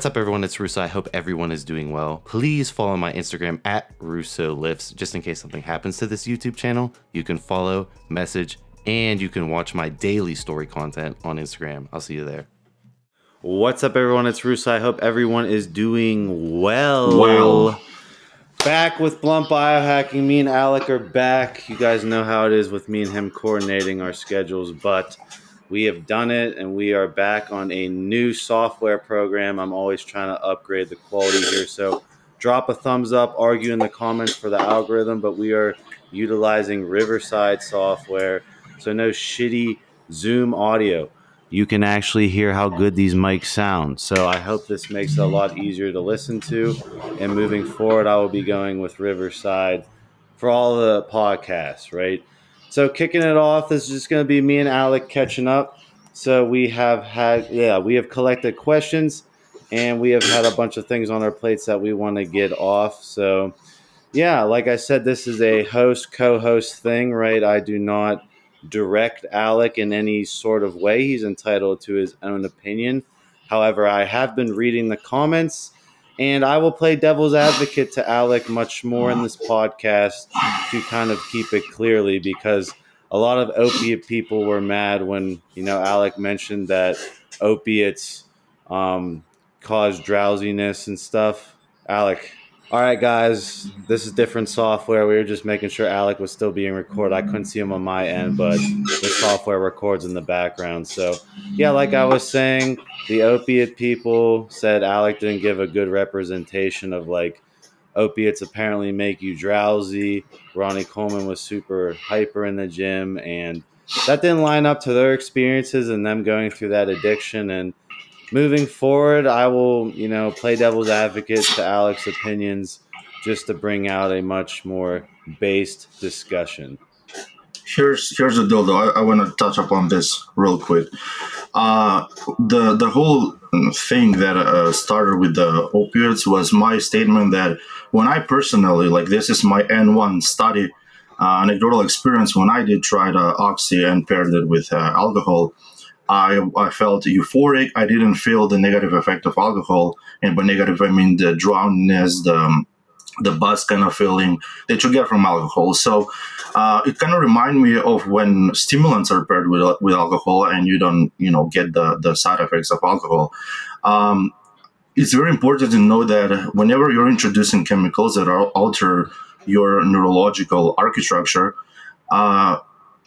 What's up, everyone? It's Russo. I hope everyone is doing well. Please follow my Instagram at RussoLifts, just in case something happens to this YouTube channel. You can follow, message, and you can watch my daily story content on Instagram. I'll see you there. What's up, everyone? It's Russo. I hope everyone is doing well. Wow. Back with Blunt Biohacking. Me and Alec are back. You guys know how it is with me and him coordinating our schedules, but we have done it, and we are back on a new software program. I'm always trying to upgrade the quality here, so drop a thumbs up, argue in the comments for the algorithm, but we are utilizing Riverside software, so no shitty Zoom audio. You can actually hear how good these mics sound. So I hope this makes it a lot easier to listen to. And moving forward, I will be going with Riverside for all the podcasts, right? So kicking it off, this is just going to be me and Alec catching up. So we have had, we have collected questions, and we have had a bunch of things on our plates that we want to get off. So yeah, like I said, this is a host, co-host thing, right? I do not direct Alec in any sort of way. He's entitled to his own opinion. However, I have been reading the comments, and I will play devil's advocate to Alec much more in this podcast to kind of keep it clearly, because a lot of opiate people were mad when, you know, Alec mentioned that opiates cause drowsiness and stuff. Alec, all right, guys, this is different software. We were just making sure Alec was still being recorded. I couldn't see him on my end, but the software records in the background. So, yeah, like I was saying, the opiate people said Alec didn't give a good representation of, like, opiates apparently make you drowsy. Ronnie Coleman was super hyper in the gym, and that didn't line up to their experiences and them going through that addiction. And moving forward, I will, you know, play devil's advocate to Alec's opinions just to bring out a much more based discussion. Here's the deal, though. I want to touch upon this real quick. The whole thing that started with the opioids was my statement that when I personally, like, this is my N1 study, anecdotal experience, when I did try the Oxy and paired it with alcohol, I felt euphoric. I didn't feel the negative effect of alcohol, and by negative I mean the drowsiness, the buzz kind of feeling that you get from alcohol. So it kind of reminds me of when stimulants are paired with alcohol, and you don't, you know, get the side effects of alcohol. It's very important to know that whenever you're introducing chemicals that alter your neurological architecture,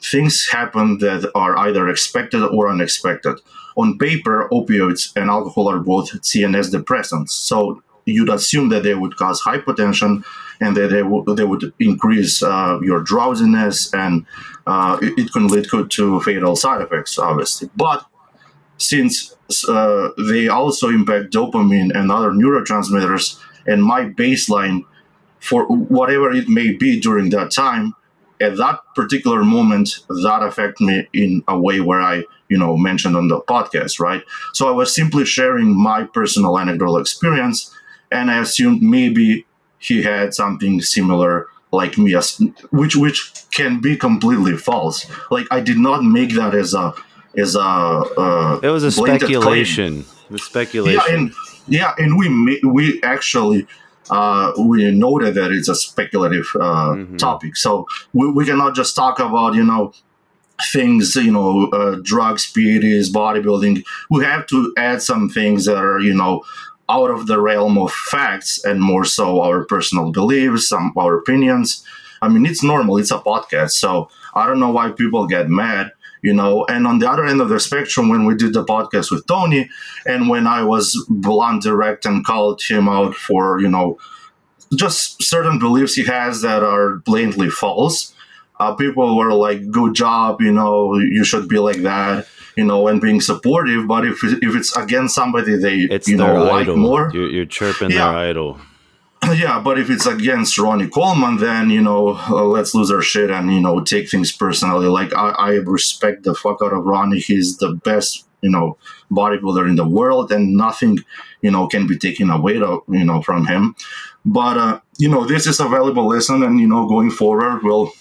things happen that are either expected or unexpected. On paper, opioids and alcohol are both CNS depressants, so you'd assume that they would cause hypotension and that they would increase your drowsiness, and it can lead to fatal side effects, obviously. But since they also impact dopamine and other neurotransmitters, and my baseline for whatever it may be during that time, at that particular moment, that affected me in a way where I, you know, mentioned on the podcast, right? So I was simply sharing my personal anecdotal experience, and I assumed maybe he had something similar like me, which can be completely false. Like, I did not make that as a it was a speculation. The speculation. Yeah, and we actually, we noted that it's a speculative topic, so we cannot just talk about, you know, things, you know, drugs, PEDs, bodybuilding. We have to add some things that are, you know, out of the realm of facts, and more so our personal beliefs, some our opinions. I mean, it's normal. It's a podcast, so I don't know why people get mad. You know, and on the other end of the spectrum, when we did the podcast with Tony, and when I was blunt, direct, and called him out for, you know, just certain beliefs he has that are blatantly false, people were like, "Good job, you know, you should be like that," you know, and being supportive. But if it's against somebody they like more, you're chirping their idol. Yeah, but if it's against Ronnie Coleman, then, you know, let's lose our shit and, you know, take things personally. Like, I respect the fuck out of Ronnie. He's the best, you know, bodybuilder in the world, and nothing, you know, can be taken away, you know, from him. But, you know, this is a valuable lesson, and, you know, going forward, we'll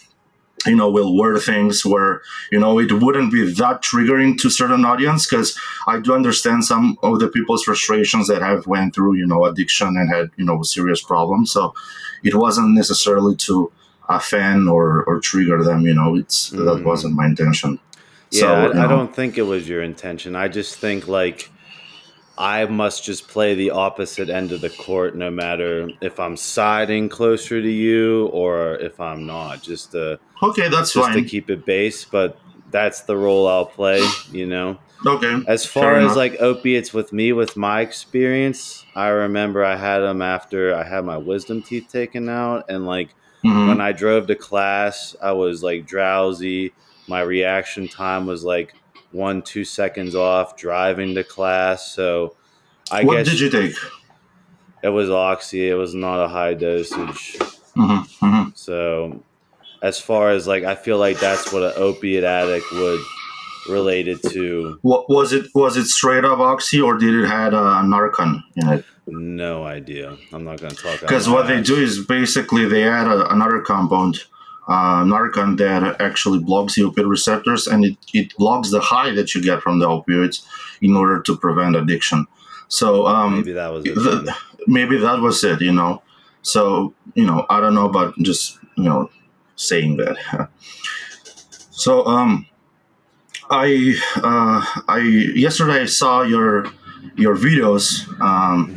you know, will wear things where, you know, it wouldn't be that triggering to certain audience, because I do understand some of the people's frustrations that have went through, you know, addiction and had, you know, serious problems. So it wasn't necessarily to offend or trigger them, you know, it's that wasn't my intention. Yeah, so, I don't think it was your intention. I just think, like, I must just play the opposite end of the court, no matter if I'm siding closer to you or if I'm not. Just to, okay, that's just fine. To keep it base, but that's the role I'll play, you know. Okay. As far as like opiates with me, with my experience, I remember I had them after I had my wisdom teeth taken out, and like when I drove to class, I was like drowsy. My reaction time was like 1-2 seconds off driving to class. So I guess, what did you take? It was Oxy. It was not a high dosage. So as far as like, I feel like that's what an opiate addict would relate it to. What was it? Was it straight up Oxy, or did it had Narcan in it? No idea. I'm not going to talk about it. Because what they do is basically they add another compound, Narcan, that actually blocks the opioid receptors, and it blocks the high that you get from the opioids in order to prevent addiction. So maybe that was it. Maybe that was it, you know. So, you know, I don't know about just, you know, saying that. So I yesterday I saw your videos,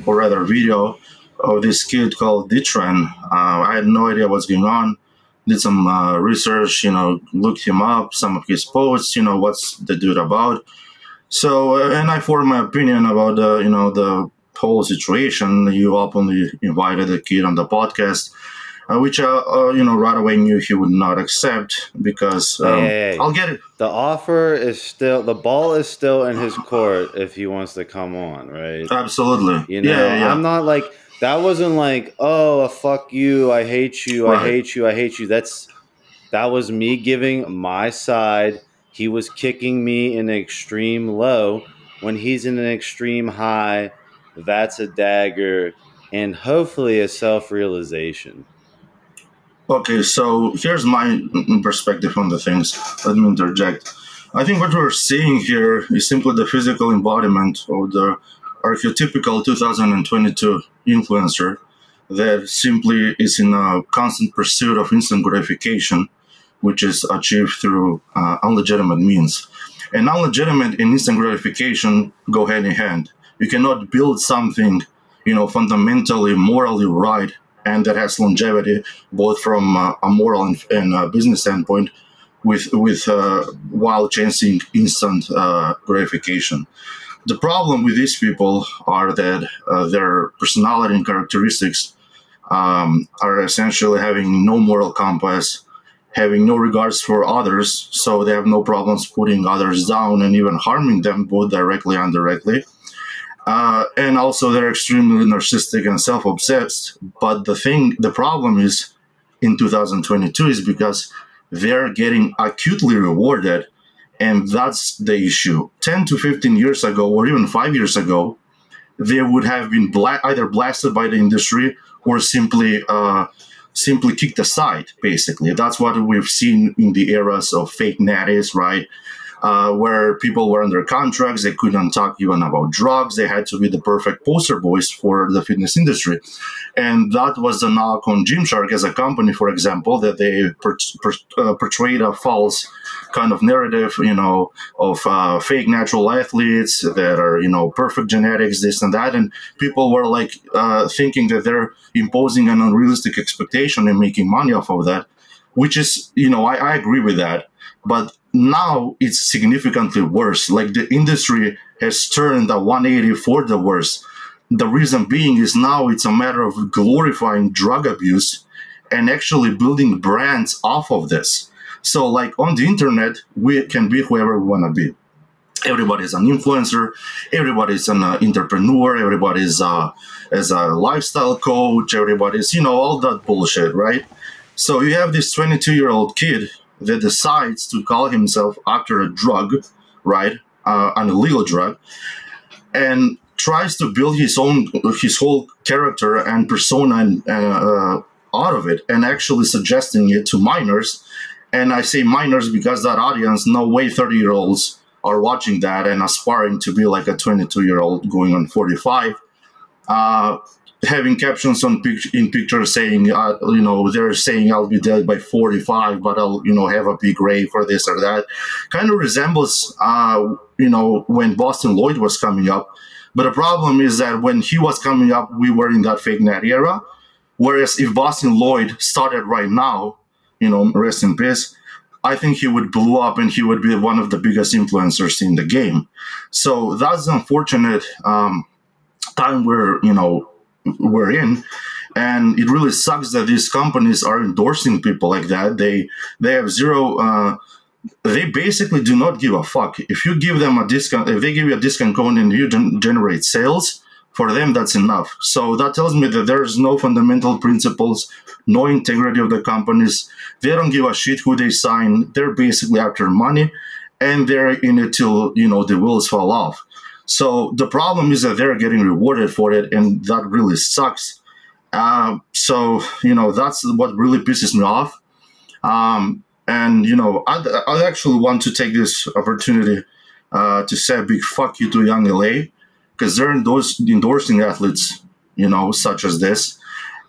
or rather video of this kid called D-Tren. I had no idea what's going on. Did some research, you know, looked him up, some of his posts, you know, what's the dude about. So, and I formed my opinion about, you know, the whole situation. You openly invited the kid on the podcast, which, you know, right away knew he would not accept, because I'll get it. The offer is still, the ball is still in his court if he wants to come on, right? Absolutely. You know, I'm not like... That wasn't like, oh, fuck you, I hate you, I hate you, I hate you. That was me giving my side. He was kicking me in an extreme low. When he's in an extreme high, that's a dagger and hopefully a self-realization. Okay, so here's my perspective on the things. Let me interject. I think what we're seeing here is simply the physical embodiment of the archetypical 2022 influencer that simply is in a constant pursuit of instant gratification, which is achieved through illegitimate means. And illegitimate and instant gratification go hand in hand. You cannot build something, you know, fundamentally, morally right, and that has longevity, both from a moral and business standpoint, with while chasing instant gratification. The problem with these people are that their personality and characteristics are essentially having no moral compass, having no regards for others, so they have no problems putting others down and even harming them, both directly and indirectly. And also they're extremely narcissistic and self-obsessed. But the problem is, in 2022, is because they're getting acutely rewarded. And that's the issue. 10 to 15 years ago, or even 5 years ago, they would have been either blasted by the industry or simply kicked aside, basically. That's what we've seen in the eras of fake natties, right? Where people were under contracts, they couldn't talk even about drugs, they had to be the perfect poster boys for the fitness industry. And that was the knock on Gymshark as a company, for example, that they portrayed a false kind of narrative, you know, of fake natural athletes that are, you know, perfect genetics, this and that. And people were like thinking that they're imposing an unrealistic expectation and making money off of that, which is, you know, I agree with that. But now it's significantly worse. Like, the industry has turned a 180 for the worse. The reason being is now it's a matter of glorifying drug abuse and actually building brands off of this. So, like, on the internet, we can be whoever we want to be. Everybody's an influencer, everybody's an entrepreneur, everybody's as a lifestyle coach, everybody's, you know, all that bullshit, right? So you have this 22-year-old kid that decides to call himself after a drug, right, an illegal drug, and tries to build his whole character and persona out of it, and actually suggesting it to minors, And I say minors because that audience, no way 30-year-olds are watching that and aspiring to be like a 22-year-old going on 45. Having captions on pictures saying, you know, they're saying I'll be dead by 45, but I'll, you know, have a big rave or this or that. Kind of resembles, you know, when Boston Lloyd was coming up. But the problem is that when he was coming up, we were in that fake net era. Whereas if Boston Lloyd started right now, you know, rest in peace, I think he would blow up and he would be one of the biggest influencers in the game. So that's the unfortunate time where, you know, we're in, and it really sucks that these companies are endorsing people like that. They have zero, they basically do not give a fuck. If you give them a discount, if they give you a discount code and you generate sales, for them that's enough. So that tells me that there's no fundamental principles, no integrity of the companies. They don't give a shit who they sign. They're basically after money, and they're in it till, you know, the wheels fall off. So the problem is that they're getting rewarded for it, and that really sucks. So, you know, that's what really pisses me off. And, you know, I actually want to take this opportunity to say a big fuck you to Young LA, because they're endorsing athletes, you know, such as this.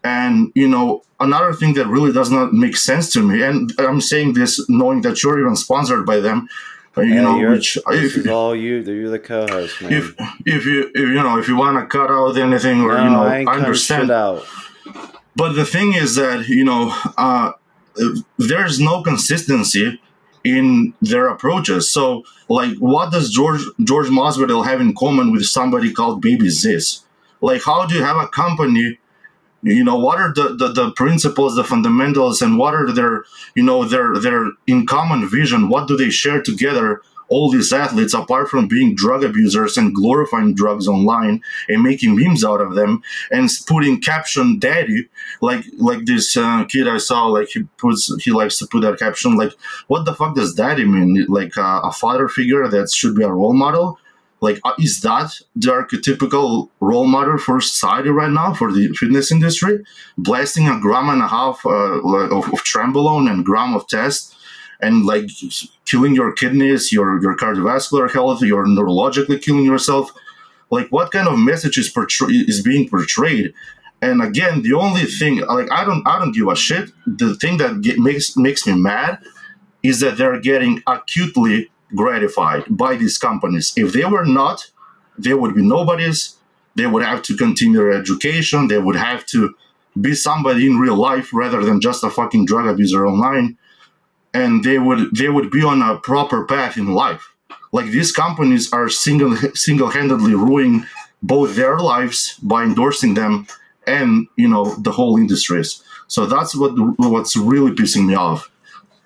And, you know, another thing that really does not make sense to me, and I'm saying this knowing that you're even sponsored by them, you know, which is all you. You're the co-host, man. If you want to cut out anything, or no, you know, I understand. But the thing is that, you know, there's no consistency in their approaches. So, like, what does George Masvidal have in common with somebody called Baby Ziz? Like, how do you have a company? You know, what are the principles, the fundamentals, and what are their, you know, their in common vision? What do they share together, all these athletes, apart from being drug abusers and glorifying drugs online and making memes out of them and putting caption daddy, like this kid I saw, like he likes to put that caption, like, what the fuck does daddy mean? Like a father figure that should be a role model? Like, is that the archetypical role model for society right now, for the fitness industry? Blasting a gram and a half of trenbolone and gram of test, and like killing your kidneys, your cardiovascular health, you're neurologically killing yourself. Like, what kind of message is being portrayed? And again, the only thing, like, I don't give a shit. The thing that makes me mad is that they're getting acutely gratified by these companies. If they were not, they would be nobodies. They would have to continue their education. They would have to be somebody in real life rather than just a fucking drug abuser online. And they would be on a proper path in life. Like, these companies are single-handedly ruining both their lives by endorsing them and, you know, the whole industries. So that's what's really pissing me off.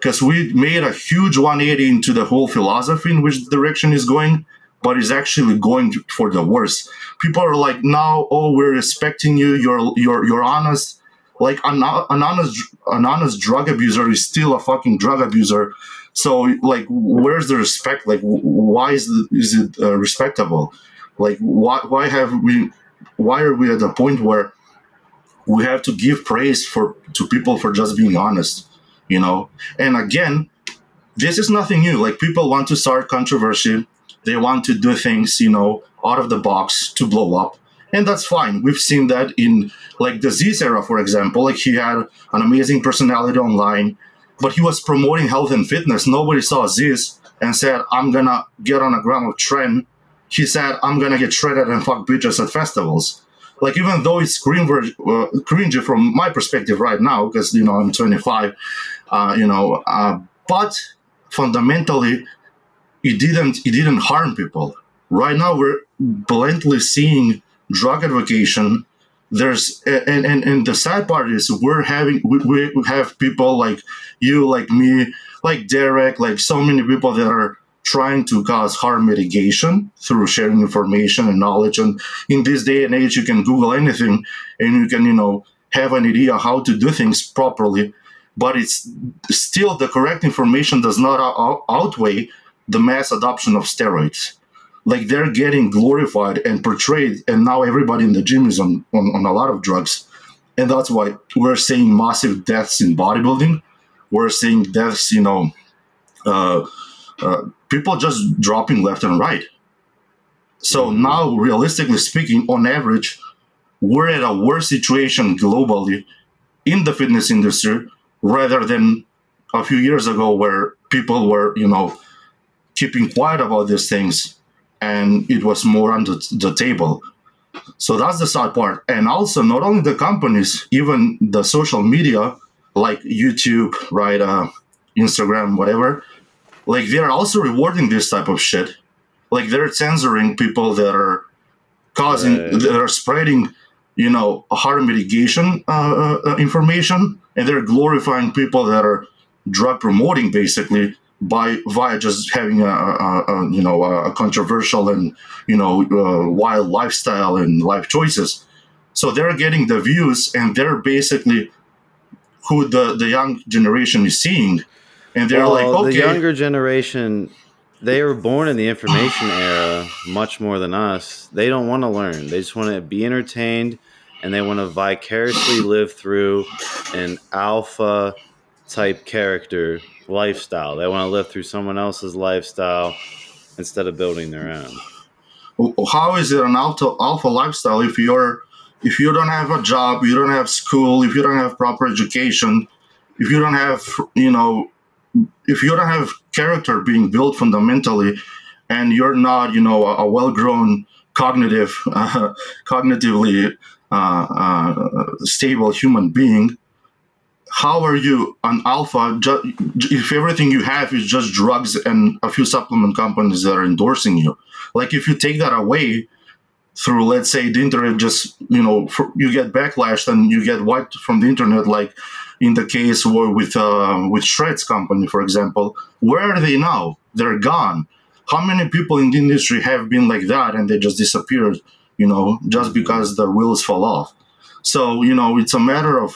Because we made a huge 180 into the whole philosophy in which the direction is going, but it's actually going for the worse. People are like, now, oh, we're respecting you. You're honest. Like, an honest drug abuser is still a fucking drug abuser. So, like, where's the respect? Like, why is it respectable? Like, why are we at the point where we have to give praise to people for just being honest? You know, and again, this is nothing new. Like, people want to start controversy. They want to do things, you know, out of the box to blow up. And that's fine. We've seen that in, like, the Ziz era, for example. Like, he had an amazing personality online, but he was promoting health and fitness. Nobody saw Ziz and said, I'm going to get on a gram of Tren. He said, I'm going to get shredded and fuck bitches at festivals. Like, even though it's cringy from my perspective right now, because, you know, I'm 25, you know, but fundamentally, it didn't harm people. Right now, we're blatantly seeing drug advocation. There's and the sad part is we have people like you, like me, like Derek, like so many people that are trying to cause harm mitigation through sharing information and knowledge. And in this day and age, you can Google anything and you can, you know, have an idea how to do things properly. But it's still, the correct information does not outweigh the mass adoption of steroids. Like, they're getting glorified and portrayed, and now everybody in the gym is on a lot of drugs. And that's why we're seeing massive deaths in bodybuilding. We're seeing deaths, you know, people just dropping left and right. So now, realistically speaking, on average, we're at a worse situation globally in the fitness industry rather than a few years ago where people were, you know, keeping quiet about these things and it was more under the table. So that's the sad part. And also, not only the companies, even the social media like YouTube, right, Instagram, whatever, like they're also rewarding this type of shit. Like they're censoring people that are causing, that are spreading, you know, harm mitigation information, and they're glorifying people that are drug promoting basically via just having a controversial and, you know, wild lifestyle and life choices. So they're getting the views, and they're basically who the young generation is seeing, and they're okay. The younger generation, they were born in the information era much more than us. They don't want to learn. They just want to be entertained, and they want to vicariously live through an alpha type character lifestyle. They want to live through someone else's lifestyle instead of building their own. How is it an alpha lifestyle if you don't have a job, you don't have school, if you don't have proper education, if you don't have, you know, if you don't have character being built fundamentally, and you're not, you know, a well-grown cognitively stable human being, how are you an alpha if everything you have is just drugs and a few supplement companies that are endorsing you? Like, if you take that away through, let's say, the internet, just, you know, you get backlash and you get wiped from the internet, like in the case with Shred's company, for example. Where are they now? They're gone. How many people in the industry have been like that and they just disappeared, you know, just because the wheels fall off? So, you know, it's a matter of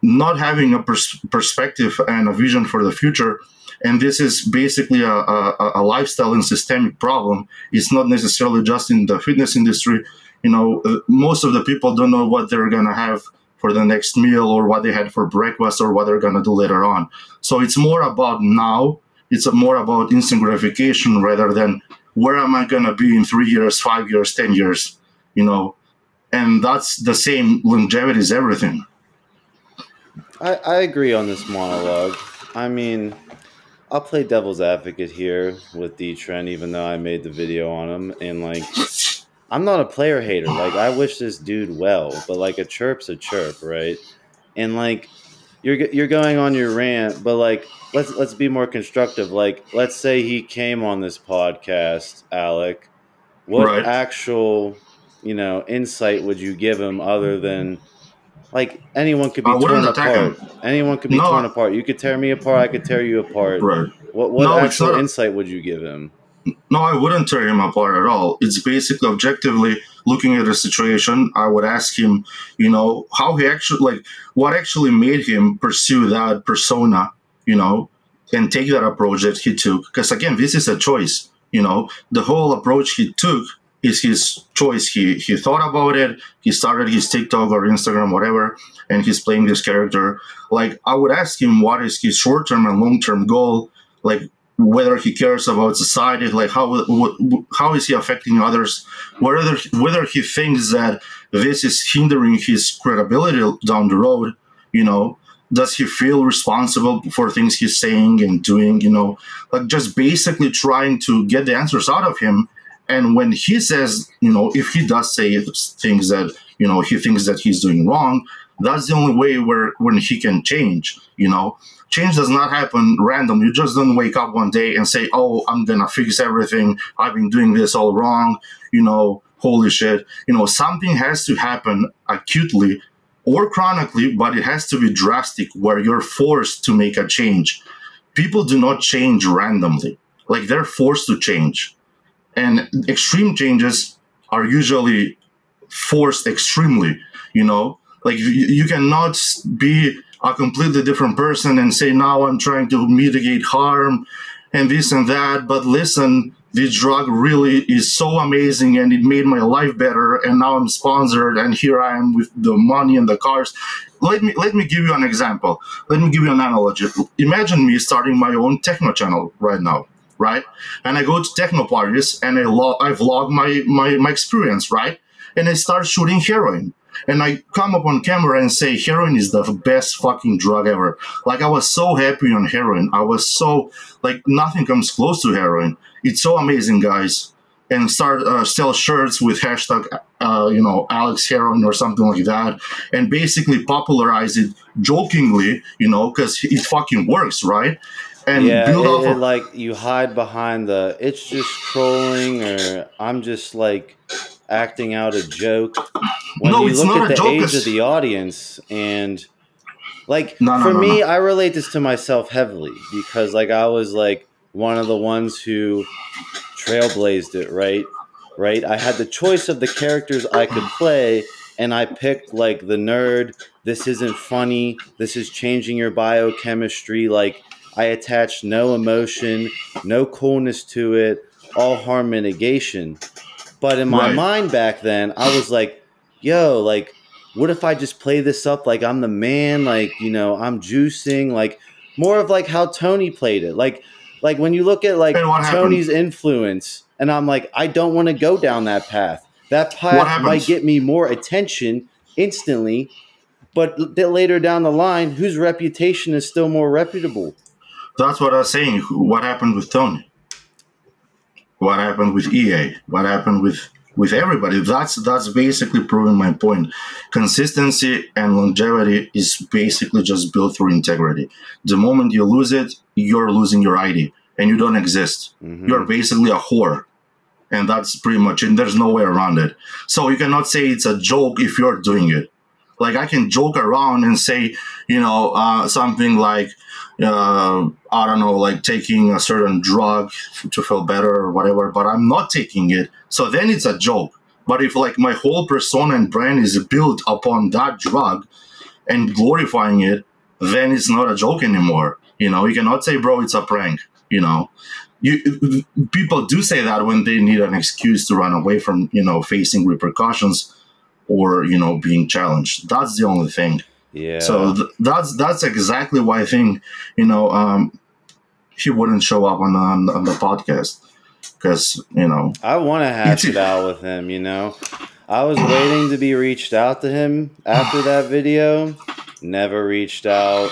not having a perspective and a vision for the future. And this is basically a lifestyle and systemic problem. It's not necessarily just in the fitness industry. You know, most of the people don't know what they're going to have for the next meal, or what they had for breakfast, or what they're going to do later on. So it's more about now. It's more about instant gratification rather than where am I going to be in 3 years, 5 years, 10 years, you know? And that's the same. Longevity is everything. I agree on this monologue. I mean, I'll play devil's advocate here with D-Tren, even though I made the video on him. And, like, I'm not a player hater. Like, I wish this dude well, but, like, a chirp's a chirp, right? And, like, you're going on your rant, but, like, let's be more constructive. Like, let's say he came on this podcast, Alec. What right. actual, you know, insight would you give him other than, like, anyone could be torn apart. Anyone could be torn apart. You could tear me apart. I could tear you apart. Right. What actual insight would you give him? No, I wouldn't tear him apart at all. It's basically objectively looking at the situation. I would ask him, you know, how he actually, like, what actually made him pursue that persona, you know, and take that approach that he took. Because, again, this is a choice, you know. The whole approach he took is his choice. He thought about it. He started his TikTok or Instagram, whatever, and he's playing this character. Like, I would ask him what is his short-term and long-term goal, like whether he cares about society, like how is he affecting others, whether he thinks that this is hindering his credibility down the road, you know, does he feel responsible for things he's saying and doing, you know, like just basically trying to get the answers out of him. And when he says, you know, if he does say things that, you know, he thinks that he's doing wrong, that's the only way when he can change, you know. Change does not happen random. You just don't wake up one day and say, oh, I'm going to fix everything. I've been doing this all wrong, you know, holy shit. You know, something has to happen acutely or chronically, but it has to be drastic where you're forced to make a change. People do not change randomly. Like, they're forced to change. And extreme changes are usually forced extremely, you know, like you cannot be a completely different person and say, now I'm trying to mitigate harm and this and that. But listen, this drug really is so amazing and it made my life better. And now I'm sponsored and here I am with the money and the cars. Let me give you an example. Let me give you an analogy. Imagine me starting my own techno channel right now, right? And I go to techno parties and I vlog my experience, right? And I start shooting heroin. And I come up on camera and say heroin is the best fucking drug ever. Like, I was so happy on heroin. I was so, like, nothing comes close to heroin. It's so amazing, guys. And start sell shirts with hashtag, you know, Alex Heron or something like that, and basically popularize it jokingly, you know, because it fucking works, right? And yeah, build off of, like, you hide behind the it's just trolling or I'm just like acting out a joke. When no, you it's look not at a the joke. Age of the audience and like for me, I relate this to myself heavily because like I was like one of the ones who trailblazed it, right? I had the choice of the characters I could play, and I picked, like, the nerd, this isn't funny, this is changing your biochemistry, like, I attached no emotion, no coolness to it, all harm mitigation. But in my mind back then, I was like, yo, like, what if I just play this up like I'm the man, like, you know, I'm juicing, like, more of, like, how Tony played it, like when you look at like Tony's influence, and I'm like, I don't want to go down that path. That path might get me more attention instantly, but later down the line, whose reputation is still more reputable? That's what I was saying. What happened with Tony? What happened with EA? What happened with everybody? That's basically proving my point. Consistency and longevity is basically just built through integrity. The moment you lose it, you're losing your ID and you don't exist. Mm-hmm. You're basically a whore. And that's pretty much it. There's no way around it. So you cannot say it's a joke if you're doing it. Like, I can joke around and say, you know, something like, I don't know, like taking a certain drug to feel better or whatever, but I'm not taking it. So then it's a joke. But if like my whole persona and brand is built upon that drug and glorifying it, then it's not a joke anymore. You know, you cannot say, bro, it's a prank. You know, people do say that when they need an excuse to run away from, you know, facing repercussions or, you know, being challenged. That's the only thing. Yeah. So that's exactly why I think, you know, he wouldn't show up on the podcast because, you know, I want to hash it out with him. You know, I was waiting to be reached out to him after that video. Never reached out.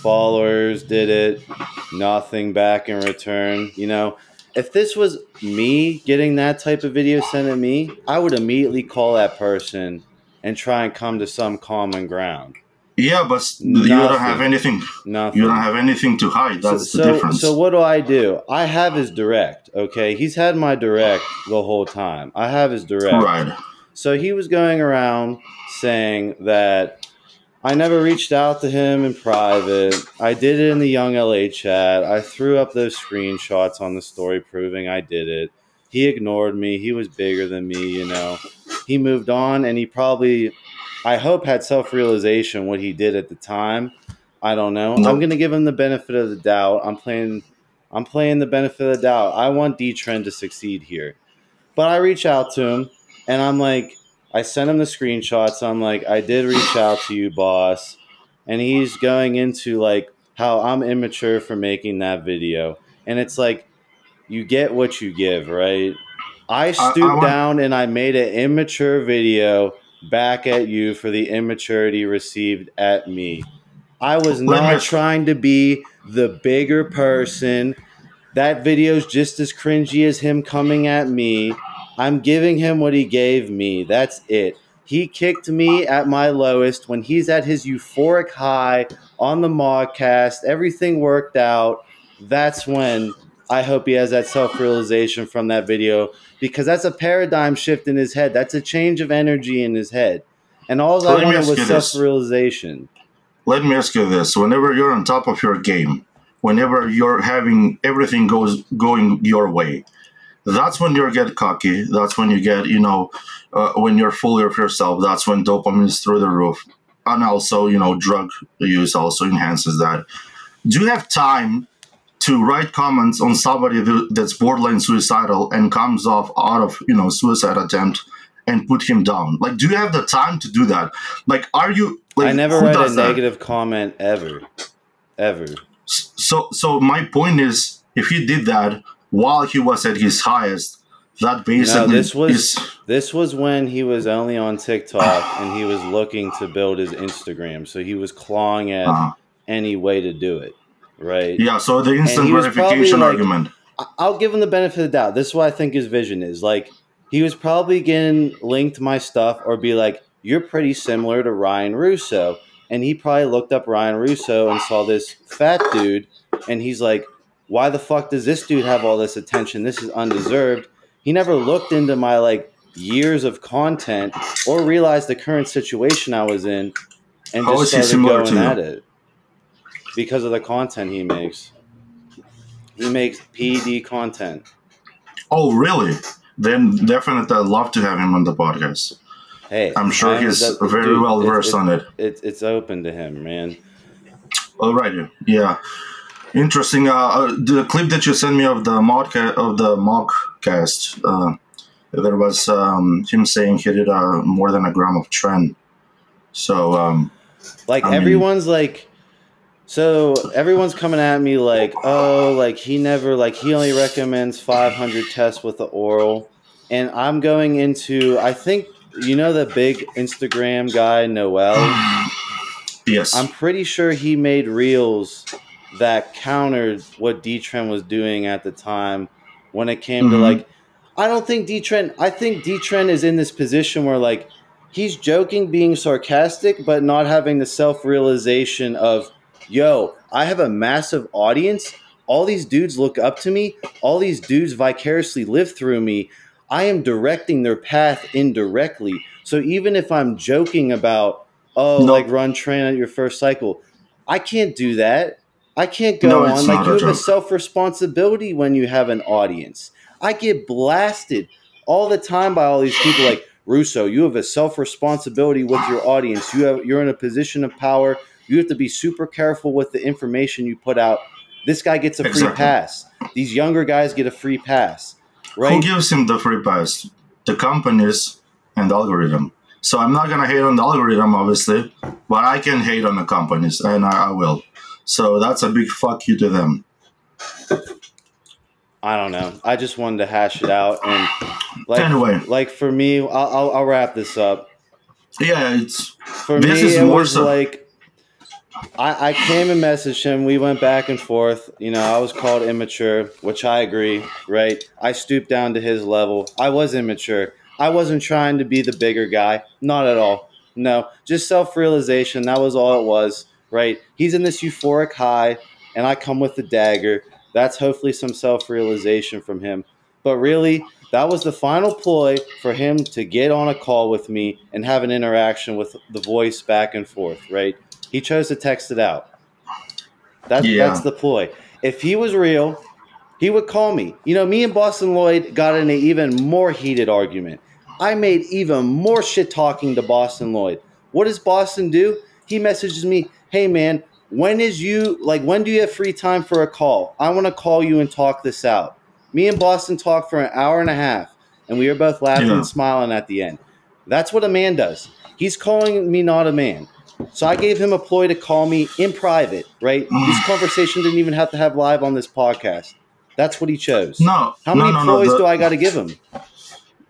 Followers did it, nothing back in return. You know, if this was me getting that type of video sent at me, I would immediately call that person and try and come to some common ground. Yeah, but you don't have anything. Nothing. You don't have anything to hide. That's the difference. So what do? I have his direct, okay? He's had my direct the whole time. I have his direct. Right. So he was going around saying that I never reached out to him in private. I did it in the Young LA chat. I threw up those screenshots on the story proving I did it. He ignored me. He was bigger than me, you know. He moved on, and he probably, I hope, had self-realization what he did at the time. I don't know. I'm going to give him the benefit of the doubt. I'm playing the benefit of the doubt. I want D-Tren to succeed here. But I reach out to him, and I'm like, I sent him the screenshots. I'm like, I did reach out to you, boss. And he's going into like how I'm immature for making that video. And it's like, you get what you give, right? I stooped down and I made an immature video back at you for the immaturity received at me. I was not trying to be the bigger person. That video's just as cringy as him coming at me. I'm giving him what he gave me. That's it. He kicked me at my lowest when he's at his euphoric high on the modcast. Everything worked out. That's when I hope he has that self-realization from that video, because that's a paradigm shift in his head. That's a change of energy in his head. And all I wanted was self-realization. Let me ask you this. Whenever you're on top of your game, whenever you're having everything going your way, that's when you get cocky. That's when you get, you know, when you're full of yourself. That's when dopamine is through the roof. And also, you know, drug use also enhances that. Do you have time to write comments on somebody that's borderline suicidal and comes off out of, you know, suicide attempt and put him down? Like, do you have the time to do that? Like, are you Like, I never read a negative comment ever, So my point is, if he did that while he was at his highest, that basically this was when he was only on TikTok and he was looking to build his Instagram. So he was clawing at any way to do it, right? Yeah. So the instant gratification argument. I'll give him the benefit of the doubt. This is what I think his vision is. Like, he was probably getting linked to my stuff or be like, you're pretty similar to Ryan Russo. And he probably looked up Ryan Russo and saw this fat dude. And he's like, why the fuck does this dude have all this attention? This is undeserved. He never looked into my like years of content or realized the current situation I was in and just started going at it because of the content he makes. He makes PD content. Oh, really? Then definitely I'd love to have him on the podcast. Hey, I'm sure he's very well versed on it. It's open to him, man. All right. Yeah. Interesting. The clip that you sent me of the mockcast, there was him saying he did more than a gram of trend. So, everyone's coming at me like, oh, like he only recommends 500 tests with the oral, and I'm going into you know the big Instagram guy, Noel? Yes. I'm pretty sure he made reels that countered what D-Tren was doing at the time when it came to like, I think D-Tren is in this position where like he's joking, being sarcastic, but not having the self-realization of, yo, I have a massive audience. All these dudes look up to me. All these dudes vicariously live through me. I am directing their path indirectly. So even if I'm joking about, like run train at your first cycle, I can't do that. I can't go on. Like, you have a self-responsibility when you have an audience. I get blasted all the time by all these people like, Russo, you have a self-responsibility with your audience. You're in a position of power. You have to be super careful with the information you put out. This guy gets a free pass. These younger guys get a free pass. Right. Who gives him the free pass? The companies and the algorithm. So I'm not going to hate on the algorithm, obviously, but I can hate on the companies, and I will. So that's a big fuck you to them. I don't know. I just wanted to hash it out. And anyway. Like for me, I'll wrap this up. Yeah, I came and messaged him. We went back and forth. You know, I was called immature, which I agree, right? I stooped down to his level. I was immature. I wasn't trying to be the bigger guy. Not at all. No, just self-realization. That was all it was, right? He's in this euphoric high, and I come with the dagger. That's hopefully some self-realization from him. But really, that was the final ploy for him to get on a call with me and have an interaction with the voice back and forth, right? He chose to text it out. That's the ploy. If he was real, he would call me. You know, me and Boston Lloyd got in an even more heated argument. I made even more shit talking to Boston Lloyd. What does Boston do? He messages me, hey, man, when do you have free time for a call? I want to call you and talk this out. Me and Boston talked for an hour and a half, and we were both laughing and smiling at the end. That's what a man does. He's calling me not a man. So I gave him a ploy to call me in private, right? This conversation didn't even have to have live on this podcast. That's what he chose. No. How many ploys do I got to give him?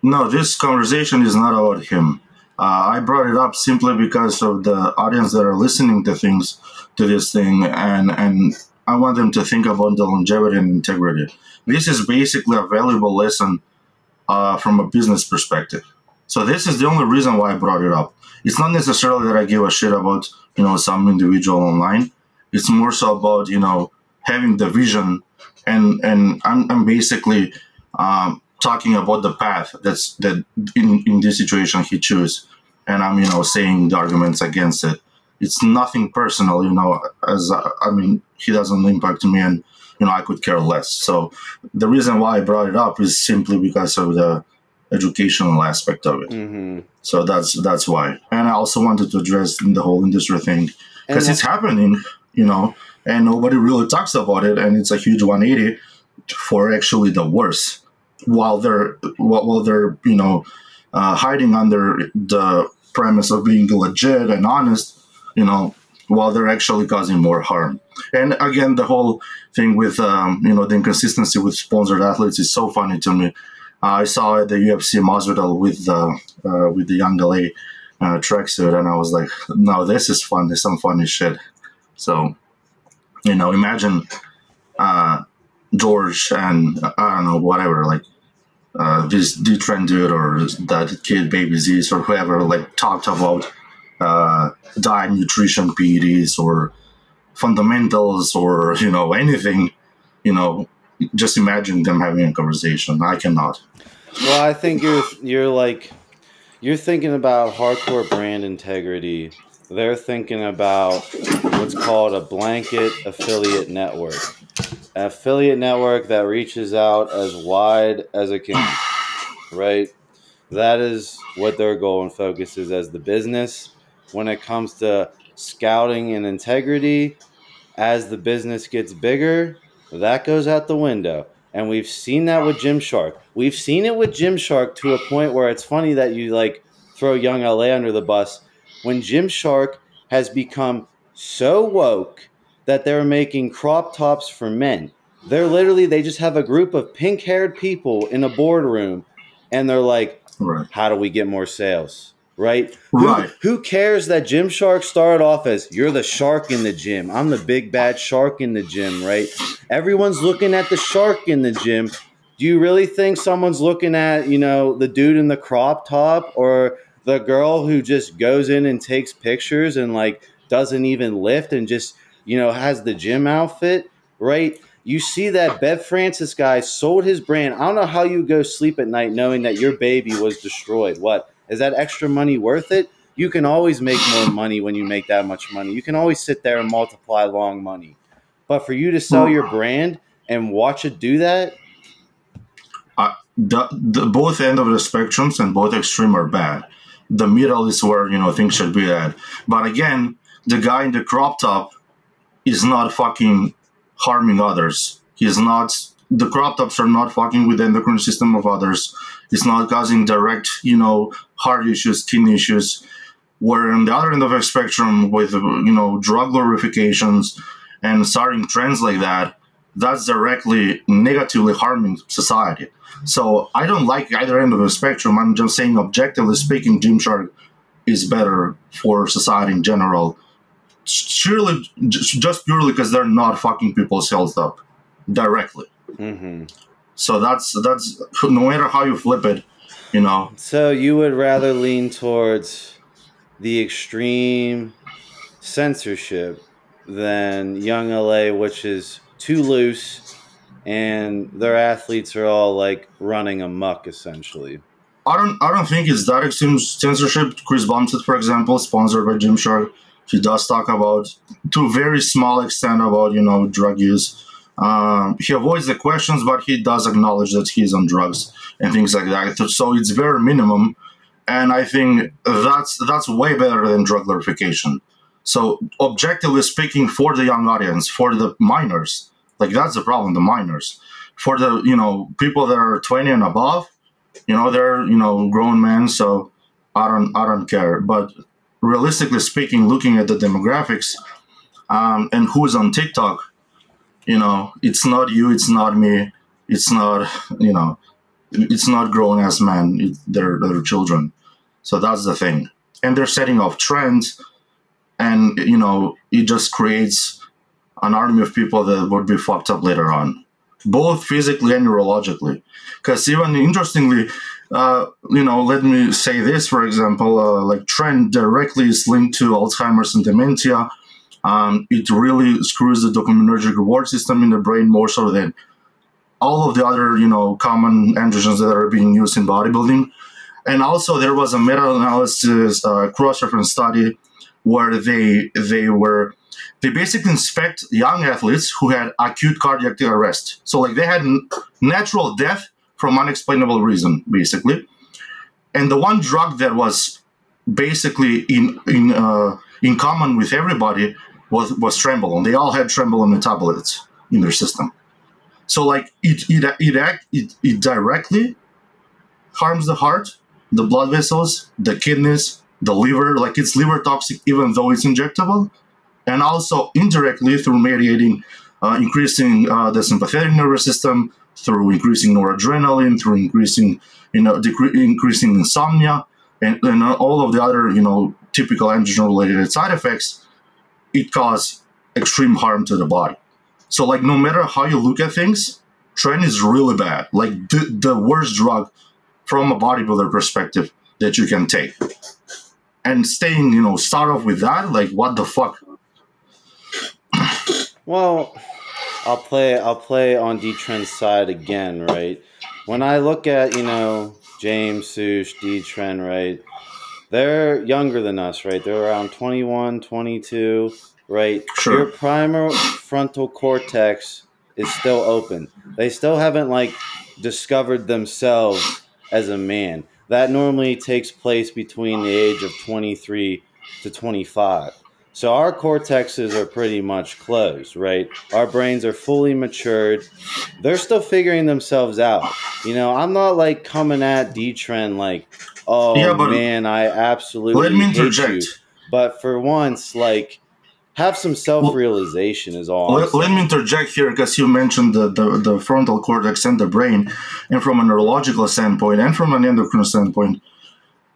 No, this conversation is not about him. I brought it up simply because of the audience that are listening to this thing, and I want them to think about the longevity and integrity. This is basically a valuable lesson from a business perspective. So this is the only reason why I brought it up. It's not necessarily that I give a shit about, you know, some individual online. It's more so about, you know, having the vision, and I'm basically talking about the path that in this situation he chose, and I'm, you know, saying the arguments against it. It's nothing personal, you know. He doesn't impact me, and you know I could care less. So the reason why I brought it up is simply because of the educational aspect of it. So that's why. And I also wanted to address the whole industry thing because it's happening, you know, and nobody really talks about it, and it's a huge 180 for actually the worse, while they're you know hiding under the premise of being legit and honest. you know, while they're actually causing more harm. And again, the whole thing with, you know, the inconsistency with sponsored athletes is so funny to me. I saw at the UFC Masvidal with the Young LA tracksuit, and I was like, no, this is fun. This is some funny shit. So, you know, imagine George and, I don't know, whatever, like, this D-Tren dude or that kid, Baby Ziz or whoever, like, talked about diet, nutrition, PEDs or fundamentals or, you know, anything, you know, just imagine them having a conversation. I cannot. Well, I think you're thinking about hardcore brand integrity. They're thinking about what's called a blanket affiliate network. An affiliate network that reaches out as wide as it can, right? That is what their goal and focus is as the business. When it comes to scouting and integrity, as the business gets bigger, that goes out the window. And we've seen that with Gymshark. We've seen it with Gymshark to a point where it's funny that you like throw Young LA under the bus. When Gymshark has become so woke that they're making crop tops for men. They're literally, they just have a group of pink-haired people in a boardroom, and they're like, how do we get more sales? Right? Who cares that Gymshark started off as, you're the shark in the gym. I'm the big bad shark in the gym, right? Everyone's looking at the shark in the gym. Do you really think someone's looking at, you know, the dude in the crop top or the girl who just goes in and takes pictures and like doesn't even lift and just, you know, has the gym outfit, right? You see that Bev Francis guy sold his brand. I don't know how you go sleep at night knowing that your baby was destroyed. What? Is that extra money worth it? You can always make more money when you make that much money. You can always sit there and multiply long money. But for you to sell your brand and watch it do that? Both end of the spectrums and both extreme are bad. The middle is where, you know, things should be at. But again, the guy in the crop top is not fucking harming others. He's not... The crop tops are not fucking with the endocrine system of others. It's not causing direct, you know, heart issues, kidney issues. Where on the other end of the spectrum with, you know, drug glorifications and starting trends like that, that's directly negatively harming society. So I don't like either end of the spectrum. I'm just saying, objectively speaking, Gymshark is better for society in general. Surely, just purely because they're not fucking people's health up directly. Mm-hmm. So that's no matter how you flip it, you know. So you would rather lean towards the extreme censorship than Young LA, which is too loose, and their athletes are all like running amok essentially. I don't think it's that extreme censorship. Chris Bumstead, for example, sponsored by Gymshark, he does talk about, to a very small extent, about, you know, drug use. He avoids the questions, but he does acknowledge that he's on drugs and things like that. So it's very minimum, and I think that's way better than drug glorification. So objectively speaking, for the young audience, for the minors, like that's the problem, the minors. For the, you know, people that are 20 and above, you know, they're, you know, grown men, so I don't care. But realistically speaking, looking at the demographics, and who's on TikTok, you know, it's not you, it's not me, it's not, you know, it's not grown-ass men, they're children. So that's the thing. And they're setting off trends, and, you know, it just creates an army of people that would be fucked up later on, both physically and neurologically. Because even, interestingly, you know, let me say this, for example, like trend directly is linked to Alzheimer's and dementia. It really screws the dopaminergic reward system in the brain more so than all of the other, you know, common androgens that are being used in bodybuilding. And also there was a meta-analysis cross-reference study where they basically inspect young athletes who had acute cardiac arrest. So like they had natural death from unexplainable reason, basically. And the one drug that was basically in common with everybody was trembolone. They all had trembolone metabolites in their system. So like it directly harms the heart, the blood vessels, the kidneys, the liver, like it's liver toxic even though it's injectable, and also indirectly through mediating, increasing the sympathetic nervous system, through increasing noradrenaline, through increasing, increasing insomnia, and all of the other, typical androgen-related side effects. It causes extreme harm to the body. So, like, no matter how you look at things, Tren is really bad. Like, the worst drug from a bodybuilder perspective that you can take. And staying, start off with that, like, what the fuck? Well, I'll play on D-Tren's side again, right? When I look at, James, Sush, D-Tren, right? They're younger than us, right? They're around 21, 22, right? Sure. Your primal frontal cortex is still open. They still haven't, discovered themselves as a man. That normally takes place between the age of 23 to 25. So our cortexes are pretty much closed, right? Our brains are fully matured. They're still figuring themselves out. I'm not, coming at D-Tren, oh, yeah, man, I absolutely let me interject. You. But for once, have some self-realization is all. Let me interject here because you mentioned the frontal cortex and the brain. And from a neurological standpoint and from an endocrine standpoint,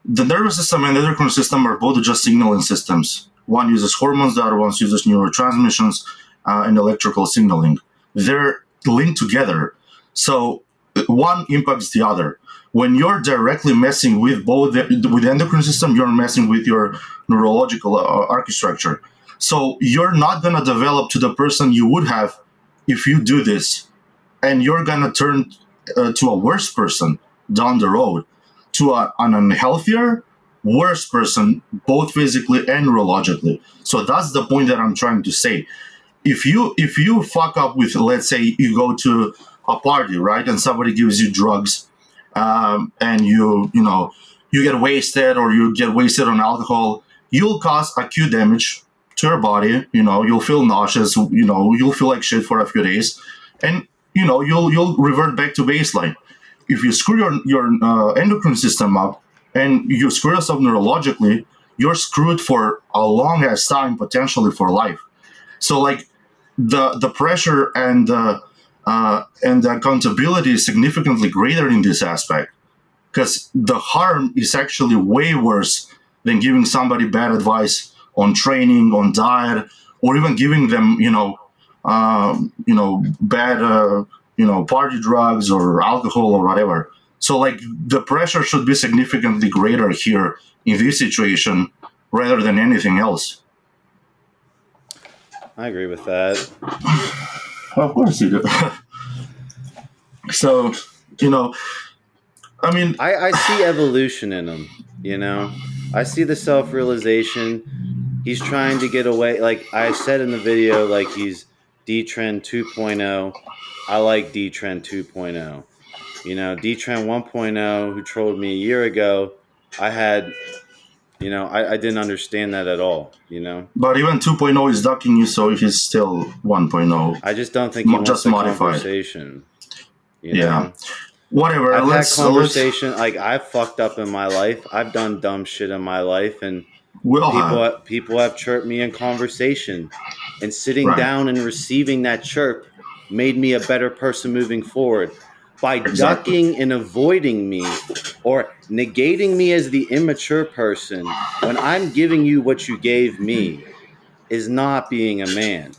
the nervous system and the endocrine system are both just signaling systems. One uses hormones, the other one uses neurotransmissions and electrical signaling. They're linked together. So one impacts the other. When you're directly messing with both with the endocrine system, you're messing with your neurological architecture. So you're not going to develop to the person you would have if you do this. And you're going to turn to a worse person down the road, to an unhealthier, worse person, both physically and neurologically. So that's the point that I'm trying to say. If you fuck up with, let's say, you go to a party, right, and somebody gives you drugs, and you get wasted or you get wasted on alcohol, you'll cause acute damage to your body. You'll feel nauseous, you'll feel like shit for a few days, and you'll revert back to baseline. If you screw your endocrine system up and you screw yourself neurologically, you're screwed for a long ass time, potentially for life. So the pressure and the accountability is significantly greater in this aspect, because the harm is actually way worse than giving somebody bad advice on training, on diet, or even giving them, bad, party drugs or alcohol or whatever. So the pressure should be significantly greater here in this situation rather than anything else. I agree with that. Of course you do. So, I see evolution in him, I see the self-realization. He's trying to get away. Like I said in the video, he's D-Tren 2.0. I like D-Tren 2.0. D-Tren 1.0, who trolled me a year ago, I had... I didn't understand that at all, But even 2.0 is ducking you, so he's still 1.0. I just don't think he wants just the conversation. Yeah. Whatever. I've had conversation. I've fucked up in my life. I've done dumb shit in my life. And people have chirped me in conversation. And sitting down and receiving that chirp made me a better person moving forward. By ducking and avoiding me or negating me as the immature person when I'm giving you what you gave me is not being a man.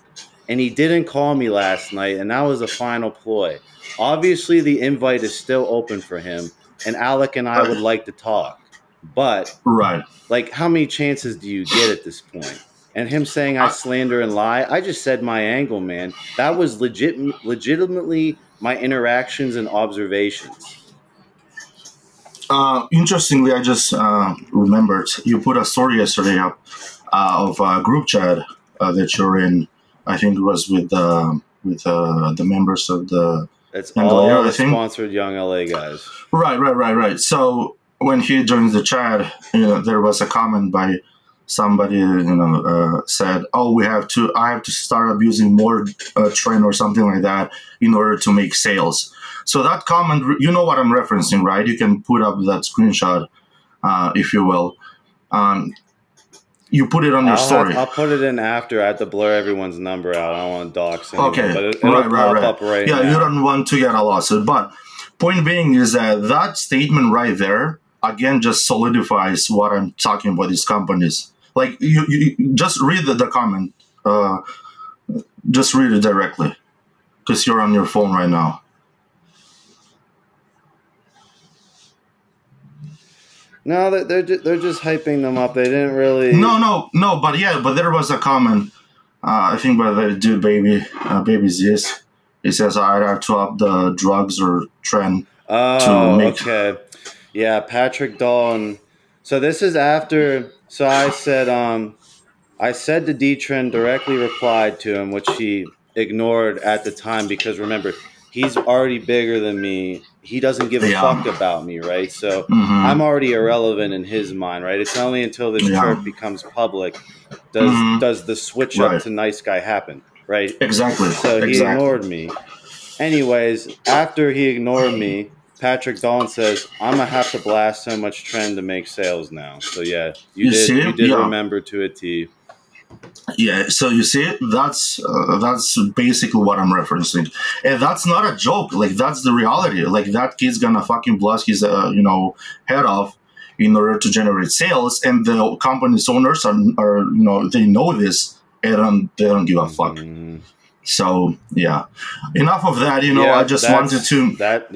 And he didn't call me last night, and that was a final ploy. Obviously, the invite is still open for him, and Alec and I would like to talk. But, how many chances do you get at this point? And him saying I slander and lie, I just said my angle, man. That was legitimately my interactions and observations. Interestingly, I just remembered you put a story yesterday up of a group chat that you're in. I think it was with the members of the. It's all sponsored Young LA guys. Right. So when he joins the chat, there was a comment by somebody, said, "Oh, I have to start abusing more Tren or something like that in order to make sales." So that comment, you know what I'm referencing, right? You can put up that screenshot, if you will. You put it on your story. I'll put it in after. I have to blur everyone's number out. I don't want to dox anyone. Okay, but it'll pop up right yeah, now. You don't want to get a lawsuit. But point being is that statement right there, again, just solidifies what I'm talking about, these companies. Like, you just read the comment. Just read it directly because you're on your phone right now. No, they're just hyping them up. They didn't really. No. But yeah, but there was a comment. I think by the dude, Baby Ziz. It says I have to up the drugs or trend. Oh, to make. Okay. Yeah, Patrick Dawn. So this is after. So I said to D-Tren directly replied to him, which he ignored at the time because remember, he's already bigger than me. He doesn't give a fuck about me, right? So I'm already irrelevant in his mind, right? It's only until this chirp becomes public does the switch up to nice guy happen, right? Exactly. So he ignored me. Anyways, after he ignored me, Patrick Dawn says, I'm going to have to blast so much trend to make sales now. So, yeah, you did remember to a T. Yeah, so you see it? That's basically what I'm referencing. And that's not a joke. Like, that's the reality. Like, that kid's going to fucking blast his, head off in order to generate sales. And the company's owners are they know this and they don't give a fuck. Mm. So, yeah. Enough of that, I just wanted to discuss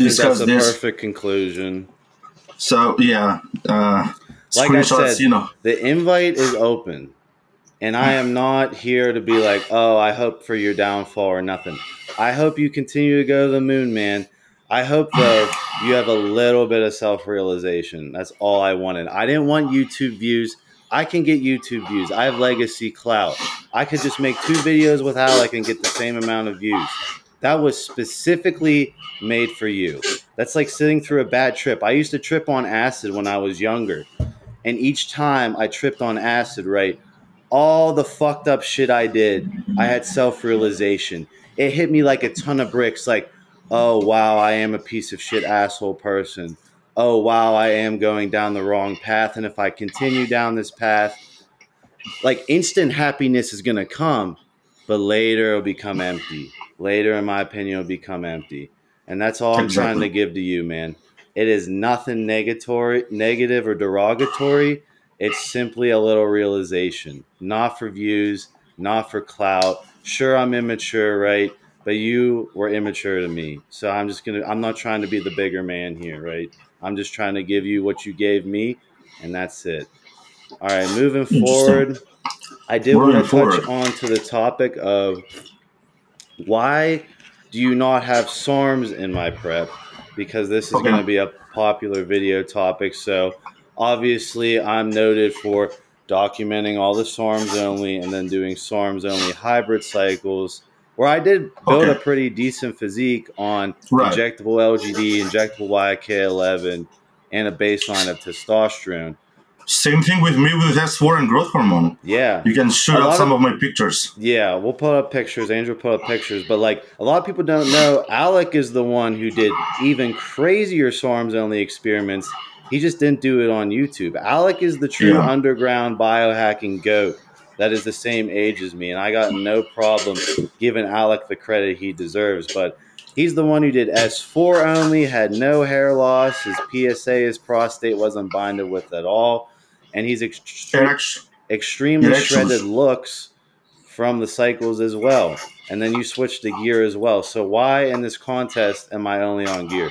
this. That's a perfect conclusion. So, yeah. Like I said, the invite is open. And I am not here to be like, oh, I hope for your downfall or nothing. I hope you continue to go to the moon, man. I hope, though, you have a little bit of self-realization. That's all I wanted. I didn't want YouTube views. I can get YouTube views. I have legacy clout. I could just make 2 videos with Alec and get the same amount of views. That was specifically made for you. That's like sitting through a bad trip. I used to trip on acid when I was younger. And each time I tripped on acid, right, all the fucked up shit I did, I had self-realization. It hit me like a ton of bricks, like, oh, wow, I am a piece of shit asshole person. Oh, wow, I am going down the wrong path. And if I continue down this path, like instant happiness is going to come, but later it'll become empty. Later, in my opinion, it'll become empty. And that's all I'm trying to give to you, man. It is nothing negative or derogatory. It's simply a little realization, not for views, not for clout. Sure, I'm immature, right? But you were immature to me. So I'm not trying to be the bigger man here, right? I'm just trying to give you what you gave me, and that's it. All right, moving forward, I did want to touch on to the topic of why do you not have SARMs in my prep? Because this is going to be a popular video topic. So obviously, I'm noted for documenting all the SARMs only and then doing SARMs only hybrid cycles, where I did build a pretty decent physique on injectable LGD, injectable YK11, and a baseline of testosterone. Same thing with me with S4 and growth hormone. Yeah. You can shoot up some of my pictures. Yeah, we'll put up pictures. Andrew put up pictures. But, like, a lot of people don't know, Alec is the one who did even crazier SARMs-only experiments. He just didn't do it on YouTube. Alec is the true underground biohacking goat. That is the same age as me, and I got no problem giving Alec the credit he deserves. But he's the one who did S4 only, had no hair loss. His PSA, his prostate wasn't binded with at all. And he's extremely shredded looks from the cycles as well. And then you switched to gear as well. So why in this contest am I only on gear?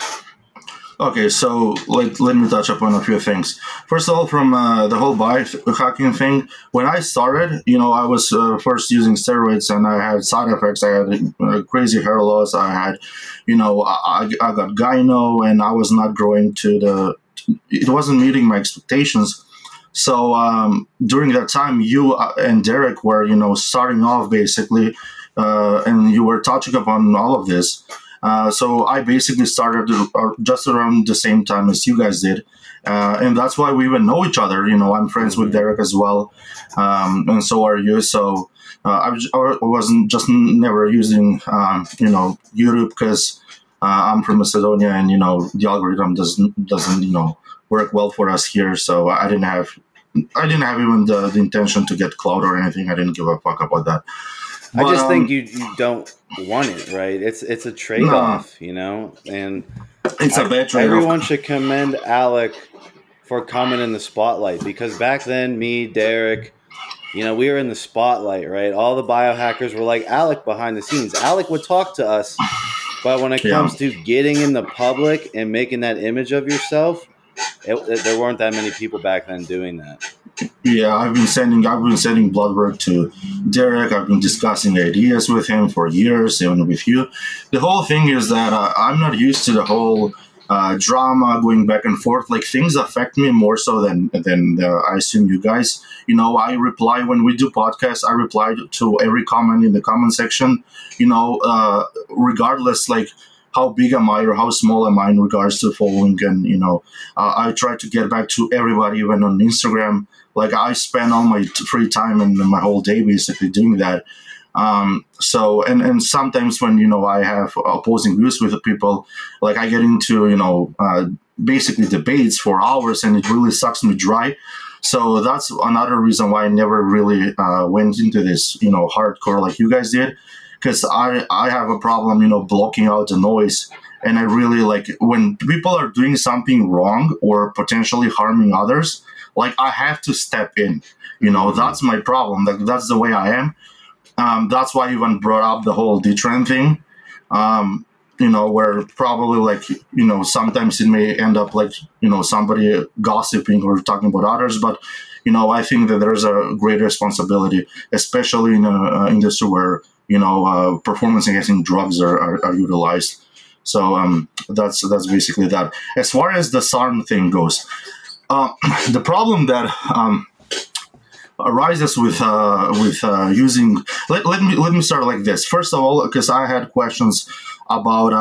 Okay, so let me touch upon a few things. First of all, from the whole biohacking thing, when I started, I was first using steroids and I had side effects. I had crazy hair loss. I had, I got gyno and I was not growing it wasn't meeting my expectations. So during that time, you and Derek were, starting off basically, and you were touching upon all of this. So I basically started just around the same time as you guys did. And that's why we even know each other. I'm friends with Derek as well. And so are you. So I wasn't just never using, YouTube because I'm from Macedonia and, the algorithm doesn't work well for us here. So I didn't have I didn't have even the intention to get clout or anything. I didn't give a fuck about that. But, I just think you don't want it, right? It's a trade-off, you know? And it's a bad trade-off. Everyone should commend Alec for coming in the spotlight, because back then, me, Derek, you know, we were in the spotlight, right? All the biohackers were like Alec behind the scenes. Alec would talk to us, but when it comes to getting in the public and making that image of yourself, there weren't that many people back then doing that. Yeah, I've been sending blood work to Derek. I've been discussing ideas with him for years, even with you. The whole thing is that I'm not used to the whole drama going back and forth. Like, things affect me more so than I assume you guys. You know, I reply when we do podcasts. I reply to every comment in the comment section. You know, regardless, like, how big am I or how small am I in regards to following? And, you know, I try to get back to everybody, even on Instagram. Like, I spend all my free time and my whole day basically doing that. So sometimes when, you know, I have opposing views with people, like, I get into, you know, basically debates for hours, and it really sucks me dry. So that's another reason why I never really went into this, you know, hardcore like you guys did. Because I have a problem, you know, blocking out the noise. And I really, like, when people are doing something wrong or potentially harming others, like, I have to step in. You know, that's my problem. Like, that's the way I am. That's why I even brought up the whole D-Tren thing, you know, where probably, like, you know, sometimes it may end up like, you know, somebody gossiping or talking about others. But, you know, I think that there's a great responsibility, especially in an industry where, you know, performance-enhancing drugs are utilized. So that's basically that. As far as the SARM thing goes, the problem that arises with using, let me start like this. First of all, because I had questions about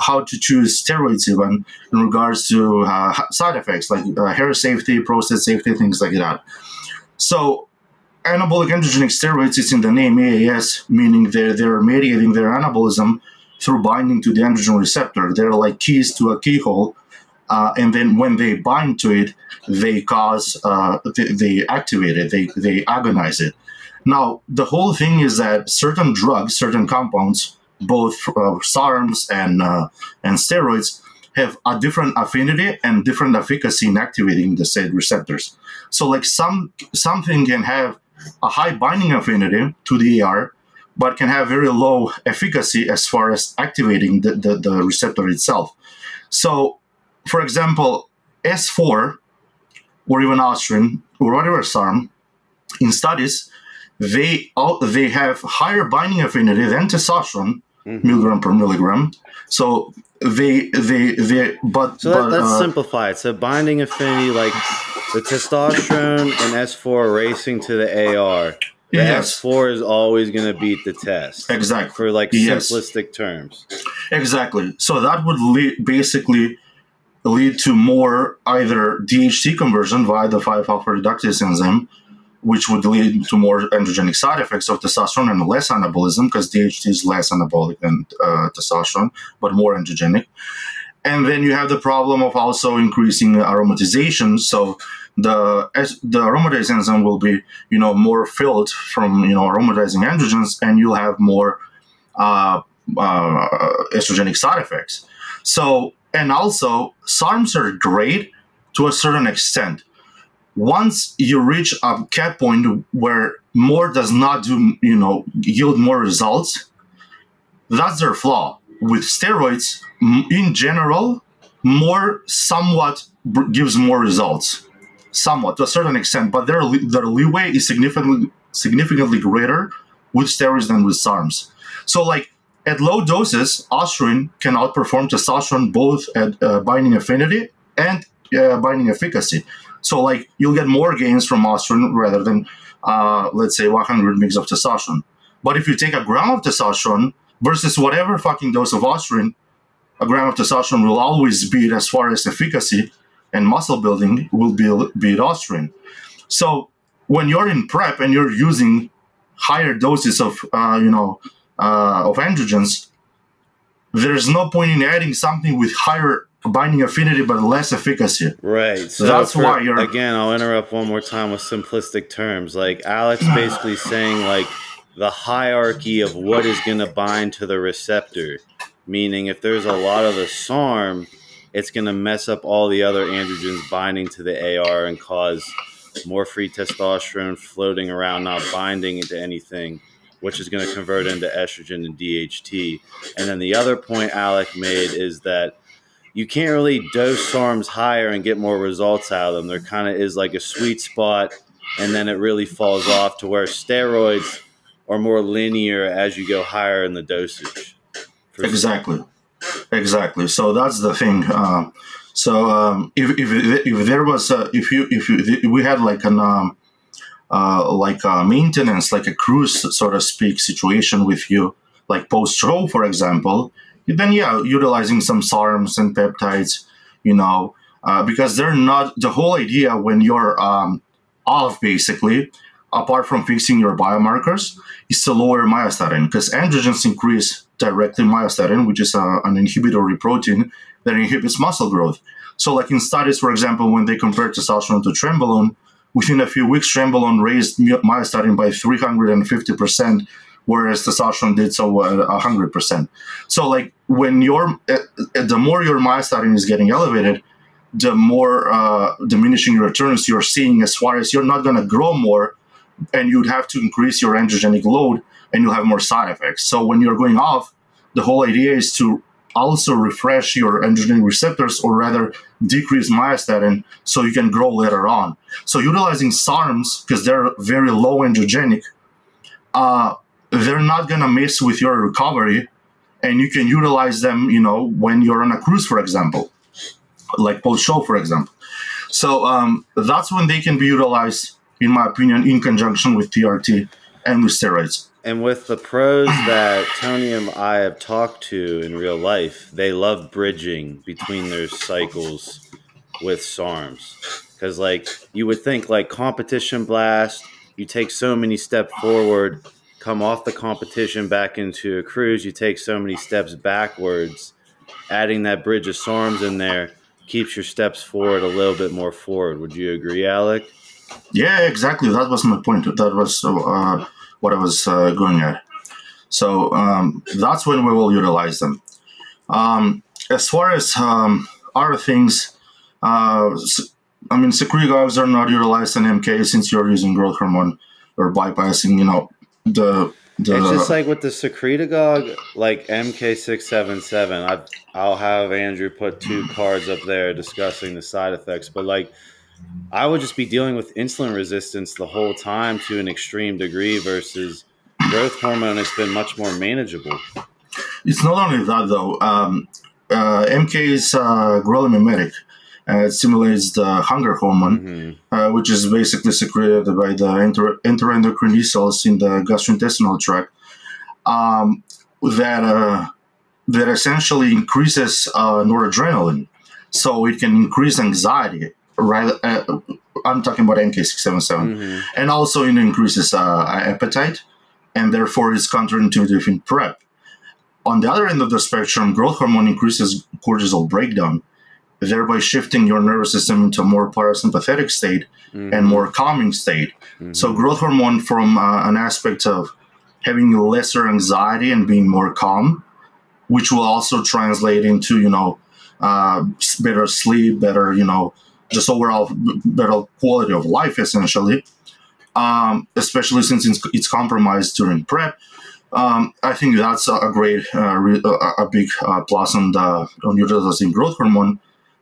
how to choose steroids, even in regards to side effects like hair safety, prostate safety, things like that. So, anabolic androgenic steroids, it's in the name, AAS, meaning they're mediating their anabolism through binding to the androgen receptor. They're like keys to a keyhole, and then when they bind to it, they cause they activate it, they agonize it. Now, the whole thing is that certain drugs, certain compounds, both SARMs and steroids, have a different affinity and different efficacy in activating the said receptors. So, like, something can have a high binding affinity to the AR, but can have very low efficacy as far as activating the receptor itself. So, for example, S4 or even Austrin or whatever SARM, in studies, they have higher binding affinity than testosterone, milligram per milligram. So let's simplify it. So binding affinity, like, the testosterone and S4 racing to the AR. The S4 is always going to beat the test. Exactly. For, like, simplistic terms. Exactly. So that would basically lead to more either DHT conversion via the 5-alpha reductase enzyme, which would lead to more androgenic side effects of testosterone and less anabolism, because DHT is less anabolic than testosterone, but more androgenic. And then you have the problem of also increasing aromatization. So the aromatase enzyme will be, you know, more filled from, you know, aromatizing androgens, and you'll have more estrogenic side effects. So, and also, SARMs are great to a certain extent. Once you reach a cap point where more does not do, you know, yield more results, that's their flaw. With steroids, in general, more somewhat gives more results, somewhat to a certain extent. But their leeway is significantly greater with steroids than with SARMs. So, like, at low doses, Austrin can outperform testosterone both at binding affinity and binding efficacy. So, like, you'll get more gains from Austrin rather than, let's say, 100 mg of testosterone. But if you take a gram of testosterone versus whatever fucking dose of Austrin, a gram of testosterone will always beat, as far as efficacy and muscle building, will beat Austrin. So when you're in prep and you're using higher doses of androgens, there's no point in adding something with higher binding affinity but less efficacy. Right. So that's why you're... Again, I'll interrupt one more time with simplistic terms. Like, Alec's basically saying, like, the hierarchy of what is going to bind to the receptor, meaning if there's a lot of the SARM, it's going to mess up all the other androgens binding to the AR and cause more free testosterone floating around, not binding into anything, which is going to convert into estrogen and DHT. And then the other point Alec made is that you can't really dose SARMs higher and get more results out of them. There kind of is like a sweet spot, and then it really falls off to where steroids are more linear as you go higher in the dosage. Exactly. Exactly. So that's the thing. If there was a, if we had like an like a maintenance, like a cruise, so to speak, situation with you, like post-show, for example, then yeah, utilizing some SARMs and peptides, you know, because they're not the whole idea when you're off, basically, apart from fixing your biomarkers, is to lower myostatin, because androgens increase directly myostatin, which is an inhibitory protein that inhibits muscle growth. So like in studies, for example, when they compared testosterone to trenbolone, within a few weeks, trenbolone raised myostatin by 350%, whereas testosterone did so 100%. So like when you're, the more your myostatin is getting elevated, the more diminishing returns you're seeing, as far as you're not going to grow more, and you'd have to increase your androgenic load, and you'll have more side effects. So when you're going off, the whole idea is to also refresh your androgen receptors, or rather decrease myostatin, so you can grow later on. So utilizing SARMs, because they're very low androgenic, they're not going to mess with your recovery, and you can utilize them, you know, when you're on a cruise, for example, like post-show, for example. So that's when they can be utilized, in my opinion, in conjunction with TRT and with steroids. And with the pros that Tony and I have talked to in real life, they love bridging between their cycles with SARMs. Because, like, you would think, like, competition blast, you take so many steps forward, come off the competition back into a cruise, you take so many steps backwards. Adding that bridge of SARMs in there keeps your steps forward a little bit more forward. Would you agree, Alec? Yeah, exactly. That was my point. That was... what I was going at. So that's when we will utilize them. As far as other things, I mean, secretagogues are not utilized in MK, since you're using growth hormone or bypassing, you know, the it's just like with the secretagogue, like MK677, I'll have Andrew put two cards up there discussing the side effects, but like, I would just be dealing with insulin resistance the whole time to an extreme degree, versus growth hormone has been much more manageable. It's not only that, though. MK is ghrelin mimetic. It simulates the hunger hormone, which is basically secreted by the enteroendocrine cells in the gastrointestinal tract, that essentially increases noradrenaline. So it can increase anxiety. Right, I'm talking about MK677, and also it increases appetite, and therefore it's counterintuitive in PrEP. On the other end of the spectrum, growth hormone increases cortisol breakdown, thereby shifting your nervous system into a more parasympathetic state and more calming state. So growth hormone, from an aspect of having lesser anxiety and being more calm, which will also translate into, you know, better sleep, better, you know, just overall better quality of life, essentially, especially since it's compromised during PrEP. I think that's a great, a big plus on utilizing growth hormone,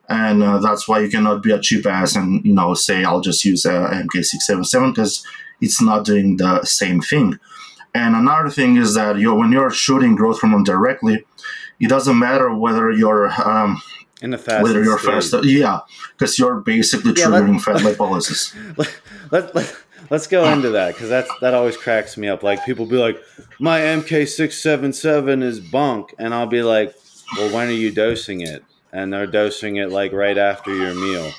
and that's why you cannot be a cheap ass and, you know, say I'll just use MK677, because it's not doing the same thing. And another thing is that when you're shooting growth hormone directly, it doesn't matter whether you're whether you're fast, yeah, because you're basically triggering fat lipolysis. Let's go into that, because that always cracks me up. Like, people be like, my MK677 is bunk, and I'll be like, well, when are you dosing it? And they're dosing it like right after your meal.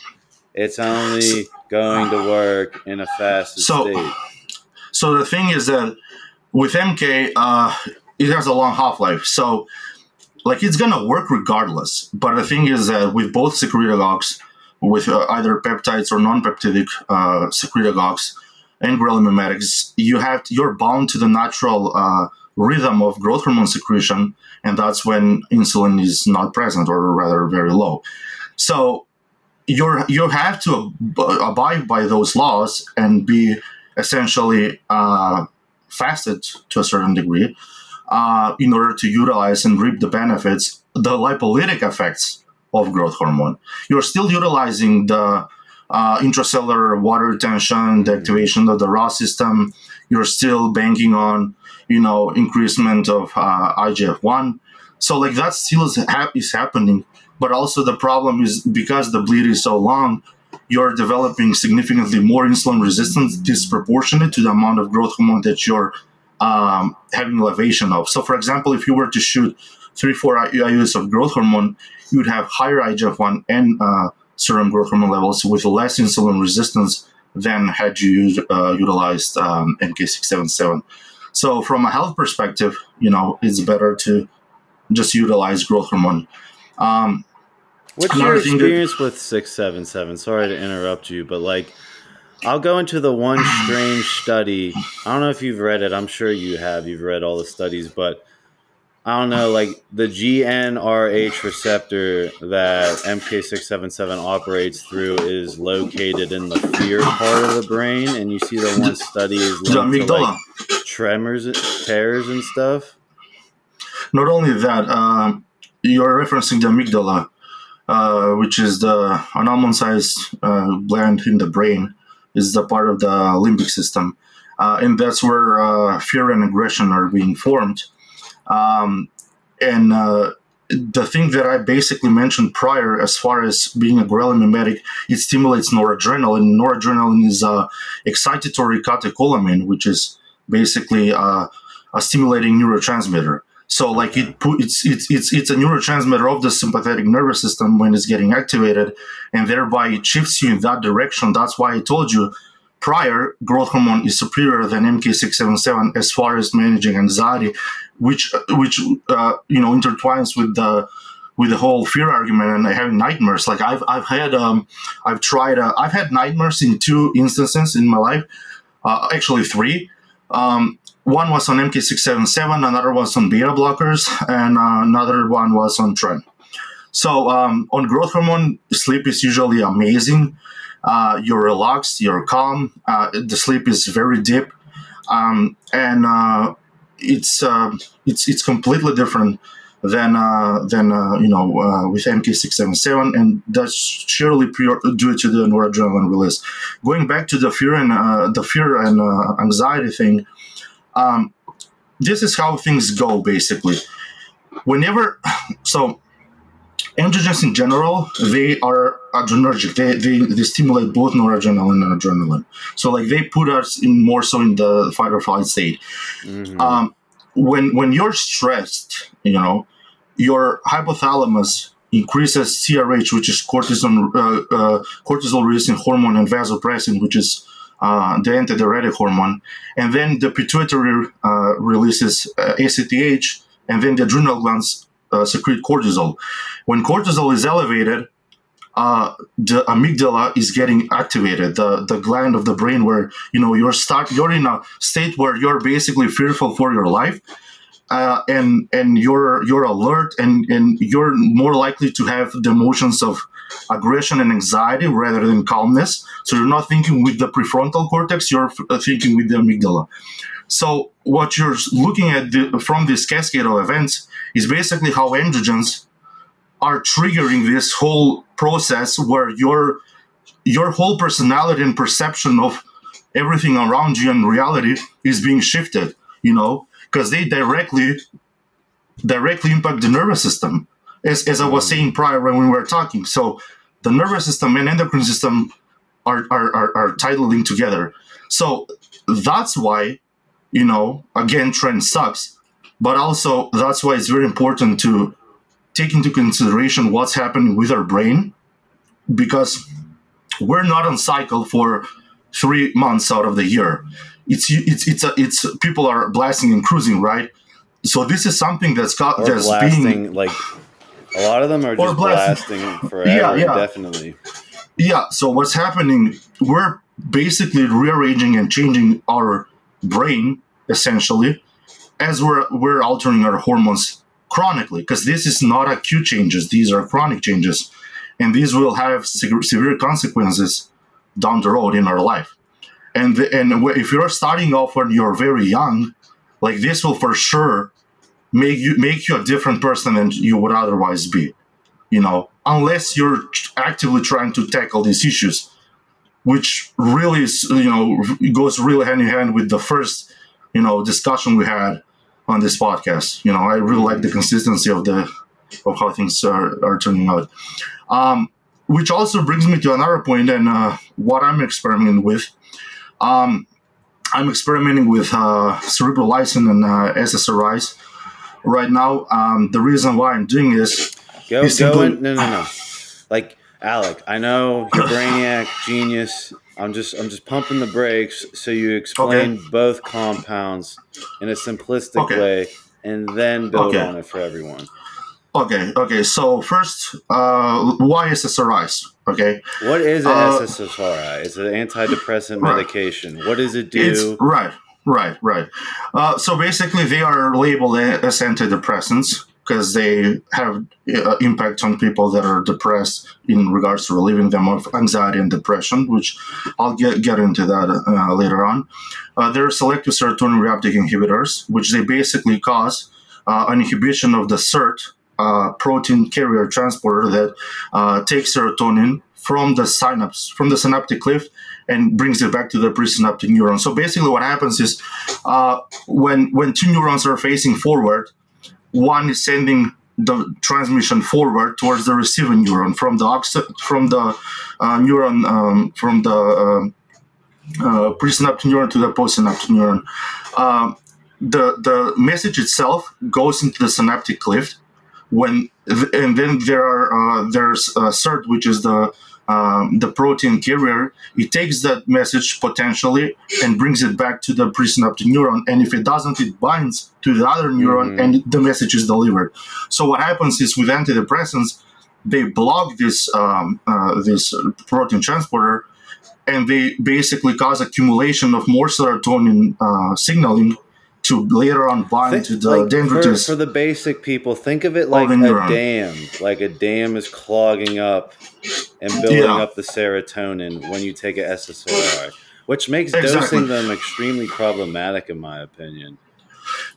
It's only going to work in a fasted state. So the thing is that with MK, it has a long half-life. So like it's gonna work regardless. But the thing is that with both secretagogues, with either peptides or non-peptidic secretagogues and ghrelin mimetics, you have to, you're bound to the natural rhythm of growth hormone secretion, and that's when insulin is not present, or rather very low. So you have to abide by those laws and be essentially fasted to a certain degree in order to utilize and reap the benefits, the lipolytic effects of growth hormone. You're still utilizing the intracellular water retention, the activation of the ROS system. You're still banking on, you know, increasement of IGF-1. So like that still is happening. But also the problem is, because the bleed is so long, you're developing significantly more insulin resistance disproportionate to the amount of growth hormone that you're having elevation of. So for example, if you were to shoot 3-4 IUs of growth hormone, you would have higher IGF-1 and serum growth hormone levels with less insulin resistance than had you utilized MK-677. So from a health perspective, you know, it's better to just utilize growth hormone. What's your experience with 677? Sorry to interrupt you, but like, I'll go into the one strange study. I don't know if you've read it. I'm sure you have. You've read all the studies, but I don't know, like the GnRH receptor that MK-677 operates through is located in the fear part of the brain, and you see the one study is linked to like tremors, terrors, and stuff. Not only that, you're referencing the amygdala, which is an almond-sized gland in the brain. It's the part of the limbic system. And that's where fear and aggression are being formed. And the thing that I basically mentioned prior, as far as being a ghrelin mimetic, it stimulates noradrenaline. Noradrenaline is an excitatory catecholamine, which is basically a stimulating neurotransmitter. So, like, it's a neurotransmitter of the sympathetic nervous system when it's getting activated, and thereby it shifts you in that direction. That's why I told you prior, growth hormone is superior than MK-677 as far as managing anxiety, which you know, intertwines with the whole fear argument and having nightmares. Like I've had nightmares in 2 instances in my life, actually 3. One was on MK-677, another was on beta blockers, and another one was on Tren. So on growth hormone, sleep is usually amazing. You're relaxed, you're calm. The sleep is very deep, and it's completely different than you know, with MK-677, and that's surely pure due to the noradrenaline release. Going back to the fear and anxiety thing. This is how things go, basically. So androgens in general, they are adrenergic. They stimulate both noradrenaline and adrenaline. So like they put us in more so in the fight or flight state. Mm-hmm. When you're stressed, you know, your hypothalamus increases CRH, which is cortisol-releasing hormone, and vasopressin, which is the antidiuretic hormone, and then the pituitary releases ACTH, and then the adrenal glands secrete cortisol. When cortisol is elevated, the amygdala is getting activated, the gland of the brain where, you know, you're in a state where you're basically fearful for your life, and you're alert, and you're more likely to have the emotions of aggression and anxiety rather than calmness. So you're not thinking with the prefrontal cortex, you're thinking with the amygdala. So what you're looking at from this cascade of events is basically how androgens are triggering this whole process where your whole personality and perception of everything around you and reality is being shifted, you know, because they directly impact the nervous system. As I was saying prior when we were talking, so the nervous system and endocrine system are tightly linked together. So that's why, you know, again, Tren sucks, but also that's why it's very important to take into consideration what's happening with our brain, because we're not on cycle for 3 months out of the year. People are blasting and cruising, right? So this is something that's got that's being like a lot of them are just blasting forever, definitely. Yeah. So what's happening? We're basically rearranging and changing our brain essentially as we're altering our hormones chronically, because this is not acute changes; these are chronic changes, and these will have severe consequences down the road in our life. And if you're starting off when you're very young, like this will for sure make you a different person than you would otherwise be, you know, unless you're actively trying to tackle these issues, which really is, you know, goes really hand in hand with the first, you know, discussion we had on this podcast. You know, I really like the consistency of how things are turning out, which also brings me to another point and what I'm experimenting with. I'm experimenting with cerebral lysine and SSRIs right now. The reason why I'm doing this is no. Like Alec, I know you're brainiac genius. I'm just pumping the brakes so you explain both compounds in a simplistic way and then build on it for everyone. Okay. So first, why SSRIs? Okay. What is an SSRI? It's an antidepressant medication. What does it do? Right. So basically, they are labeled as antidepressants because they have impact on people that are depressed in regards to relieving them of anxiety and depression, which I'll get into that later on. They're selective serotonin reuptake inhibitors, which they basically cause an inhibition of the SERT, protein carrier transporter that takes serotonin from the synapse, from the synaptic cleft, and brings it back to the presynaptic neuron. So basically what happens is when two neurons are facing forward, one is sending the transmission forward towards the receiving neuron from the presynaptic neuron to the postsynaptic neuron. The message itself goes into the synaptic cleft, and then there's SERT, which is the protein carrier. It takes that message potentially and brings it back to the presynaptic neuron. And if it doesn't, it binds to the other neuron and the message is delivered. So what happens is with antidepressants, they block this this protein transporter, and they basically cause accumulation of more serotonin signaling to later on bind to the dendrites. For the basic people, think of it like a dam. Like a dam is clogging up and building up the serotonin when you take an SSRI, which makes dosing them extremely problematic, in my opinion.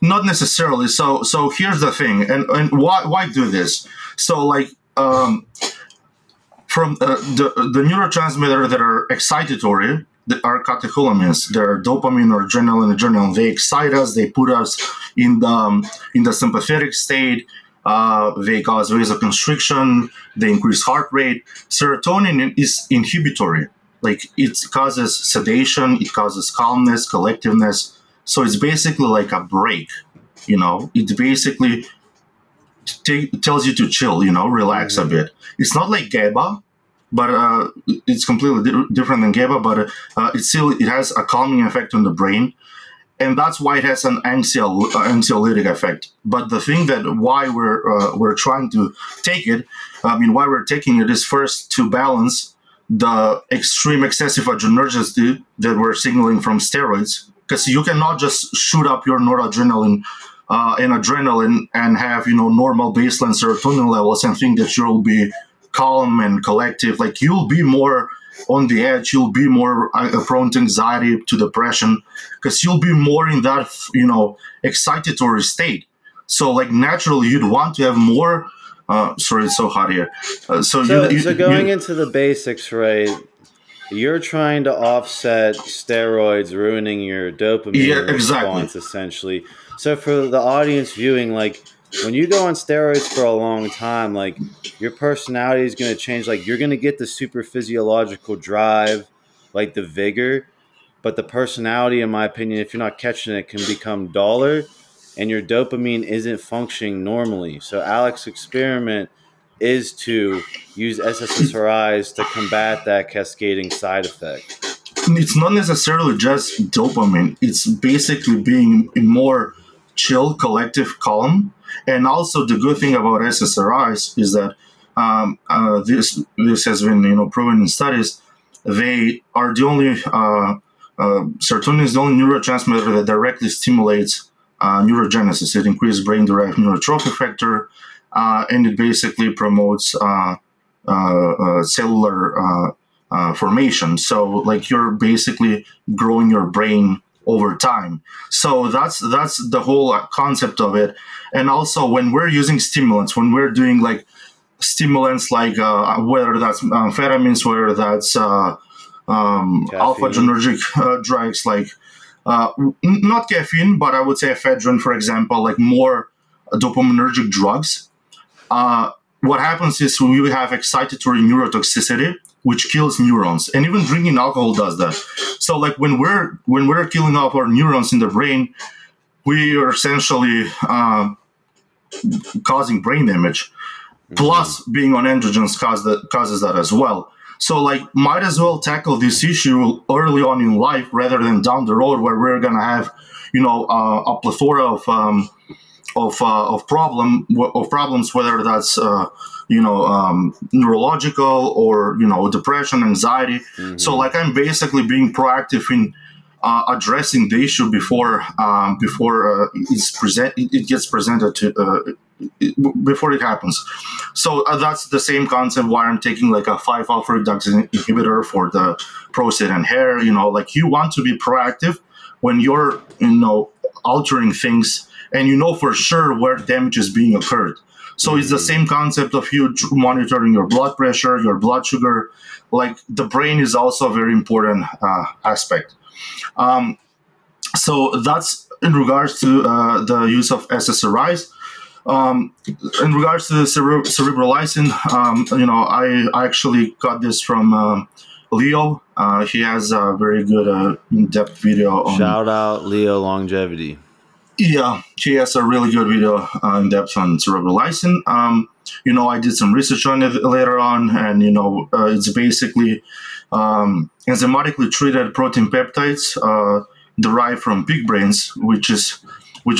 Not necessarily. So here's the thing, and why do this? So like from the neurotransmitters that are excitatory, are catecholamines. They're dopamine or adrenaline. They excite us. They put us in the sympathetic state. They cause vasoconstriction. They increase heart rate. Serotonin is inhibitory. Like it causes sedation. It causes calmness, collectiveness. So it's basically like a break. You know, it basically tells you to chill. You know, relax a bit. It's not like GABA. But it's completely different than GABA, but it has a calming effect on the brain, and that's why it has an anxiolytic effect. But the thing that why we're trying to take it, I mean, why we're taking it is first to balance the excessive adrenergy that we're signaling from steroids, because you cannot just shoot up your noradrenaline and have, you know, normal baseline serotonin levels and think that you'll be calm and collective. Like you'll be more on the edge, you'll be more prone to anxiety, to depression, because you'll be more in that, you know, excitatory state. So like naturally you'd want to have more sorry, it's so hot here. So going into the basics, right? You're trying to offset steroids ruining your dopamine response, essentially. So for the audience viewing, like when you go on steroids for a long time, like your personality is going to change. Like you're going to get the super physiological drive, like the vigor, but the personality, in my opinion, if you're not catching it, can become duller and your dopamine isn't functioning normally. So Alec's experiment is to use SSRIs to combat that cascading side effect. It's not necessarily just dopamine. It's basically being more chill, collective, calm. And also the good thing about SSRIs is that this has been proven in studies. They are the only serotonin is the only neurotransmitter that directly stimulates neurogenesis. It increases brain-derived neurotrophic factor, and it basically promotes cellular formation. So, like, you're basically growing your brain over time. So that's the whole concept of it. And also, when we're using stimulants, when we're doing like stimulants, like whether that's amphetamines, whether that's alpha-adrenergic drugs, like not caffeine, but I would say ephedrine, for example, like more dopaminergic drugs. What happens is we have excitatory neurotoxicity, which kills neurons, and even drinking alcohol does that. So, like, when we're killing off our neurons in the brain, we are essentially causing brain damage. Plus, being on androgens causes that as well. So, like, might as well tackle this issue early on in life rather than down the road where we're gonna have, a plethora of problems, whether that's neurological or depression, anxiety. Mm-hmm. So, like, I'm basically being proactive in addressing the issue before it gets presented, before it happens. So that's the same concept why I'm taking like a 5-alpha reductase inhibitor for the prostate and hair. Like, you want to be proactive when you're altering things, and for sure where damage is being occurred. So it's the same concept of you monitoring your blood pressure, your blood sugar. Like, the brain is also a very important aspect. So that's in regards to the use of SSRIs. In regards to the cerebralizing, I actually got this from Leo. He has a very good in-depth video. Shout out Leo Longevity. Yeah, she has a really good video in depth on cerebralizing. I did some research on it later on, and it's basically enzymatically treated protein peptides derived from pig brains, which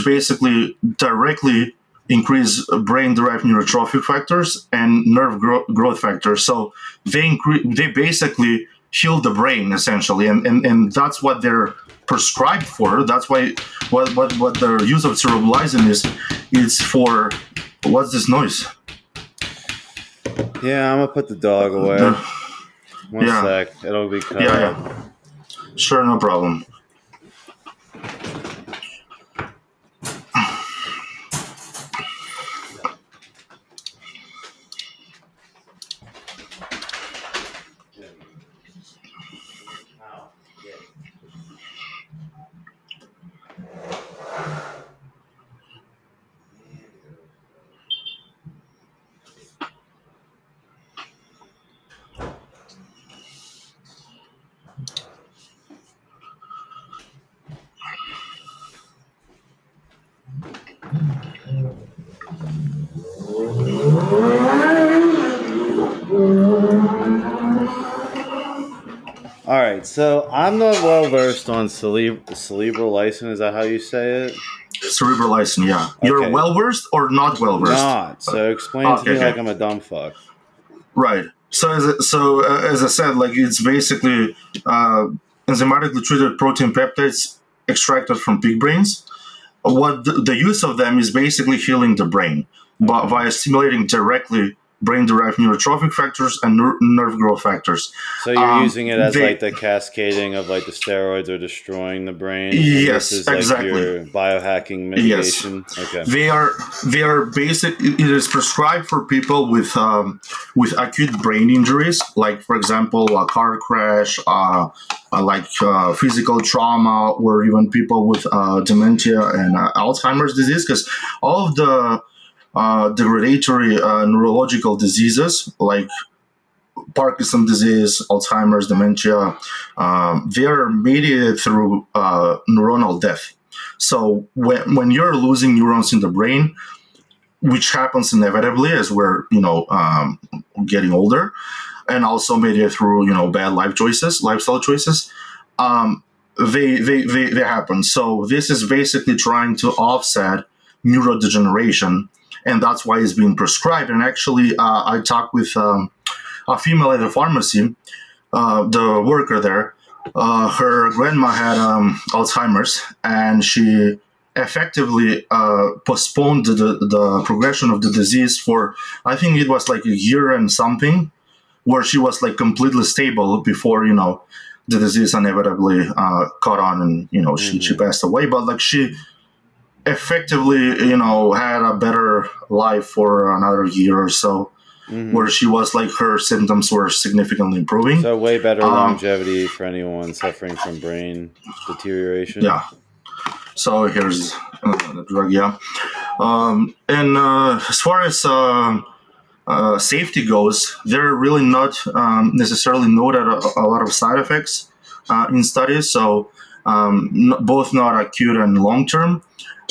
basically directly increase brain-derived neurotrophic factors and nerve growth factors. So they basically heal the brain essentially, and that's what they're prescribed for. That's why what the use of cerebralizing is. It's for what's this noise? Yeah, I'm gonna put the dog away. One sec, it'll be cut. Yeah. Sure, no problem. So I'm not well versed on cerebralizing. Is that how you say it? Cerebralizing, yeah. Okay. You're well versed or not well versed? Not. So explain to me like I'm a dumb fuck. Right. So as I said, like, it's basically enzymatically treated protein peptides extracted from pig brains. What the use of them is basically healing the brain via stimulating directly brain-derived neurotrophic factors and nerve growth factors. So you're using it as like the cascading of like the steroids are destroying the brain. Yes, is exactly. Like your biohacking medication. Yes. Okay. They are basic. It is prescribed for people with acute brain injuries, like, for example, a car crash, physical trauma, or even people with dementia and Alzheimer's disease, because all of the degradatory neurological diseases like Parkinson's disease, Alzheimer's, dementia, they are mediated through neuronal death. So when you're losing neurons in the brain, which happens inevitably as we're getting older, and also mediated through bad lifestyle choices, they happen. So this is basically trying to offset neurodegeneration, and that's why it's being prescribed. And actually, I talked with a female at the pharmacy, the worker there. Her grandma had Alzheimer's, and she effectively postponed the progression of the disease for, I think it was like a year and something, where she was like completely stable before, you know, the disease inevitably caught on, and, you know, she passed away. But like, she effectively, you know, had a better life for another year or so, where she was like, her symptoms were significantly improving. So way better longevity for anyone suffering from brain deterioration. Yeah. So here's the drug. Yeah. And as far as safety goes, there are really not necessarily noted a lot of side effects in studies. So both not acute and long-term.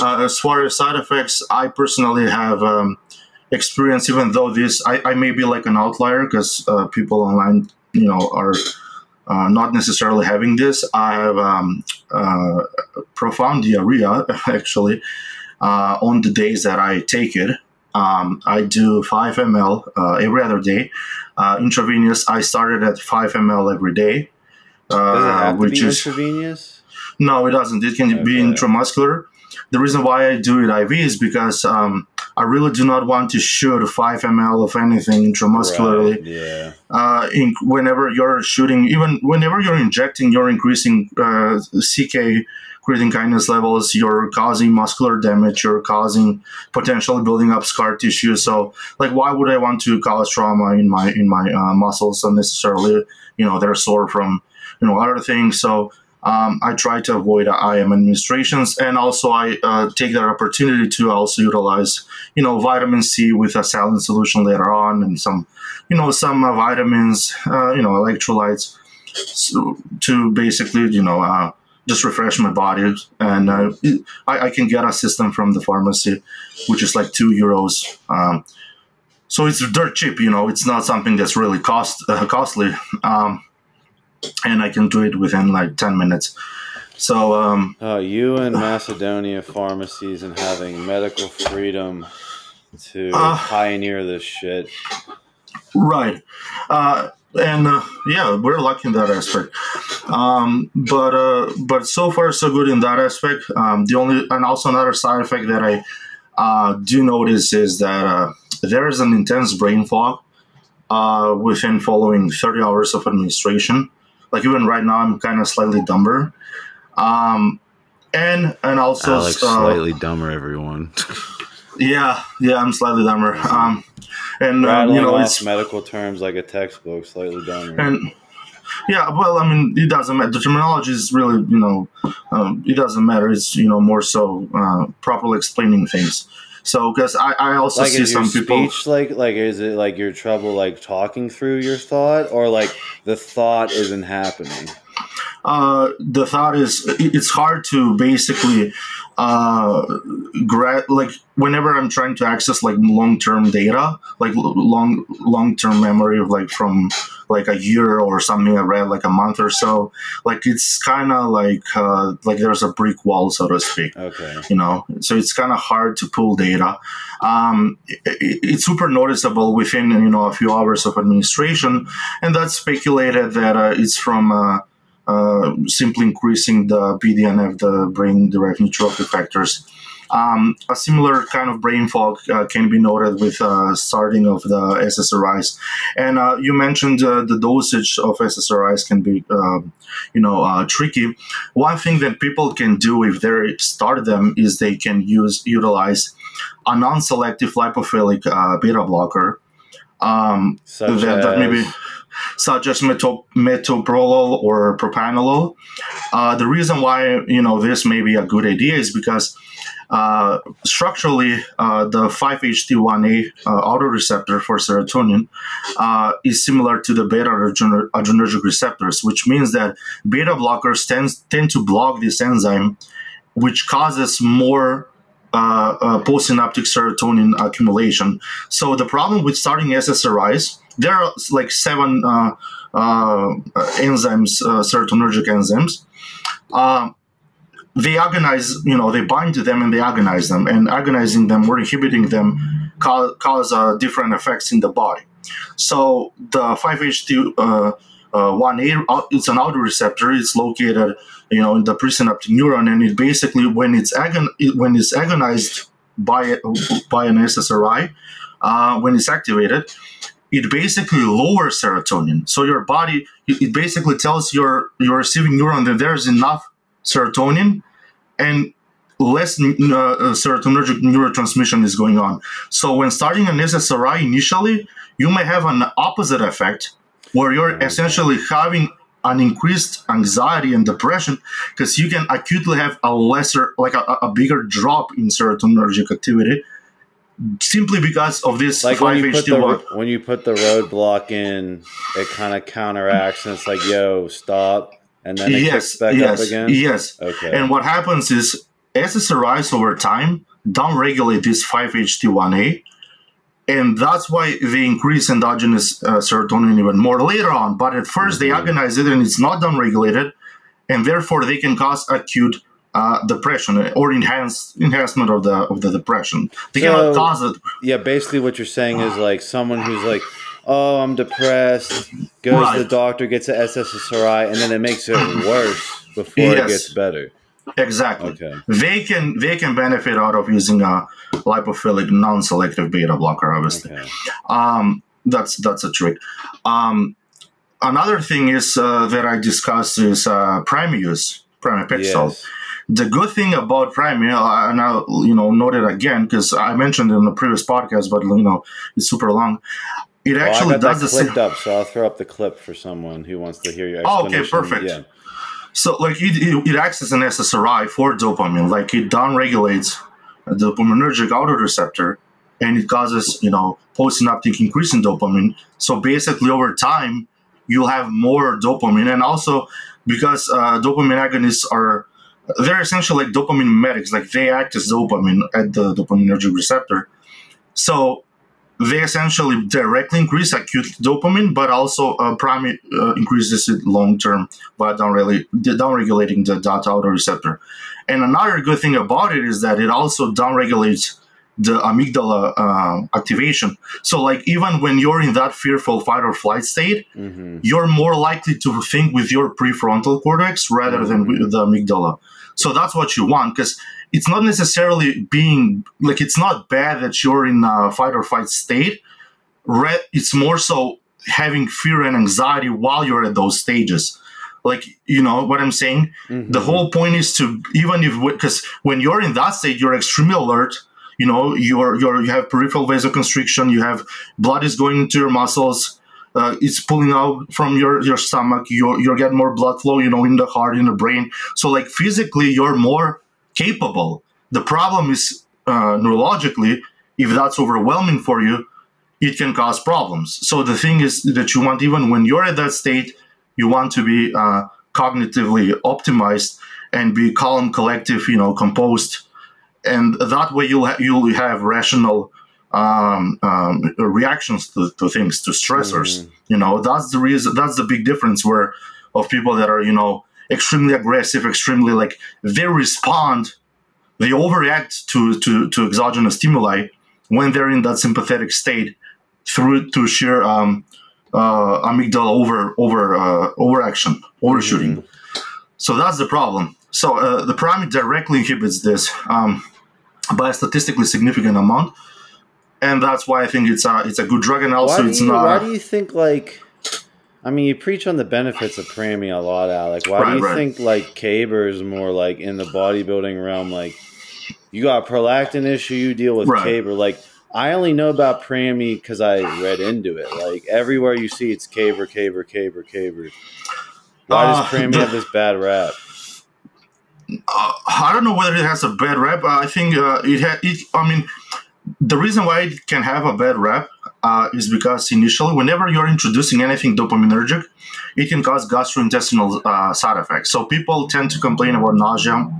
As far as side effects, I personally have experience, even though this, I may be like an outlier, because people online, you know, are not necessarily having this. I have profound diarrhea, actually, on the days that I take it. I do 5 ml every other day. Intravenous, I started at 5 ml every day. Does it have to be intravenous? No, it doesn't. It can be intramuscular. The reason why I do it IV is because I really do not want to shoot 5 ml of anything intramuscularly. Right, yeah. Whenever you're shooting, even whenever you're injecting, you're increasing CK, creatine kinase levels, you're causing muscular damage, you're causing potentially building up scar tissue. So, like, why would I want to cause trauma in my muscles unnecessarily? You know, they're sore from, you know, other things. So I try to avoid IM administrations, and also I take that opportunity to also utilize, you know, vitamin C with a saline solution later on, and some, you know, some vitamins, you know, electrolytes, so, to basically, you know, just refresh my body. And I can get a system from the pharmacy, which is like €2. So it's dirt cheap, you know, it's not something that's really costly. And I can do it within like 10 minutes. So, you and Macedonia pharmacies and having medical freedom to pioneer this shit. Right. And yeah, we're lucky in that aspect. But so far so good in that aspect. The only, and also another side effect that I do notice is that there is an intense brain fog within following 30 hours of administration. Like, even right now, I'm kind of slightly dumber. And also Alex, slightly dumber, everyone. Yeah, I'm slightly dumber. And you know, it's medical terms like a textbook, slightly dumber. And yeah, well, I mean, it doesn't matter. The terminology is really, you know, it doesn't matter. It's, you know, more so properly explaining things. So, because I also like, see is some your people speech, like is it like your trouble like talking through your thought, or like the thought isn't happening? The thought is, it's hard to basically like, whenever I'm trying to access like long-term data, like long-term memory of like from like a year or something I read, like a month or so, like it's kind of like there's a brick wall, so to speak. Okay. You know, so it's kind of hard to pull data. It's super noticeable within, you know, a few hours of administration, and that's speculated that it's from simply increasing the BDNF, the brain-derived neurotrophic factors. A similar kind of brain fog can be noted with starting of the SSRIs. And you mentioned the dosage of SSRIs can be, you know, tricky. One thing that people can do if they start them is they can utilize a non-selective lipophilic beta blocker. Such as metoprolol or propanolol. The reason why, you know, this may be a good idea is because structurally, the 5-HT1A autoreceptor for serotonin is similar to the beta-adrenergic receptors, which means that beta blockers tend to block this enzyme, which causes more postsynaptic serotonin accumulation. So the problem with starting SSRIs, there are like 7 enzymes, serotonergic enzymes, They agonize, you know, they bind to them and they agonize them. And agonizing them or inhibiting them cause different effects in the body. So the 5-HT1A, it's an autoreceptor. It's located, you know, in the presynaptic neuron, and it basically, when it's agonized by an SSRI, when it's activated, it basically lowers serotonin. So your body, it basically tells your receiving neuron that there's enough serotonin and less serotonergic neurotransmission is going on. So when starting an SSRI initially, you may have an opposite effect where you're essentially having an increased anxiety and depression because you can acutely have a lesser, like a bigger drop in serotonergic activity simply because of this 5-HT1. When you put the roadblock in, it kind of counteracts and it's like, yo, stop. And then it kicks back up again? Yes. Okay. And what happens is SSRIs over time downregulate this 5-HT1A, and that's why they increase endogenous serotonin even more later on. But at first, they agonize it, and it's not downregulated, and therefore they can cause acute depression or enhancement of the depression. They cannot cause it. Yeah, basically what you're saying is like someone who's like, oh, I'm depressed, goes to the doctor, gets an SSRI, and then it makes it worse before it gets better. Exactly. Okay. They can benefit out of using a lipophilic non-selective beta blocker, obviously. Okay. That's a trick. Another thing is that I discussed is Primipexol. Yes. The good thing about Primipexol, and I'll note it again because I mentioned it in the previous podcast, but it's super long. It actually does the same. So I'll throw up the clip for someone who wants to hear your explanation. Oh, okay, perfect. Yeah. So, it acts as an SSRI for dopamine. Like, it downregulates the dopaminergic autoreceptor, and it causes, postsynaptic increase in dopamine. So, basically, over time, you'll have more dopamine. And also, because dopamine agonists they're essentially like dopamine mimetics. Like, they act as dopamine at the dopaminergic receptor. So, they essentially directly increase acute dopamine, but also increases it long-term by downregulating the DOT autoreceptor. And another good thing about it is that it also downregulates the amygdala activation. So, even when you're in that fearful fight-or-flight state, you're more likely to think with your prefrontal cortex rather than with the amygdala. So that's what you want, because it's not necessarily it's not bad that you're in a fight-or-flight state. It's more so having fear and anxiety while you're at those stages. You know what I'm saying? Mm-hmm. The whole point is to, because when you're in that state, you're extremely alert. You have peripheral vasoconstriction. You have blood is going into your muscles. It's pulling out from your stomach. You'll get more blood flow, in the heart, in the brain. So, physically, you're more capable. The problem is neurologically, if that's overwhelming for you, it can cause problems. So, the thing is that you want, even when you're at that state, you want to be cognitively optimized and be calm, collective, composed. And that way you'll have rational reactions to things, to stressors. That's the reason. That's the big difference of people that are extremely aggressive, extremely they respond, they overreact to exogenous stimuli when they're in that sympathetic state through to sheer amygdala overaction, overshooting. So that's the problem. So the primate directly inhibits this by a statistically significant amount. And that's why I think it's a good drug, and also why do you think, you preach on the benefits of Prami a lot, Alec. Why do you think, Kaber is more, in the bodybuilding realm, you got a prolactin issue, you deal with Kaber. I only know about Prami because I read into it. Everywhere you see, it's Kaber. Why does Prami have this bad rap? I don't know whether it has a bad rap. I think the reason why it can have a bad rep is because initially, whenever you're introducing anything dopaminergic, it can cause gastrointestinal side effects. So people tend to complain about nausea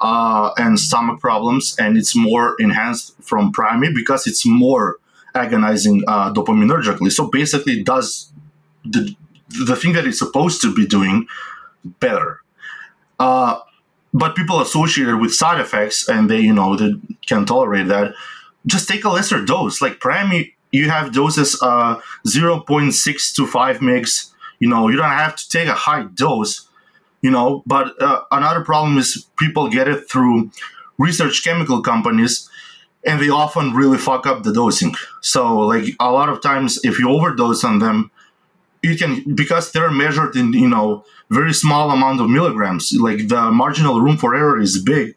and stomach problems, and it's more enhanced from Prami because it's more agonizing dopaminergically. So basically, it does the thing that it's supposed to be doing better. But people associated with side effects, and they, you know, they can tolerate that. Just take a lesser dose. Like Prime, you have doses 0.6 to 5 mg. You know, you don't have to take a high dose, you know. But another problem is people get it through research chemical companies, and they often really fuck up the dosing. So, like, a lot of times if you overdose on them, you can, because they're measured in, you know, very small amount of milligrams, like the marginal room for error is big,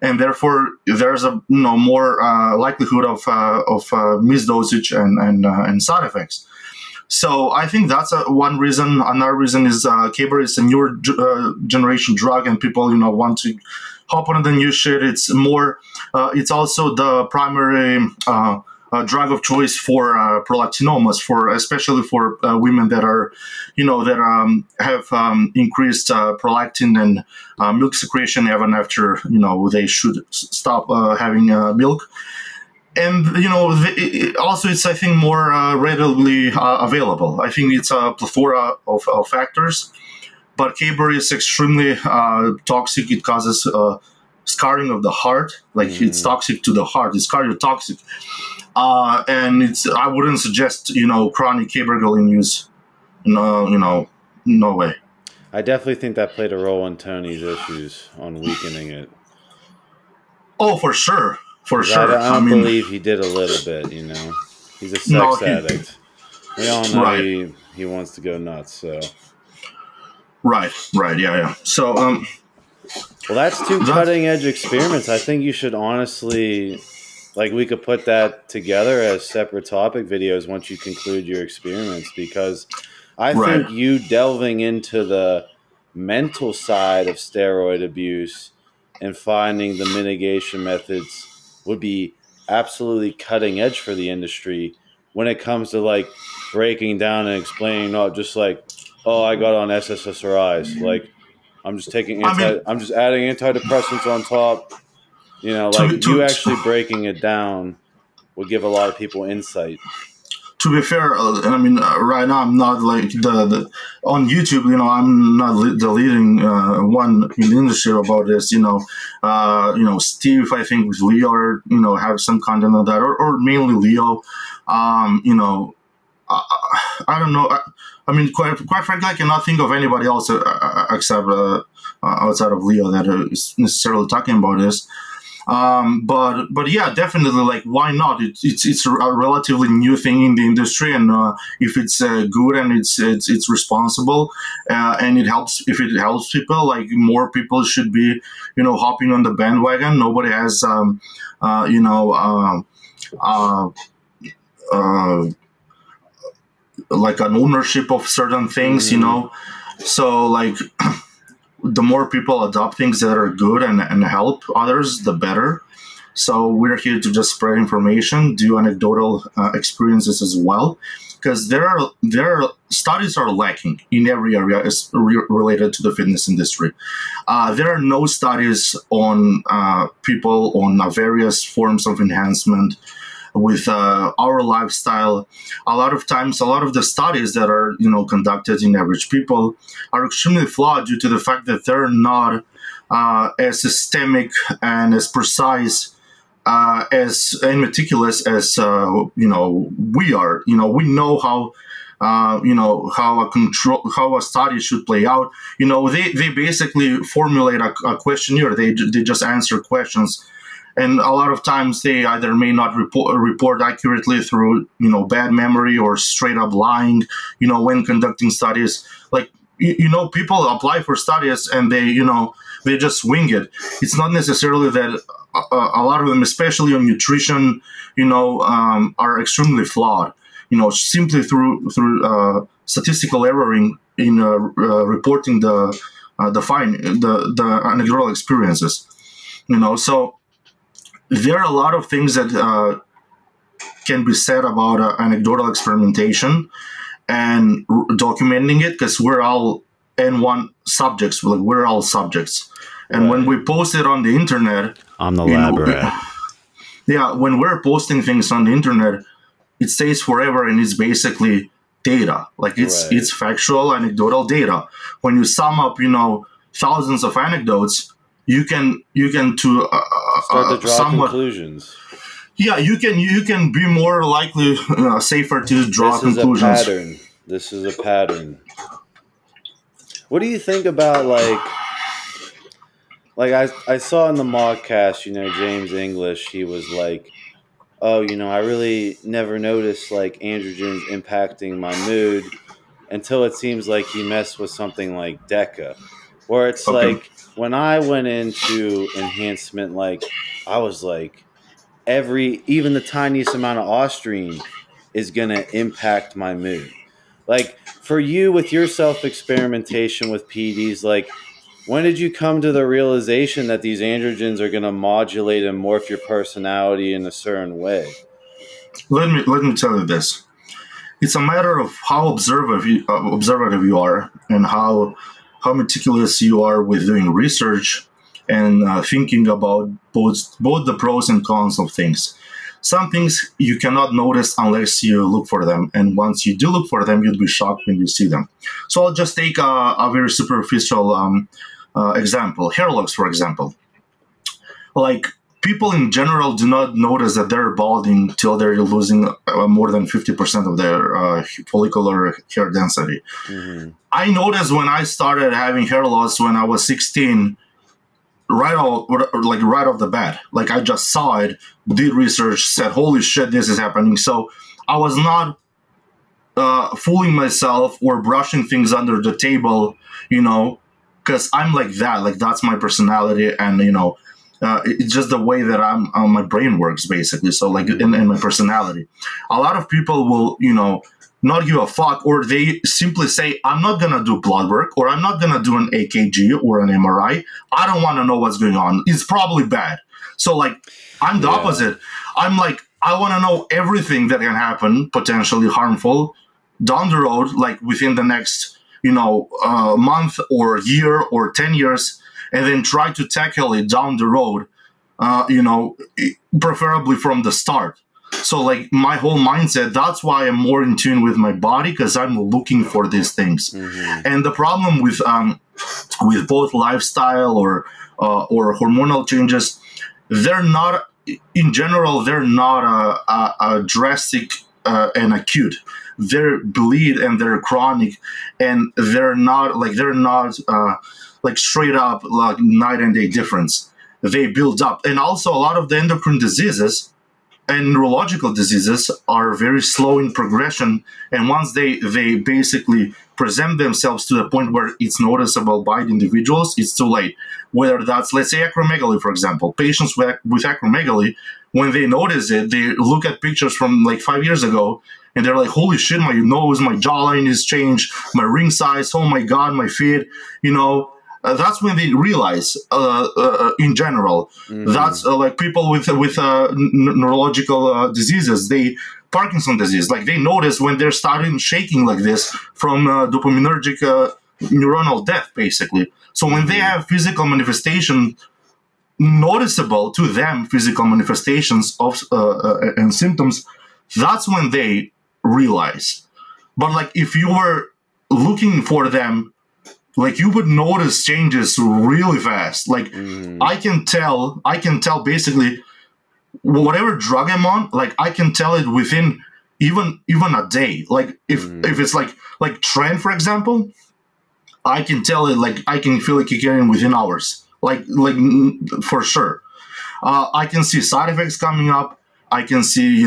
and therefore there's a, you know, more likelihood of misdosage and side effects. So I think that's one reason. Another reason is Caber is a newer generation drug, and people, you know, want to hop on the new shit. It's more, it's also the primary drug of choice for prolactinomas, for especially for women that are, you know, that have increased prolactin and milk secretion even after, you know, they should stop having milk. And, you know, also it's, I think, more readily available. I think it's a plethora of factors, but Caber is extremely toxic. It causes scarring of the heart. Like, it's toxic to the heart. It's cardiotoxic. And it's, I wouldn't suggest, you know, chronic cabergoline use. No, you know, no way. I definitely think that played a role in Tony's issues on weakening it. Oh, for sure. For sure. I mean, believe he did a little bit, you know. He's a sex addict. We all know he wants to go nuts, so. Right, yeah. So, well, that's two cutting-edge experiments. I think you should honestly, like, we could put that together as separate topic videos once you conclude your experiments, because I think you delving into the mental side of steroid abuse and finding the mitigation methods would be absolutely cutting edge for the industry when it comes to, like, breaking down and explaining, not just like, oh, I got on SSRIs, like, I'm just taking, I'm just adding antidepressants on top, you know, like, you actually breaking it down would give a lot of people insight. To be fair, I mean, right now I'm not like the on YouTube. You know, I'm not the leading one in the industry about this. You know, Steve, I think, with Leo, you know, have some content on that, or mainly Leo. You know, I don't know. I mean, quite frankly, I cannot think of anybody else except outside of Leo that is necessarily talking about this. But yeah, definitely, like, why not? It's a relatively new thing in the industry, and if it's good and it's responsible, and it helps, if it helps people, like, more people should be, you know, hopping on the bandwagon. Nobody has, you know, like an ownership of certain things, you know. So, like. The more people adopt things that are good and help others, the better. So we're here to just spread information, do anecdotal experiences as well, because there are studies are lacking in every area as related to the fitness industry. There are no studies on people on various forms of enhancement with our lifestyle. A lot of times, a lot of the studies that are, you know, conducted in average people are extremely flawed due to the fact that they're not as systemic and as precise and meticulous as, you know, we are. You know, we know how, you know, how a study should play out. You know, they basically formulate a questionnaire. They just answer questions. And a lot of times they either may not report accurately through, you know, bad memory or straight up lying, you know, when conducting studies. Like, you know, people apply for studies and they, you know, they just wing it. It's not necessarily that a lot of them, especially on nutrition, you know, are extremely flawed, you know, simply through statistical error in reporting the anecdotal experiences, you know. So there are a lot of things that can be said about anecdotal experimentation and documenting it, because we're all N1 subjects. Like, we're all subjects. And when we post it on the internet... I'm the lab rat. Yeah, when we're posting things on the internet, it stays forever, and it's basically data. Like, it's factual, anecdotal data. When you sum up, you know, thousands of anecdotes, you can to start to draw somewhat conclusions. Yeah, you can be more likely safer to draw conclusions. This is a pattern. What do you think about like I saw in the modcast, James English, he was like, oh, I really never noticed like androgens impacting my mood until it seems like he messed with something like DECA, where it's like when I went into enhancement, like I was like even the tiniest amount of Austrine is going to impact my mood. Like for you with your self-experimentation with PDs, like when did you come to the realization that these androgens are going to modulate and morph your personality in a certain way? Let me tell you this. It's a matter of how observative you are and how meticulous you are with doing research and thinking about both the pros and cons of things. Some things you cannot notice unless you look for them, and once you do look for them, you'd be shocked when you see them. So I'll just take a very superficial example, hair loss, for example. Like people in general do not notice that they're balding till they're losing more than 50% of their follicular hair density. Mm-hmm. I noticed when I started having hair loss when I was 16, right off the bat, like I just saw it, did research, said, holy shit, this is happening. So I was not fooling myself or brushing things under the table, because I'm like that, like that's my personality. And, it's just the way that my brain works basically. So like in my personality, a lot of people will, not give a fuck, or they simply say, I'm not going to do blood work, or I'm not going to do an AKG or an MRI. I don't want to know what's going on. It's probably bad. So like, I'm the opposite. I'm like, I want to know everything that can happen, potentially harmful, down the road, like within the next, month or year or 10 years, and then try to tackle it down the road, preferably from the start. So like my whole mindset, that's why I'm more in tune with my body, because I'm looking for these things. Mm-hmm. And the problem with both lifestyle or hormonal changes, they're not in general a drastic and acute. They're bleed and they're chronic, and they're not straight up like night and day difference. They build up, and also a lot of the endocrine diseases and neurological diseases are very slow in progression, and once they basically present themselves to the point where it's noticeable by the individuals, it's too late. Whether that's, let's say, acromegaly, for example. Patients with acromegaly, when they notice it, they look at pictures from like 5 years ago, and they're like, holy shit, my nose, my jawline is changed, my ring size, oh my god, my feet, that's when they realize, in general, mm-hmm. that's like people with neurological diseases, Parkinson's disease, like they notice when they're starting shaking like this from dopaminergic neuronal death, basically. So when mm-hmm. they have physical manifestation, noticeable to them physical manifestations of and symptoms, that's when they realize. But like if you were looking for them, like you would notice changes really fast. Like I can tell basically whatever drug I'm on, like I can tell it within even a day. Like if it's like Tren, for example, I can tell it, like I can feel it kicking in within hours. Like for sure. I can see side effects coming up. I can see,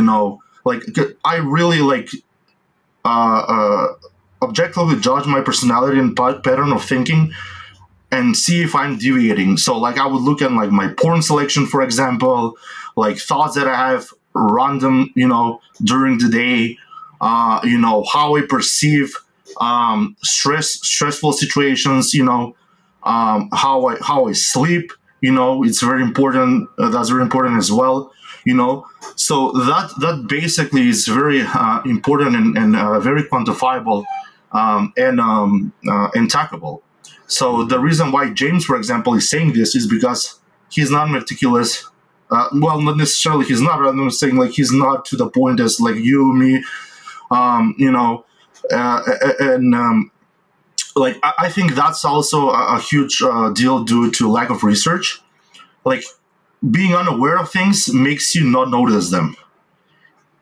like I really like objectively judge my personality and pattern of thinking and see if I'm deviating. So like I would look at like my porn selection, for example, like thoughts that I have random, during the day, how I perceive stressful situations, how I sleep, it's very important. That's very important as well. So that basically is very important and very quantifiable. And tackable. So the reason why James, for example, is saying this is because he's not meticulous. Well, not necessarily he's not. I'm saying like he's not to the point as like you, me, and like, I think that's also a huge deal due to lack of research. Like, being unaware of things makes you not notice them.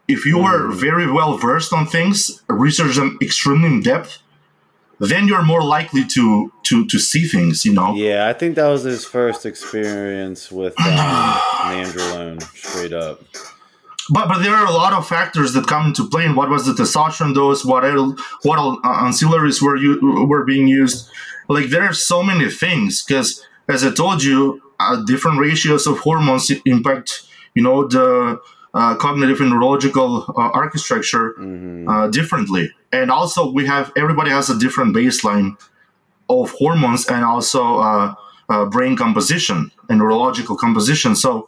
If you are very well versed on things, research them extremely in depth, then you're more likely to see things, you know? Yeah, I think that was his first experience with nandrolone, straight up. But there are a lot of factors that come into play. And what was the testosterone dose? What ancillaries were being used? Like, there are so many things because, as I told you, different ratios of hormones impact, you know, the cognitive and neurological architecture differently. And also, we have everybody has a different baseline of hormones and also brain composition and neurological composition. So,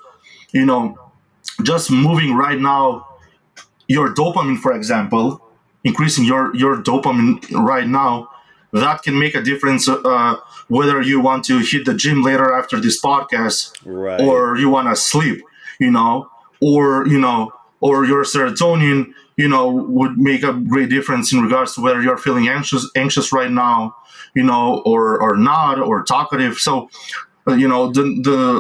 you know, just moving right now, your dopamine, for example, increasing your dopamine right now, that can make a difference whether you want to hit the gym later after this podcast, right, or you want to sleep, you know, or your serotonin, you know, would make a great difference in regards to whether you're feeling anxious right now, you know, or not, or talkative. So, you know, the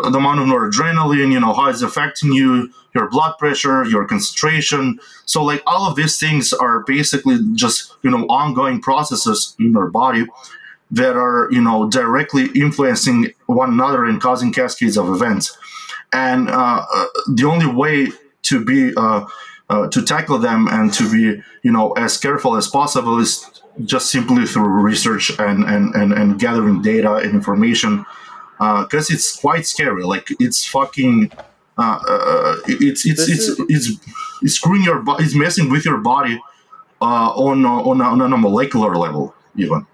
amount of noradrenaline, you know, how it's affecting you, your blood pressure, your concentration. So, like, all of these things are basically just, you know, ongoing processes in our body that are, you know, directly influencing one another and causing cascades of events. And the only way to be to tackle them and to be, you know, as careful as possible is just simply through research and gathering data and information. Because it's quite scary. Like, it's fucking, it's screwing your body. It's messing with your body on a molecular level, even.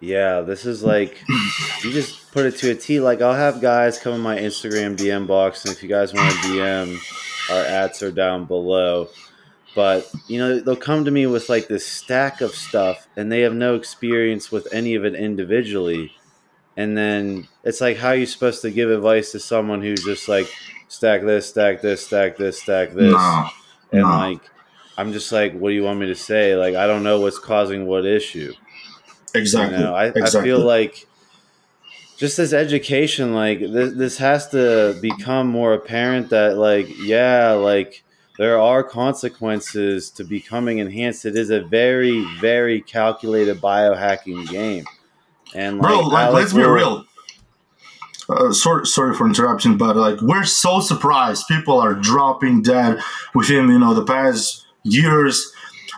Yeah, this is like, you just put it to a T. Like, I'll have guys come in my Instagram DM box, and if you guys want to DM, our ads are down below. But, you know, they'll come to me with like this stack of stuff, and they have no experience with any of it individually. And then it's like, how are you supposed to give advice to someone who's just like, stack this, stack this, stack this, stack this? No, and no. Like, I'm just like, what do you want me to say? Like, I don't know what's causing what issue. Exactly. You know, I feel like just this education, like this has to become more apparent that, like, yeah, like there are consequences to becoming enhanced. It is a very, very calculated biohacking game. And like, bro, like, let's be real. Sorry for interrupting, but like, we're so surprised people are dropping dead within, you know, the past years.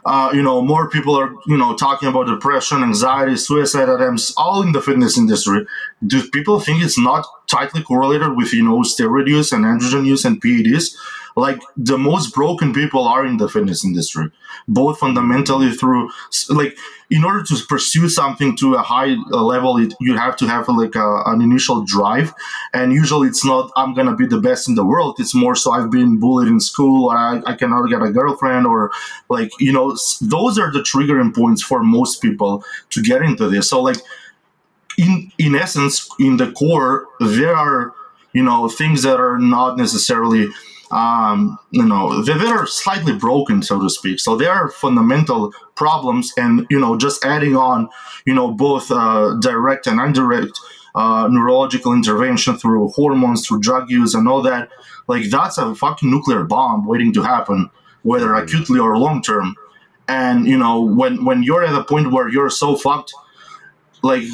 You know, more people are, you know, talking about depression, anxiety, suicide attempts, all in the fitness industry. Do people think it's not tightly correlated with, you know, steroid use and androgen use and PEDs? Like, the most broken people are in the fitness industry, both fundamentally through, like, in order to pursue something to a high level, you have to have like an initial drive. And usually it's not, I'm going to be the best in the world. It's more so, I've been bullied in school, or I cannot get a girlfriend, or like, you know, those are the triggering points for most people to get into this. So like, in essence, in the core, there are, you know, things that are not necessarily, you know, they are slightly broken, so to speak. So there are fundamental problems, and, you know, just adding on, you know, both direct and indirect neurological intervention through hormones, through drug use and all that, like, that's a fucking nuclear bomb waiting to happen, whether acutely or long term. And, you know, when you're at a point where you're so fucked, like,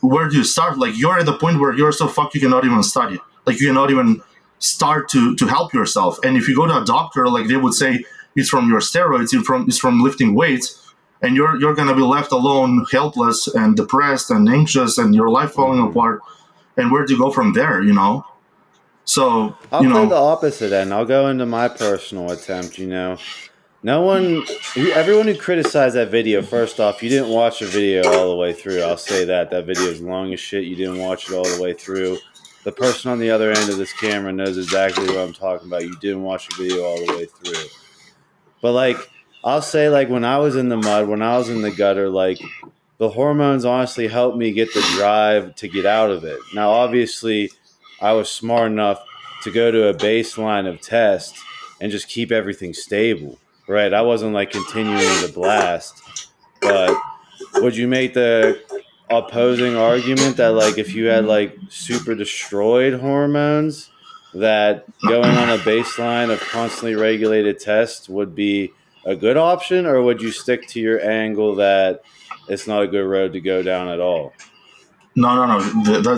where do you start? Like, you're at the point where you're so fucked you cannot even study. Like, you cannot even start to help yourself. And if you go to a doctor, like, they would say it's from your steroids, it's from lifting weights, and you're gonna be left alone, helpless and depressed and anxious, and your life falling apart. And where do you go from there, you know? So I'll play the opposite end. I'll go into my personal attempt, you know. Everyone who criticized that video, first off, you didn't watch the video all the way through. I'll say that. That video is long as shit. You didn't watch it all the way through. The person on the other end of this camera knows exactly what I'm talking about. You didn't watch the video all the way through. But, like, I'll say, like, when I was in the mud, when I was in the gutter, like, the hormones honestly helped me get the drive to get out of it. Now, obviously, I was smart enough to go to a baseline of tests and just keep everything stable, right? I wasn't, like, continuing to blast. But would you make the opposing argument that, like, if you had, like, super destroyed hormones, that going on a baseline of constantly regulated tests would be a good option, or would you stick to your angle that it's not a good road to go down at all? No.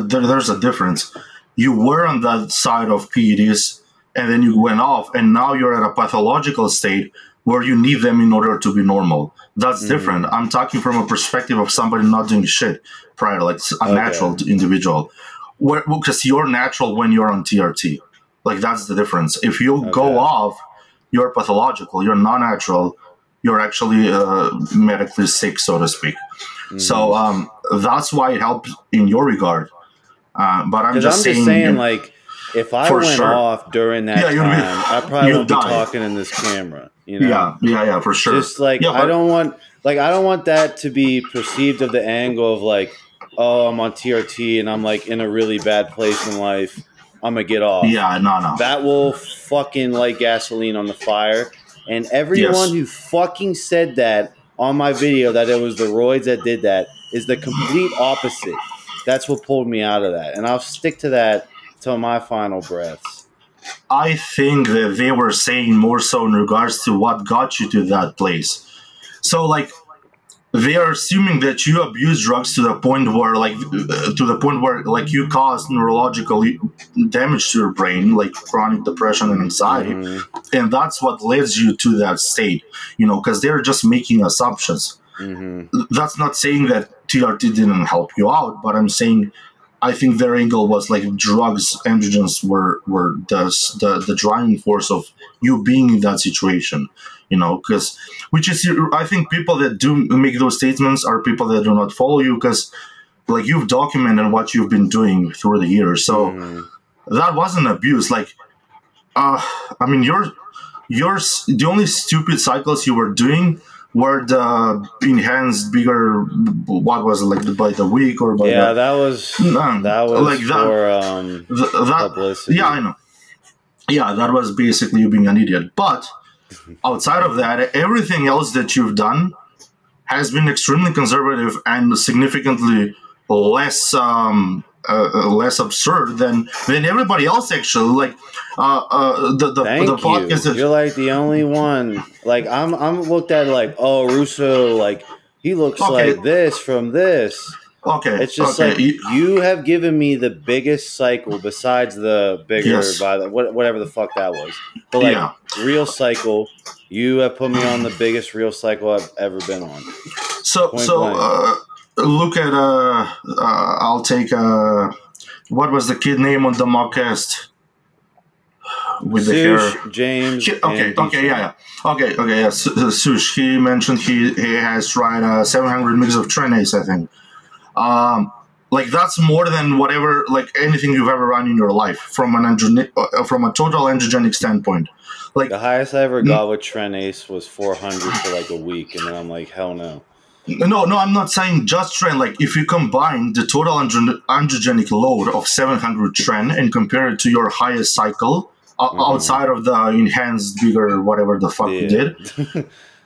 There's a difference. You were on that side of PEDs, and then you went off, and now you're at a pathological state where you need them in order to be normal. That's different. I'm talking from a perspective of somebody not doing shit prior, like a natural individual. Because you're natural when you're on TRT. Like, that's the difference. If you go off, you're pathological. You're not natural. You're actually medically sick, so to speak. So that's why it helps in your regard. But I'm just saying, like, if I went off during that time, I probably won't be talking in this camera. You know? Yeah, for sure. Just like I don't want that to be perceived of the angle of like, oh, I'm on TRT and I'm like in a really bad place in life. I'm gonna get off. Yeah, no. That will fucking light gasoline on the fire. And everyone who fucking said that on my video that it was the roids that did that is the complete opposite. That's what pulled me out of that, and I'll stick to that till my final breaths. I think that they were saying more so in regards to what got you to that place. So, like, they are assuming that you abuse drugs to the point where, like, you cause neurological damage to your brain, like chronic depression and anxiety, and that's what leads you to that state. You know, because they're just making assumptions. That's not saying that TRT didn't help you out, but I'm saying I think their angle was like drugs, androgens were the driving force of you being in that situation, you know, because I think people that do make those statements are people that do not follow you, because like you've documented what you've been doing through the years. So that wasn't abuse. Like, I mean, the only stupid cycles you were doing were the enhanced bigger, what was it, like by the week or by publicity. That was basically you being an idiot. But outside of that, everything else that you've done has been extremely conservative and significantly less less absurd than everybody else, actually. Like the podcast is, you're like the only one. Like I'm looked at like, oh, Russo, like he looks like this from this. Okay, it's just like you have given me the biggest cycle besides the bigger by the whatever the fuck that was. But like real cycle, you have put me on the biggest real cycle I've ever been on. Look at I'll take what was the kid name on the mockcast with Sush, the hair? James. Sush. He mentioned he has tried 700 mix of Tren-Ace, I think. Like that's more than whatever, like anything you've ever run in your life from a total androgenic standpoint. Like the highest I ever got with Tren-Ace was 400 for like a week, and then I'm like, hell no. No, I'm not saying just Tren. Like, if you combine the total androgenic load of 700 Tren and compare it to your highest cycle outside of the enhanced, bigger, whatever the fuck you did,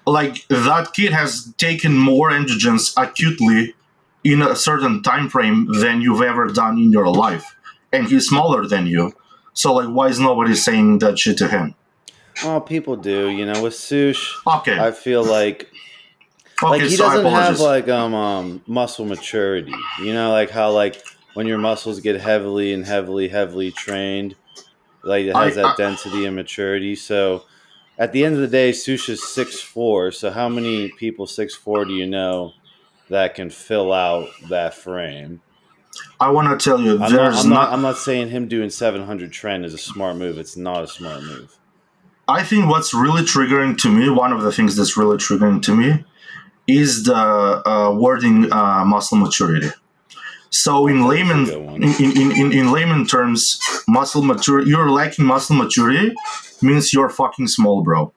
like, that kid has taken more androgens acutely in a certain time frame than you've ever done in your life. And he's smaller than you. So, like, why is nobody saying that shit to him? Well, people do. You know, with Sush, I feel like... like he doesn't have like muscle maturity, you know, like how like when your muscles get heavily trained, like it has that density and maturity. So at the end of the day, Sush is 6'4", so how many people 6'4" do you know that can fill out that frame? I want to tell you, I'm not saying him doing 700 Tren is a smart move. It's not a smart move. I think what's really triggering to me, one of the things that's really triggering to me, is the wording muscle maturity. So in layman terms, muscle maturity, you're lacking muscle maturity means you're fucking small, bro.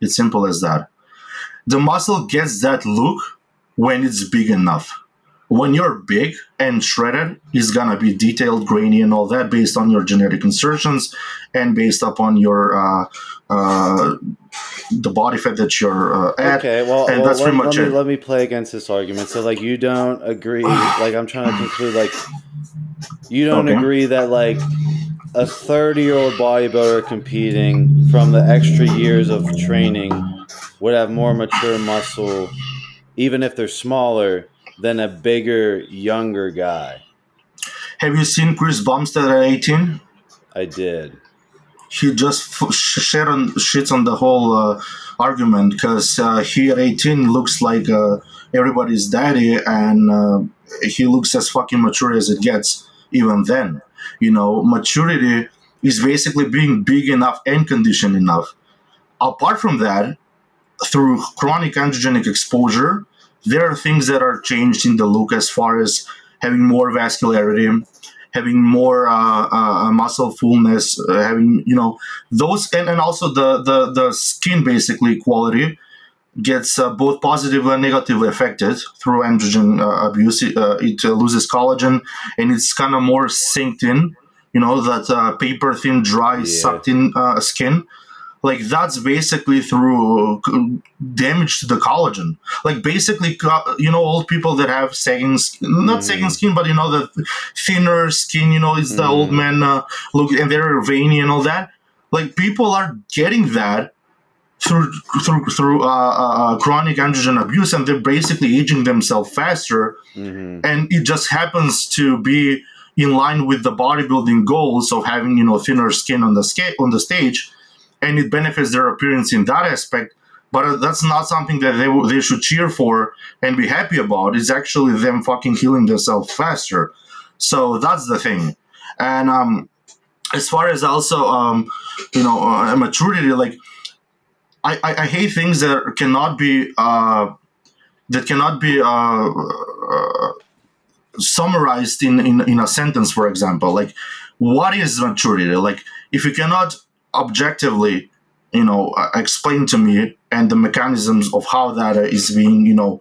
It's simple as that. The muscle gets that look when it's big enough. when you're big and shredded, it's going to be detailed, grainy, and all that based on your genetic insertions and based upon your the body fat that you're at. Okay, well, and that's pretty much it. Let me play against this argument. So, like, you don't agree. Like, I'm trying to conclude, like, you don't agree that, like, a 30-year-old bodybuilder competing from the extra years of training would have more mature muscle, even if they're smaller, than a bigger, younger guy. Have you seen Chris Bumstead at 18? I did. He just shits on the whole argument because he at 18 looks like everybody's daddy, and he looks as fucking mature as it gets even then. You know, maturity is basically being big enough and conditioned enough. Apart from that, through chronic androgenic exposure, there are things that are changed in the look as far as having more vascularity, having more muscle fullness, having, you know, those, and also the skin basically quality gets both positively and negatively affected through androgen abuse. It loses collagen, and it's kind of more synced in, you know, that paper thin, dry, sucked in skin. Like, that's basically through damage to the collagen. Like, basically, you know, old people that have sagging skin, not sagging skin, but, you know, the thinner skin, you know, it's the old man look, and they're veiny and all that. Like, people are getting that through chronic androgen abuse, and they're basically aging themselves faster. And it just happens to be in line with the bodybuilding goals of having, you know, thinner skin on the stage. And it benefits their appearance in that aspect, but that's not something that they should cheer for and be happy about. It's actually them fucking healing themselves faster. So that's the thing. And as far as also, you know, maturity, like, I hate things that cannot be summarized in a sentence. For example, like, what is maturity? Like, if you cannot objectively, you know, explain to me and the mechanisms of how that is being, you know,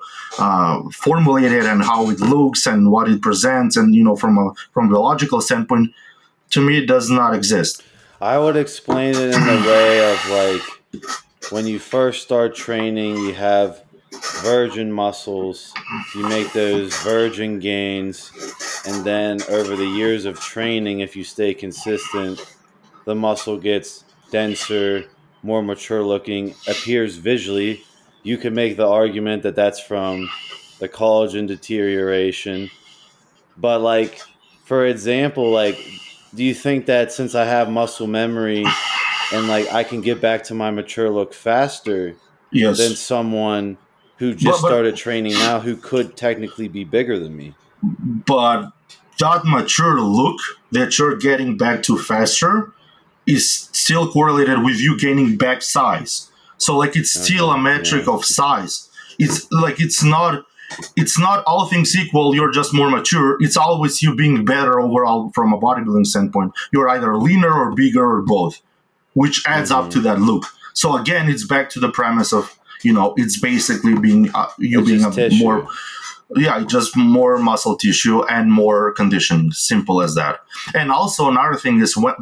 formulated and how it looks and what it presents, and, you know, from a logical standpoint, to me, it does not exist. I would explain it in the way of, like, when you first start training, you have virgin muscles, you make those virgin gains, and then over the years of training, if you stay consistent, the muscle gets denser, more mature looking, appears visually. You can make the argument that that's from the collagen deterioration. But, like, for example, like, do you think that since I have muscle memory and, like, I can get back to my mature look faster than someone who just started training now, who could technically be bigger than me? But that mature look that you're getting back to faster is still correlated with you gaining back size. So, like, it's still a metric of size. It's like, it's not all things equal, you're just more mature. It's always you being better overall from a bodybuilding standpoint. You're either leaner or bigger or both, which adds up to that look. So again, it's back to the premise of, you know, it's basically being just more muscle tissue and more conditioning. Simple as that. And also, another thing is when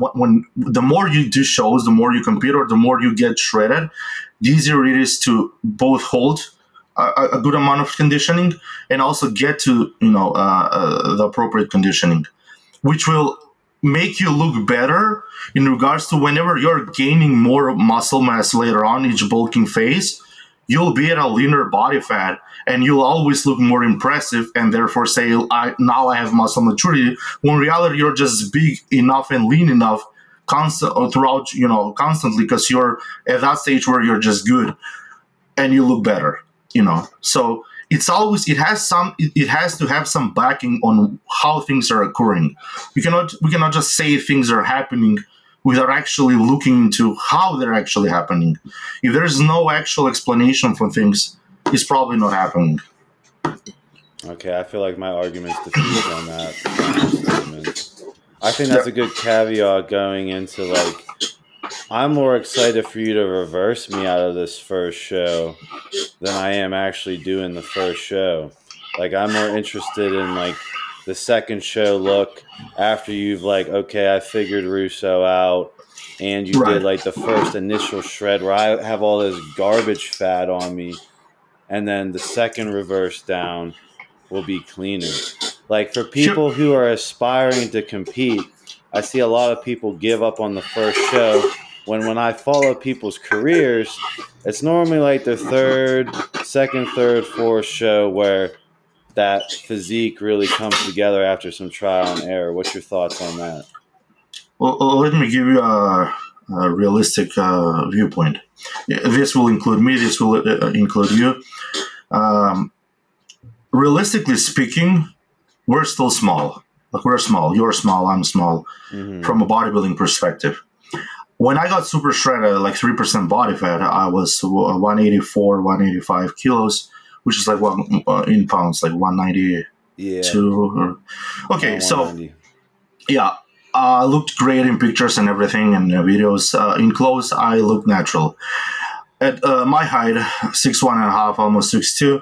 the more you do shows, the more you compete, or the more you get shredded, the easier it is to both hold a good amount of conditioning and also get to, you know, the appropriate conditioning, which will make you look better in regards to whenever you're gaining more muscle mass later on each bulking phase. You'll be at a leaner body fat, and you'll always look more impressive, and therefore say, now I have muscle maturity, when in reality, you're just big enough and lean enough throughout, you know, constantly, because you're at that stage where you're just good, and you look better, you know. So it's always, it has to have some backing on how things are occurring. We cannot just say things are happening without actually looking into how they're actually happening. If there's no actual explanation for things, it's probably not happening. Okay, I feel like my argument's defeated on that. I think that's a good caveat going into, like, I'm more excited for you to reverse me out of this first show than I am actually doing the first show. Like, I'm more interested in, like, the second show look after you've, like, okay, I figured Russo out, and you did, like, the first initial shred where I have all this garbage fat on me, and then the second reverse down will be cleaner. Like, for people who are aspiring to compete, I see a lot of people give up on the first show. When I follow people's careers, it's normally like their second, third, fourth show where that physique really comes together after some trial and error. What's your thoughts on that? Well, let me give you a realistic viewpoint. This will include me. This will include you. Realistically speaking, we're still small. Like, we're small. You're small. I'm small. Mm-hmm. From a bodybuilding perspective. When I got super shredded, like 3% body fat, I was 184, 185 kilos, which is like in pounds, like 192. Yeah. Okay, so yeah, I looked great in pictures and everything and videos. In clothes, I looked natural. At my height, 6'1 and a half, almost 6'2,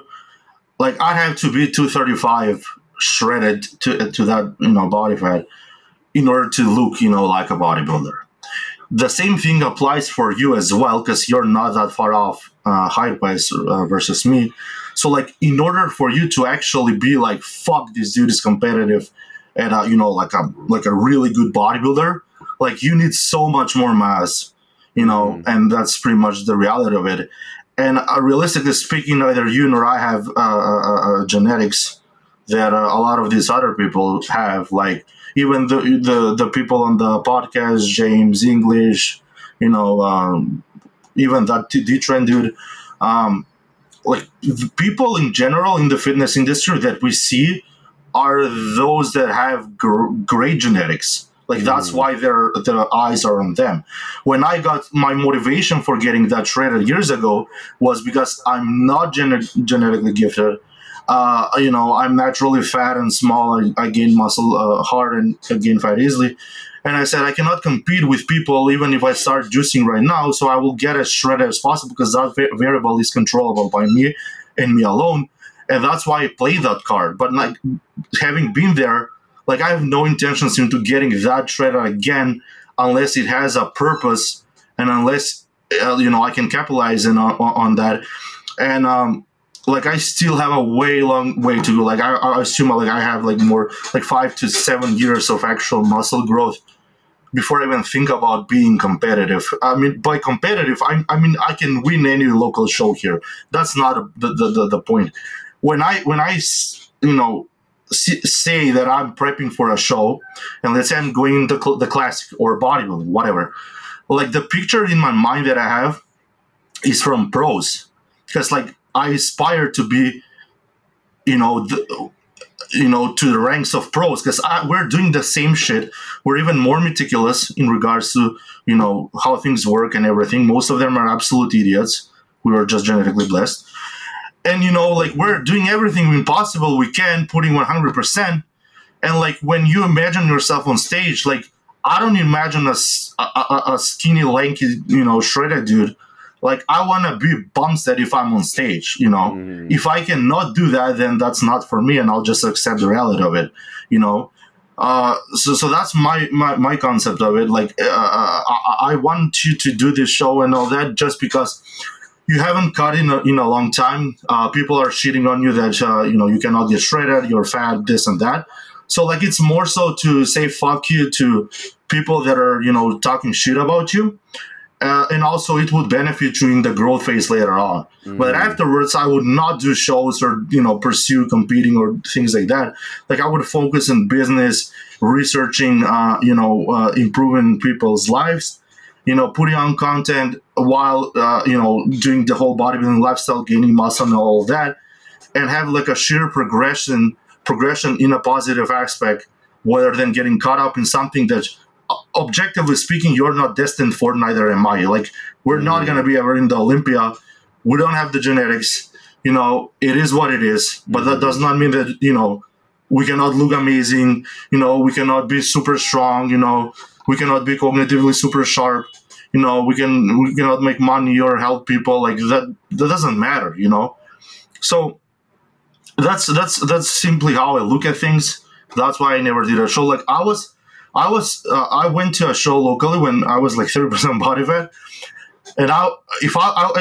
like I have to be 235 shredded to that, you know, body fat in order to look, you know, like a bodybuilder. The same thing applies for you as well, because you're not that far off height-wise versus me. So, like, in order for you to actually be like, fuck, this dude is competitive and, you know, like a really good bodybuilder, like, you need so much more mass, you know, and that's pretty much the reality of it. And realistically speaking, neither you nor I have genetics that a lot of these other people have, like, even the people on the podcast, James English, you know, even that D-Tren dude, like the people in general in the fitness industry that we see are those that have great genetics. Like that's why their eyes are on them. When I got my motivation for getting that shredded years ago was because I'm not genetically gifted. You know, I'm naturally fat and small. I gain muscle hard and I gain fat easily. And I said, I cannot compete with people even if I start juicing right now. So I will get as shredded as possible because that variable is controllable by me and me alone. And that's why I play that card. But like having been there, like I have no intentions into getting that shredded again unless it has a purpose and unless, you know, I can capitalize on that. And, like I still have a way long way to go. Like I assume like I have like more like 5 to 7 years of actual muscle growth before I even think about being competitive. I mean, by competitive, I mean I can win any local show here. That's not the point. When I you know say that I'm prepping for a show, and let's say I'm going into the classic or bodybuilding, whatever. Like the picture in my mind that I have is from pros, because like. I aspire to be, you know, to the ranks of pros because we're doing the same shit. We're even more meticulous in regards to, you know, how things work and everything. Most of them are absolute idiots. We were just genetically blessed. And, you know, like we're doing everything possible we can, putting 100%. And like when you imagine yourself on stage, like I don't imagine a skinny, lanky, you know, shredded dude. Like, I want to be Bumstead if I'm on stage, you know. If I cannot do that, then that's not for me, and I'll just accept the reality of it, you know. So that's my concept of it. Like, I want you to do this show and all that just because you haven't cut in a long time. People are shitting on you that, you know, you cannot get shredded, you're fat, this and that. So, like, it's more so to say fuck you to people that are, you know, talking shit about you. And also it would benefit you in the growth phase later on. But afterwards, I would not do shows or, you know, pursue competing or things like that. Like I would focus on business, researching, you know, improving people's lives, you know, putting on content while, you know, doing the whole bodybuilding lifestyle, gaining muscle and all that, and have like a sheer progression in a positive aspect, rather than getting caught up in something that objectively speaking, you're not destined for, neither am I. Like, we're not going to be ever in the Olympia. We don't have the genetics. You know, it is what it is. But that does not mean that, you know, we cannot look amazing. You know, we cannot be super strong. You know, we cannot be cognitively super sharp. You know, we cannot make money or help people. Like, that doesn't matter, you know. So That's simply how I look at things. That's why I never did a show. Like I went to a show locally when I was like 30% body fat, and I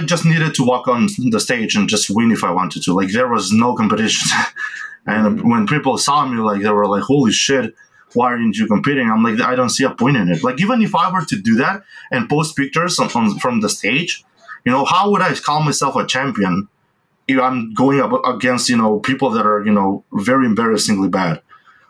just needed to walk on the stage and just win if I wanted to. Like there was no competition, and when people saw me, like they were like, "Holy shit, why aren't you competing?" I'm like, I don't see a point in it. Like even if I were to do that and post pictures from the stage, you know, how would I call myself a champion if I'm going up against, you know, people that are, you know, very embarrassingly bad?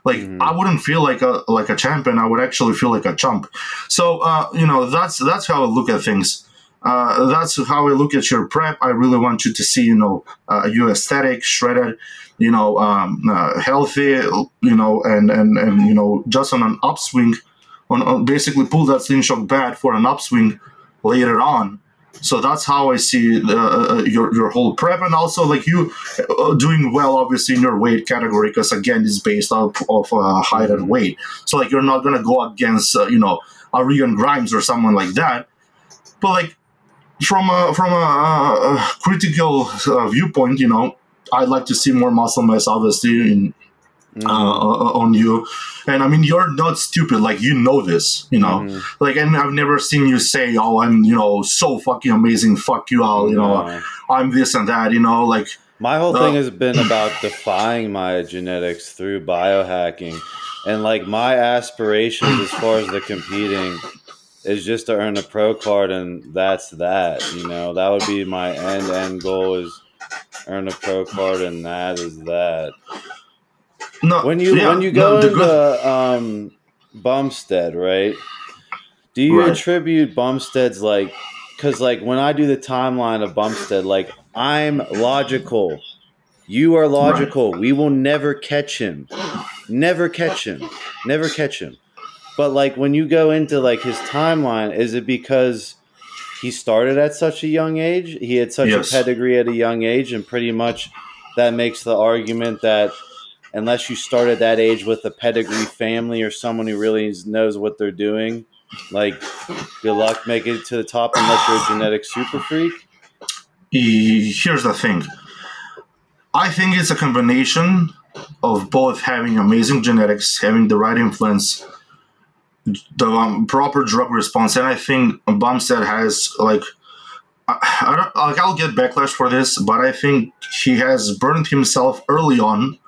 Like I wouldn't feel like a champion. I would actually feel like a chump. So you know, that's how I look at things. That's how I look at your prep. I really want you to see, you know, you aesthetic, shredded, you know, healthy, you know, and you know, just on an upswing, on basically pull that slingshot bad for an upswing later on. So that's how I see your whole prep, and also like you doing well, obviously in your weight category, because again, it's based off of height and weight. So like you're not gonna go against you know, a Regan Grimes or someone like that. But like from a critical viewpoint, you know, I'd like to see more muscle mass, obviously, in on you. And I mean, you're not stupid. Like, you know this, you know, like, and I've never seen you say, oh, I'm, you know, so fucking amazing. Fuck you all. You know, I'm this and that, you know, like my whole thing has been about defying my genetics through biohacking. And like my aspirations as far as the competing is just to earn a pro card. And that's that, you know, that would be my end goal, is earn a pro card. And that is that. No, when you go into Bumstead, right? Do you attribute Bumstead's like, because like when I do the timeline of Bumstead, like I'm logical, you are logical. Right. We will never catch him, never catch him, never catch him. But like when you go into like his timeline, is it because he started at such a young age? He had such a pedigree at a young age, and pretty much that makes the argument that, unless you start at that age with a pedigree family or someone who really knows what they're doing, like good luck making it to the top unless you're a genetic super freak. Here's the thing. I think it's a combination of both, having amazing genetics, having the right influence, the proper drug response. And I think Bumstead has like, I don't, like I'll get backlash for this, but I think he has burned himself early on.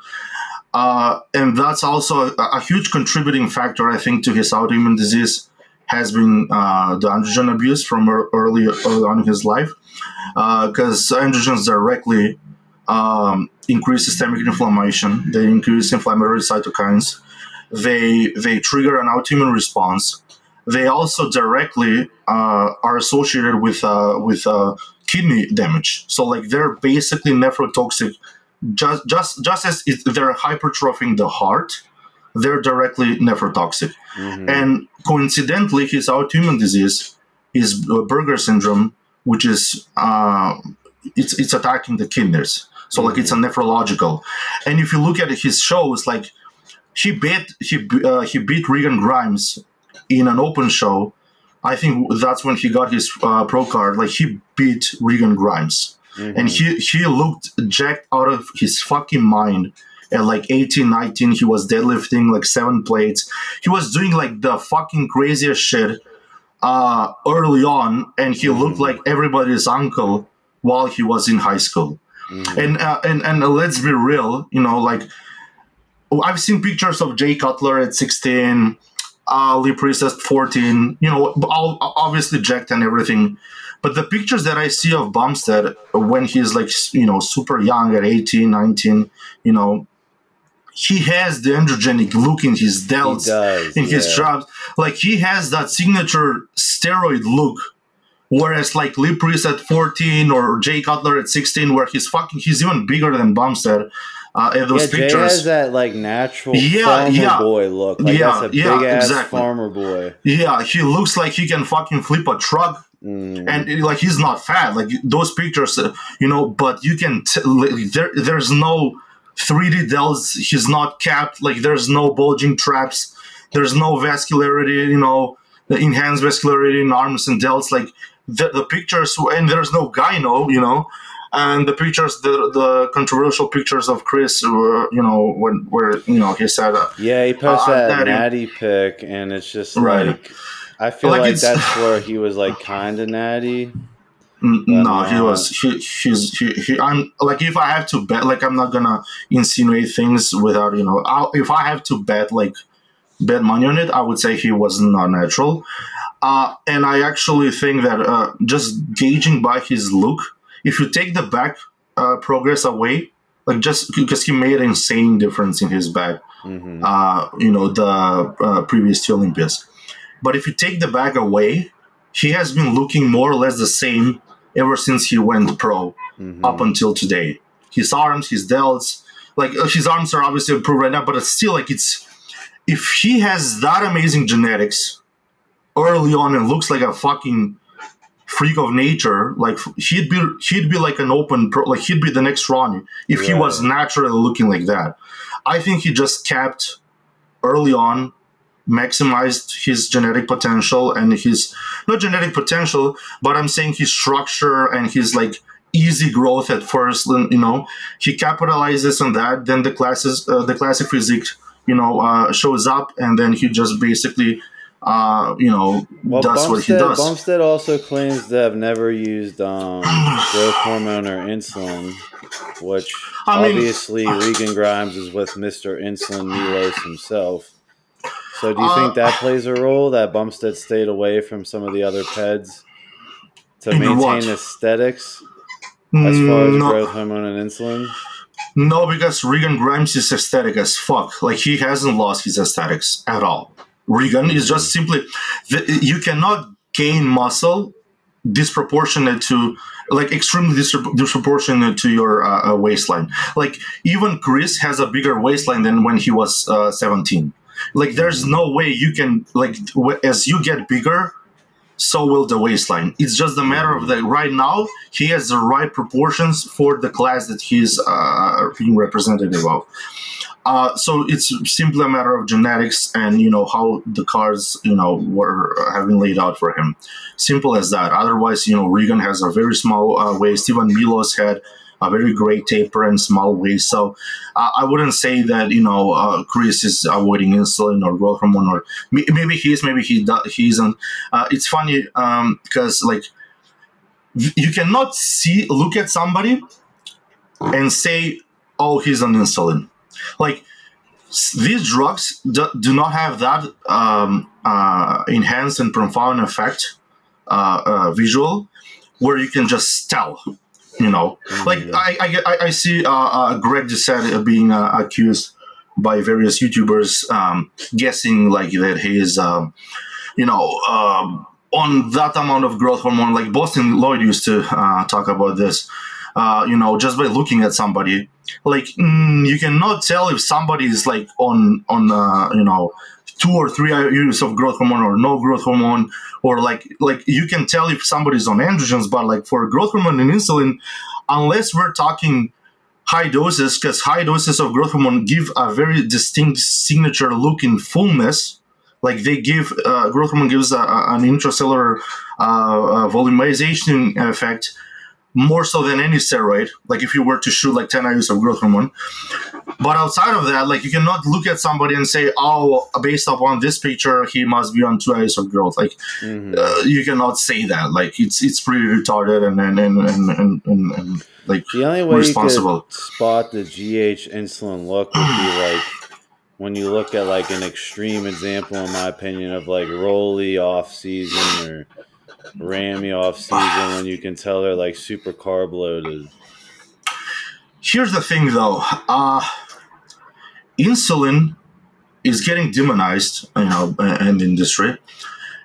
And that's also a huge contributing factor, I think, to his autoimmune disease, has been the androgen abuse from early on in his life, because androgens directly increase systemic inflammation. They increase inflammatory cytokines. They trigger an autoimmune response. They also directly are associated with kidney damage. So, like, they're basically nephrotoxic. Just as they're hypertrophying the heart, they're directly nephrotoxic. And coincidentally, his autoimmune disease is Berger syndrome, which is it's attacking the kidneys. So like it's a nephrological. And if you look at his shows, like he beat Regan Grimes in an open show. I think that's when he got his pro card. Like he beat Regan Grimes. And he looked jacked out of his fucking mind at like 18, 19. He was deadlifting like 7 plates. He was doing like the fucking craziest shit early on. And he looked like everybody's uncle while he was in high school. And let's be real, you know, like I've seen pictures of Jay Cutler at 16, Lee Priest at 14, you know, all obviously jacked and everything. But the pictures that I see of Bumstead when he's like, you know, super young at 18, 19, you know, he has the androgenic look in his delts, his traps. Like he has that signature steroid look. Whereas like Lee Priest at 14 or Jay Cutler at 16, where he's even bigger than Bumstead. In those pictures. Jay has that like natural farmer boy look. Like, that's a big ass farmer boy. Yeah, he looks like he can fucking flip a truck. And like he's not fat, like those pictures, you know, but you can there's no 3D delts, he's not capped, like there's no bulging traps, there's no vascularity, you know, the enhanced vascularity in arms and delts, like the pictures, and there's no gyno, you know, And the pictures, the controversial pictures of Chris, were, you know, where you know he said, yeah, he posted that natty pic, and it's just right. Like I feel like that's where he was like kind of natty. No, he was. He. I'm like, if I have to bet, like, I'm not gonna insinuate things without, you know. If I have to bet, like, bet money on it, I would say he was not natural. And I actually think that just gauging by his look, if you take the back progress away, like, just because he made an insane difference in his back, you know, the previous two Olympians. But if you take the back away, he has been looking more or less the same ever since he went pro, up until today. His arms, his delts, like, his arms are obviously improved right now, but it's still like, it's, if he has that amazing genetics early on and looks like a fucking freak of nature, like, he'd be like an open pro, like, he'd be the next Ronnie if he was naturally looking like that. I think he just kept early on, maximized his genetic potential and his, not genetic potential, but I'm saying his structure and his, like, easy growth at first, you know, he capitalizes on that. Then the classes, the classic physique, you know, shows up, and then he just basically, you know, does what he does. Bumstead also claims to have never used growth hormone or insulin, which obviously Regan Grimes is with Mr. Insulin Milos himself. So do you think that plays a role, that Bumstead stayed away from some of the other PEDs to maintain aesthetics as far as growth hormone and insulin? No, because Regan Grimes is aesthetic as fuck. Like, he hasn't lost his aesthetics at all. Regan is just simply, you cannot gain muscle disproportionate to, like, extremely disproportionate to your waistline. Like, even Chris has a bigger waistline than when he was 17. Like, there's no way you can, like, as you get bigger, so will the waistline. It's just a matter of that right now, he has the right proportions for the class that he's being representative of. So it's simply a matter of genetics and, you know, how the cards, you know, have been laid out for him. Simple as that. Otherwise, you know, Regan has a very small waist. Steven Milos had a very great taper and small waist. So I wouldn't say that, you know, Chris is avoiding insulin or growth hormone, or maybe he is, maybe he isn't. It's funny because, like, you cannot look at somebody and say, oh, he's on insulin. Like, these drugs do not have that enhanced and profound effect, visual, where you can just tell. You know, like, I see Greg DeSantis being accused by various YouTubers, guessing, like, that he is, you know, on that amount of growth hormone. Like, Boston Lloyd used to talk about this, you know, just by looking at somebody. Like, you cannot tell if somebody is, like, on you know, 2 or 3 units of growth hormone or no growth hormone, or like you can tell if somebody's on androgens, but, like, for growth hormone and insulin, unless we're talking high doses, because high doses of growth hormone give a very distinct signature look in fullness. Like, they give, growth hormone gives an intracellular volumization effect more so than any steroid, like, if you were to shoot, like, 10 IUs of growth hormone. But outside of that, like, you cannot look at somebody and say, oh, based upon this picture, he must be on 2 IUs of growth. Like, you cannot say that. Like, it's pretty retarded and like, the only way you could spot the GH insulin look would be, like, when you look at, like, an extreme example, in my opinion, of, like, Rolly off season or Rammy off season, when you can tell they're, like, super carb loaded. Here's the thing, though. Insulin is getting demonized, you know, in the industry,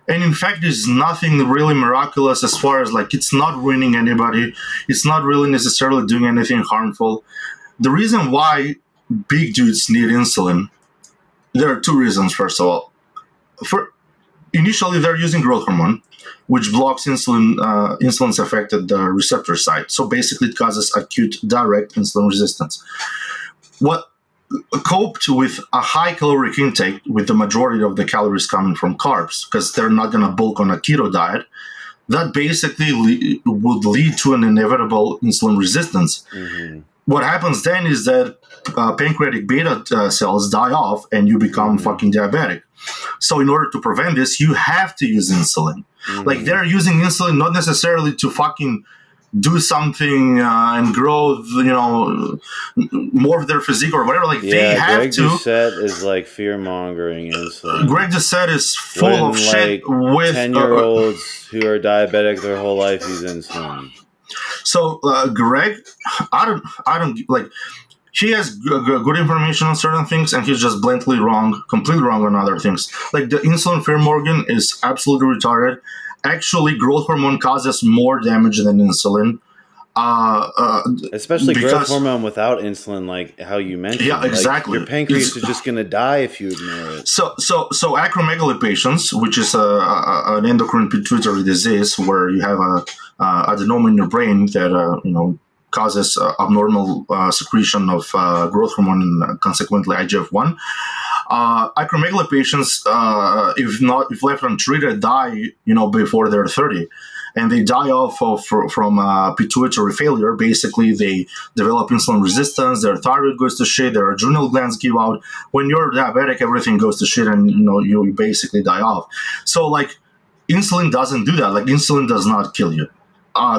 and in fact, there's nothing really miraculous as far as, like, it's not ruining anybody. It's not really necessarily doing anything harmful. The reason why big dudes need insulin, there are 2 reasons. First of all, initially, they're using growth hormone, which blocks insulin, insulin's effect at the receptor site. So basically, it causes acute direct insulin resistance. What coped with a high caloric intake, with the majority of the calories coming from carbs, because they're not going to bulk on a keto diet, that basically would lead to an inevitable insulin resistance. Mm-hmm. What happens then is that pancreatic beta cells die off and you become fucking diabetic. So in order to prevent this, you have to use insulin. Mm-hmm. Like, they're using insulin not necessarily to fucking do something and grow, you know, more of their physique or whatever. Like, they have Greg to. Greg DeSantis is like fear-mongering insulin. Greg DeSantis is full of shit with 10-year-olds who are diabetic their whole life use insulin. So Greg, I don't like. He has good information on certain things, and he's just blatantly wrong, completely wrong on other things. Like, the insulin fear Morgan is absolutely retarded. Actually, growth hormone causes more damage than insulin. Especially growth hormone without insulin, like how you mentioned. Yeah, exactly. Like, your pancreas is just going to die if you ignore it. So acromegaly patients, which is an endocrine pituitary disease where you have a adenoma in your brain that causes abnormal secretion of growth hormone and consequently IGF-1. Acromegaly patients, if left untreated, die before they're 30, and they die off from pituitary failure. Basically, they develop insulin resistance. Their thyroid goes to shit. Their adrenal glands give out. When you're diabetic, everything goes to shit, and you basically die off. So like, insulin doesn't do that. Like, insulin does not kill you.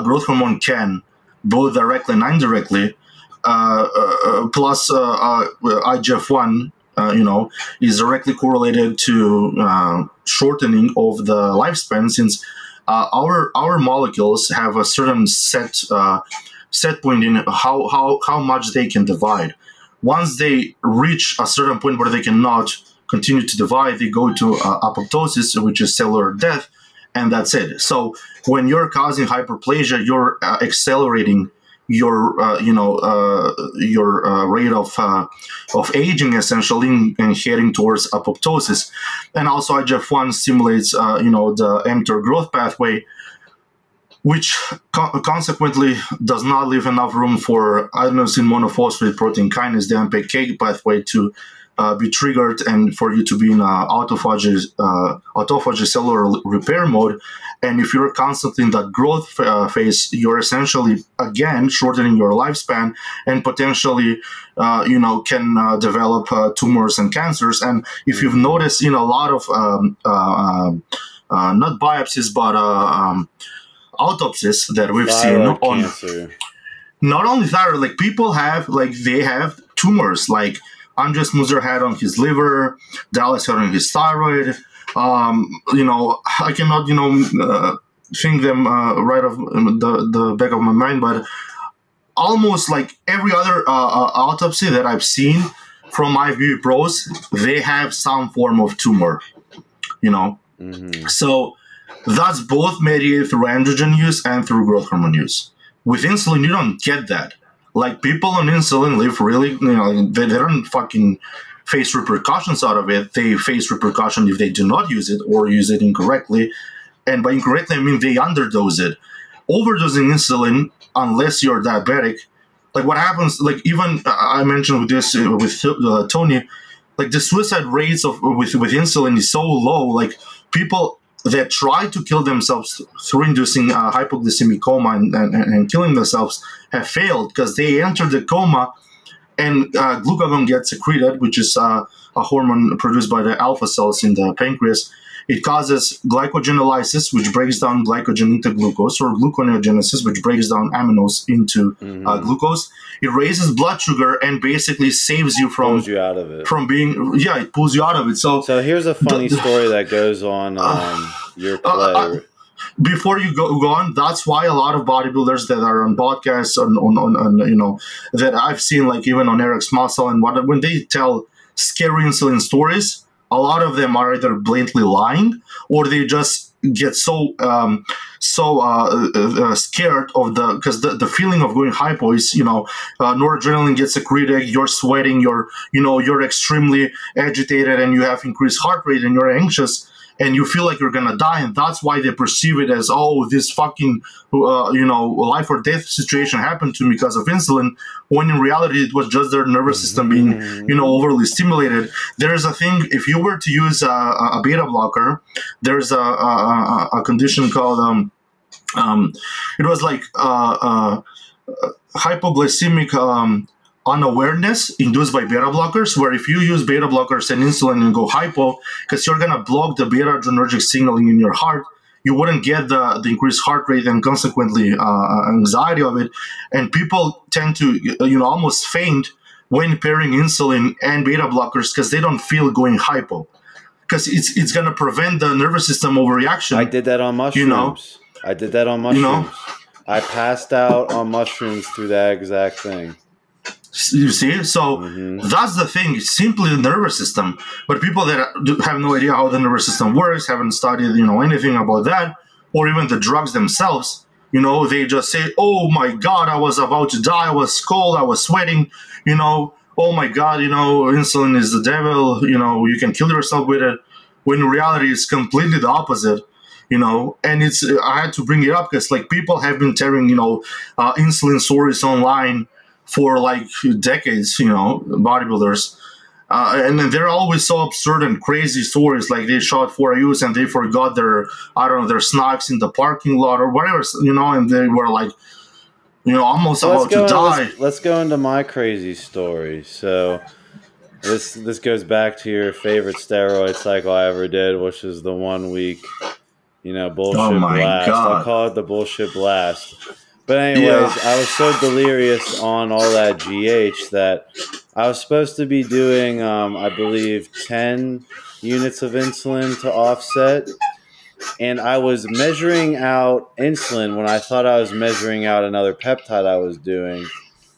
Growth hormone can, both directly and indirectly. Plus IGF-1. Is directly correlated to shortening of the lifespan, since our molecules have a certain set point in how much they can divide. Once they reach a certain point where they cannot continue to divide, they go to apoptosis, which is cellular death, and that's it. So when you're causing hyperplasia, you're accelerating your rate of aging, essentially, and heading towards apoptosis. And also IGF-1 stimulates the mTOR growth pathway, which consequently does not leave enough room for adenosine monophosphate protein kinase, the MPK pathway, to be triggered and for you to be in autophagy cellular repair mode. And if you're constantly in that growth phase, you're essentially, again, shortening your lifespan and potentially, can develop tumors and cancers. And if you've noticed in a lot of, not biopsies, but autopsies that we've seen on, not only thyroid, like people have, like they have tumors, like Andreas Muzer had on his liver, Dallas had on his thyroid. I cannot, think them right off the back of my mind, but almost like every other autopsy that I've seen from IVP pros, they have some form of tumor, Mm-hmm. So that's both mediated through androgen use and through growth hormone use. With insulin, you don't get that. Like, people on insulin live really, they don't fucking face repercussions out of it. They face repercussion if they do not use it or use it incorrectly. And by incorrectly, I mean they underdose it. Overdosing insulin, unless you're diabetic, like what happens, like even I mentioned this with Tony, like the suicide rates with insulin is so low, like people that try to kill themselves through inducing hypoglycemic coma and killing themselves have failed because they entered the coma and glucagon gets secreted, which is a hormone produced by the alpha cells in the pancreas. It causes glycogenolysis, which breaks down glycogen into glucose, or gluconeogenesis, which breaks down aminos into glucose. It raises blood sugar and basically saves you from pulls you out of it. From being, yeah, it pulls you out of it. So here's a funny story that goes on your play. Before you go on, that's why a lot of bodybuilders that are on podcasts on that I've seen, like even on Eric's Muscle and what, when they tell scary insulin stories, a lot of them are either blatantly lying or they just get so scared of because the feeling of going hypo is, noradrenaline gets secreted, you're sweating, you're extremely agitated and you have increased heart rate and you're anxious and you feel like you're going to die. And that's why they perceive it as, oh, this fucking, life or death situation happened to me because of insulin, when in reality it was just their nervous system being, overly stimulated. There's a thing, if you were to use a beta blocker, there's a condition called It was like hypoglycemic unawareness induced by beta blockers, where if you use beta blockers and insulin and go hypo, because you're going to block the beta adrenergic signaling in your heart, you wouldn't get the increased heart rate and consequently anxiety of it. And people tend to, you know, almost faint when pairing insulin and beta blockers because they don't feel going hypo, because it's going to prevent the nervous system overreaction. I did that on mushrooms. You know? I did that on mushrooms. You know? I passed out on mushrooms through that exact thing. You see? So that's the thing. It's simply the nervous system. But people that have no idea how the nervous system works, haven't studied, you know, anything about that, or even the drugs themselves, you know, they just say, oh, my God, I was about to die. I was cold. I was sweating, you know. Oh, my God, you know, insulin is the devil. You know, you can kill yourself with it. When in reality, it's completely the opposite. You know, and it's, I had to bring it up because like people have been tearing, you know, insulin stories online for like decades, you know, bodybuilders. And then they're always so absurd and crazy stories, like they shot 4 IUs and they forgot their, I don't know, their snacks in the parking lot or whatever, you know, and they were like, you know, almost about to die. Let's go into my crazy story. So this goes back to your favorite steroid cycle I ever did, which is the 1 week. You know, bullshit blast. God. I'll call it the bullshit blast. But anyways, yeah. I was so delirious on all that GH that I was supposed to be doing, I believe, 10 units of insulin to offset. And I was measuring out insulin when I thought I was measuring out another peptide I was doing.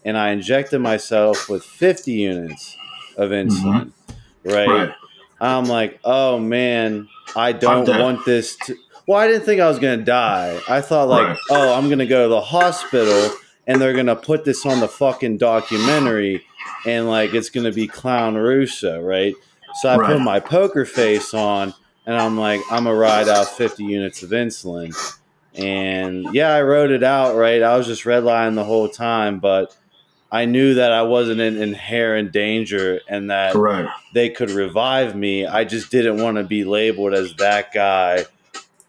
And I injected myself with 50 units of insulin, right? I'm like, oh, man, I don't want this to... Well, I didn't think I was going to die. I thought, like, oh, I'm going to go to the hospital, and they're going to put this on the fucking documentary, and, like, it's going to be Clown Russo, right? So I put my poker face on, and I'm like, I'm going to ride out 50 units of insulin. And, yeah, I rode it out, right? I was just redlining the whole time, but I knew that I wasn't in inherent danger and that they could revive me. I just didn't want to be labeled as that guy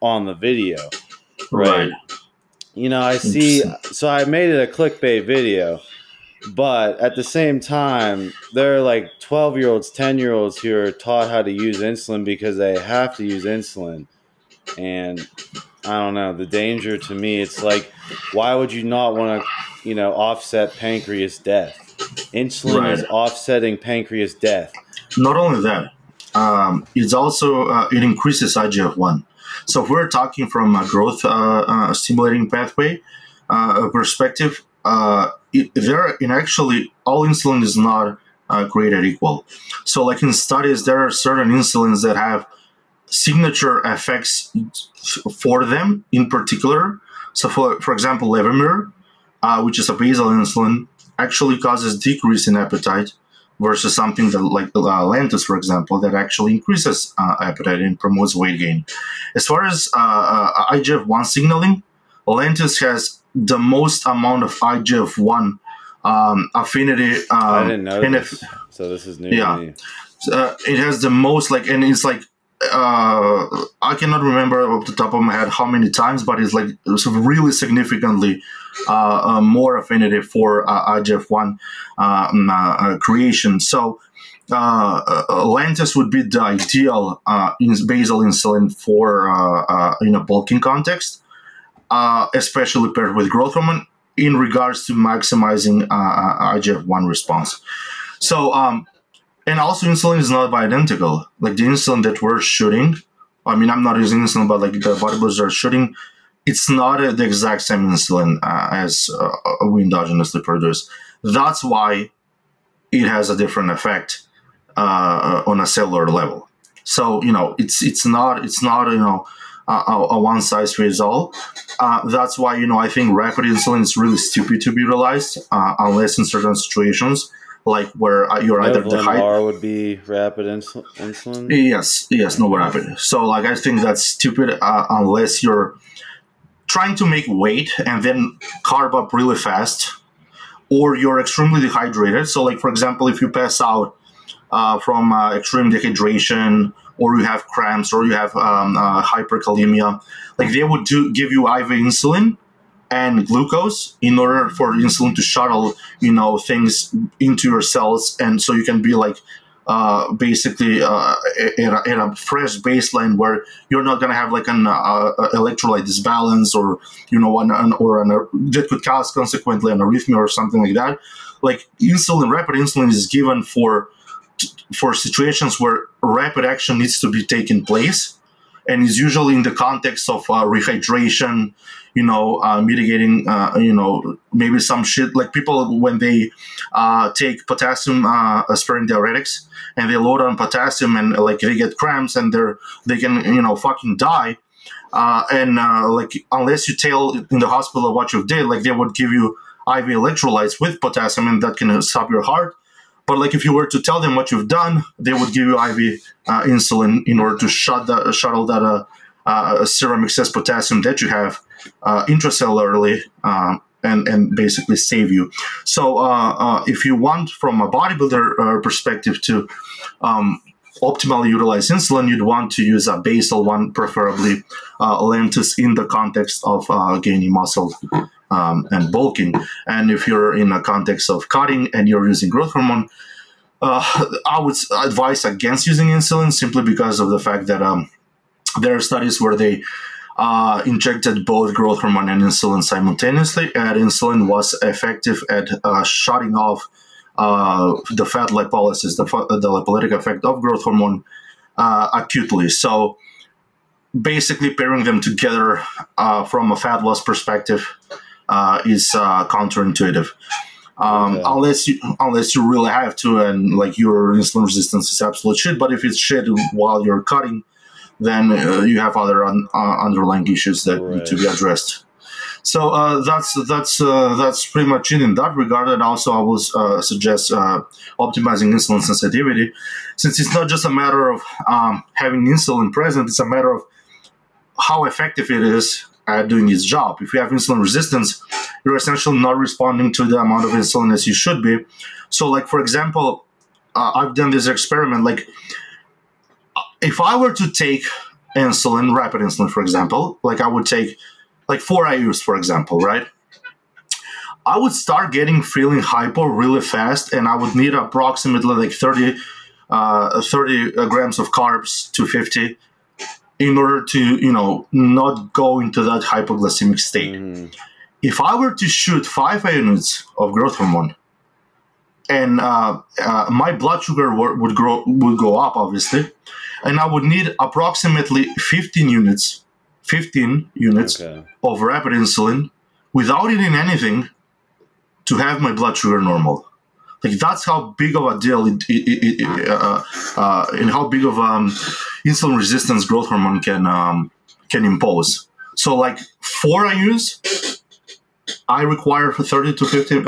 on the video, right? You know, I see, so I made it a clickbait video, but at the same time, there are like 12-year-olds, 10-year-olds who are taught how to use insulin because they have to use insulin. And I don't know, the danger to me, it's like, why would you not want to, you know, offset pancreas death? Insulin is offsetting pancreas death. Not only that, it's also, it increases IGF-1. So if we're talking from a growth stimulating pathway perspective, actually all insulin is not created equal. So like in studies, there are certain insulins that have signature effects for them in particular. So for example, Levemir, which is a basal insulin, actually causes decrease in appetite versus something that like Lantus, for example, that actually increases appetite and promotes weight gain. As far as IGF-1 signaling, Lantus has the most amount of IGF-1 affinity. I didn't know this. So this is new to me. It has the most, like, and it's like, I cannot remember off the top of my head how many times, but it's like really significantly more affinity for IGF-1 creation. So Lantus would be the ideal basal insulin for in a bulking context, especially paired with growth hormone in regards to maximizing IGF-1 response. So and also, insulin is not bioidentical. Like the insulin that we're shooting, I mean, I'm not using insulin, but like the bodybuilders are shooting, it's not the exact same insulin as we endogenously produce. That's why it has a different effect on a cellular level. So you know, it's not you know a one size fits all. That's why, you know, I think rapid insulin is really stupid to be utilized unless in certain situations. Like where you're either the high would be rapid insulin. Yes, no rapid. So like I think that's stupid unless you're trying to make weight and then carb up really fast, or you're extremely dehydrated. So like for example, if you pass out from extreme dehydration or you have cramps, or you have hyperkalemia, like they would give you IV insulin and glucose in order for insulin to shuttle, you know, things into your cells, and so you can be like basically in a fresh baseline where you're not gonna have like an electrolyte disbalance, or you know, that could cause consequently an arrhythmia or something like that. Like insulin, rapid insulin is given for situations where rapid action needs to be taken place, and is usually in the context of rehydration, you know, mitigating, you know, maybe some shit. Like people, when they take potassium aspirin diuretics and they load on potassium and like they get cramps and they can, you know, fucking die. Like unless you tell in the hospital what you did, like they would give you IV electrolytes with potassium, and that can stop your heart. But like if you were to tell them what you've done, they would give you IV insulin in order to shuttle that serum excess potassium that you have intracellularly and basically save you. So if you want from a bodybuilder perspective to optimally utilize insulin, you'd want to use a basal one, preferably lentis, in the context of gaining muscle and bulking. And if you're in a context of cutting and you're using growth hormone, I would advise against using insulin, simply because of the fact that there are studies where they injected both growth hormone and insulin simultaneously, and insulin was effective at shutting off the fat lipolysis, the lipolytic effect of growth hormone acutely. So basically pairing them together from a fat loss perspective is counterintuitive, okay, unless you really have to, and like your insulin resistance is absolute shit. But if it's shit while you're cutting, then you have other underlying issues that need to be addressed. So that's pretty much it in that regard. And also, I will suggest optimizing insulin sensitivity, since it's not just a matter of having insulin present; it's a matter of how effective it is at doing its job. If you have insulin resistance, you're essentially not responding to the amount of insulin as you should be. So, like for example, I've done this experiment. Like, if I were to take insulin, rapid insulin, for example, like I would take like 4 IUs, for example, right? I would start feeling hypo really fast, and I would need approximately like 30 grams of carbs to 50 in order to, you know, not go into that hypoglycemic state. If I were to shoot 5 units of growth hormone, and my blood sugar would go up, obviously, and I would need approximately 15 units of rapid insulin without eating anything to have my blood sugar normal. Like that's how big of a deal and how big of insulin resistance growth hormone can impose. So like 4 IUs, I require 30 to 50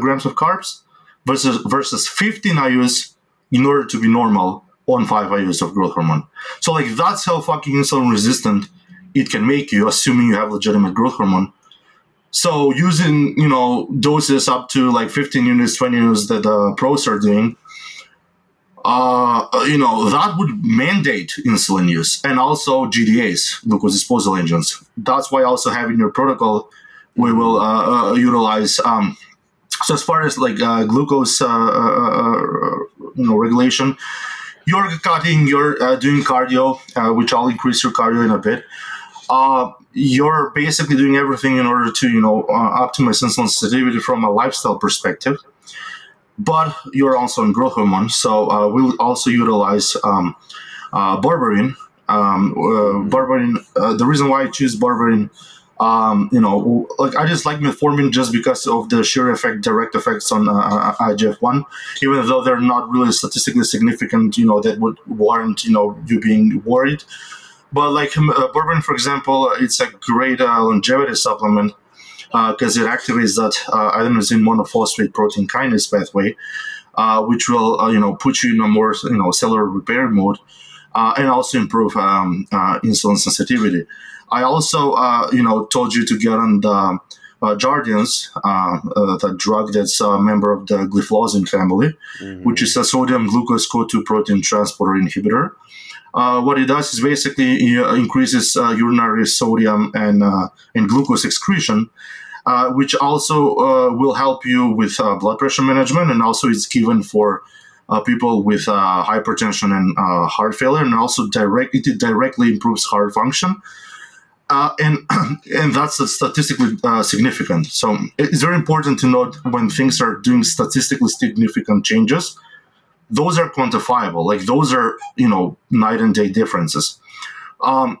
grams of carbs versus 15 IUs in order to be normal on 5 IUs of growth hormone. So like that's how fucking insulin resistant it can make you, assuming you have legitimate growth hormone. So using, you know, doses up to like 15 units, 20 units that the pros are doing, you know, that would mandate insulin use, and also GDAs, glucose disposal agents. That's why also having your protocol, we will utilize. So as far as like glucose, you know, regulation, you're cutting, you're doing cardio, which I'll increase your cardio in a bit. You're basically doing everything in order to, you know, optimize insulin sensitivity from a lifestyle perspective, but you're also on growth hormone. So we'll also utilize berberine. Berberine. The reason why I choose berberine, you know, like I just like metformin just because of the sheer effect, direct effects on IGF-1, even though they're not really statistically significant, you know, that would warrant, you know, you being worried. But like berberine, for example, it's a great longevity supplement because it activates that adenosine monophosphate protein kinase pathway, which will, you know, put you in a more, you know, cellular repair mode and also improve insulin sensitivity. I also, you know, told you to get on the Jardiance, the drug that's a member of the glyphosate family, which is a sodium glucose CO2 protein transporter inhibitor. What it does is basically increases urinary sodium and glucose excretion, which also will help you with blood pressure management, and also it's given for people with hypertension and heart failure, and also it directly improves heart function. And that's statistically significant. So it's very important to note when things are doing statistically significant changes, those are quantifiable. Like those are, you know, night and day differences. And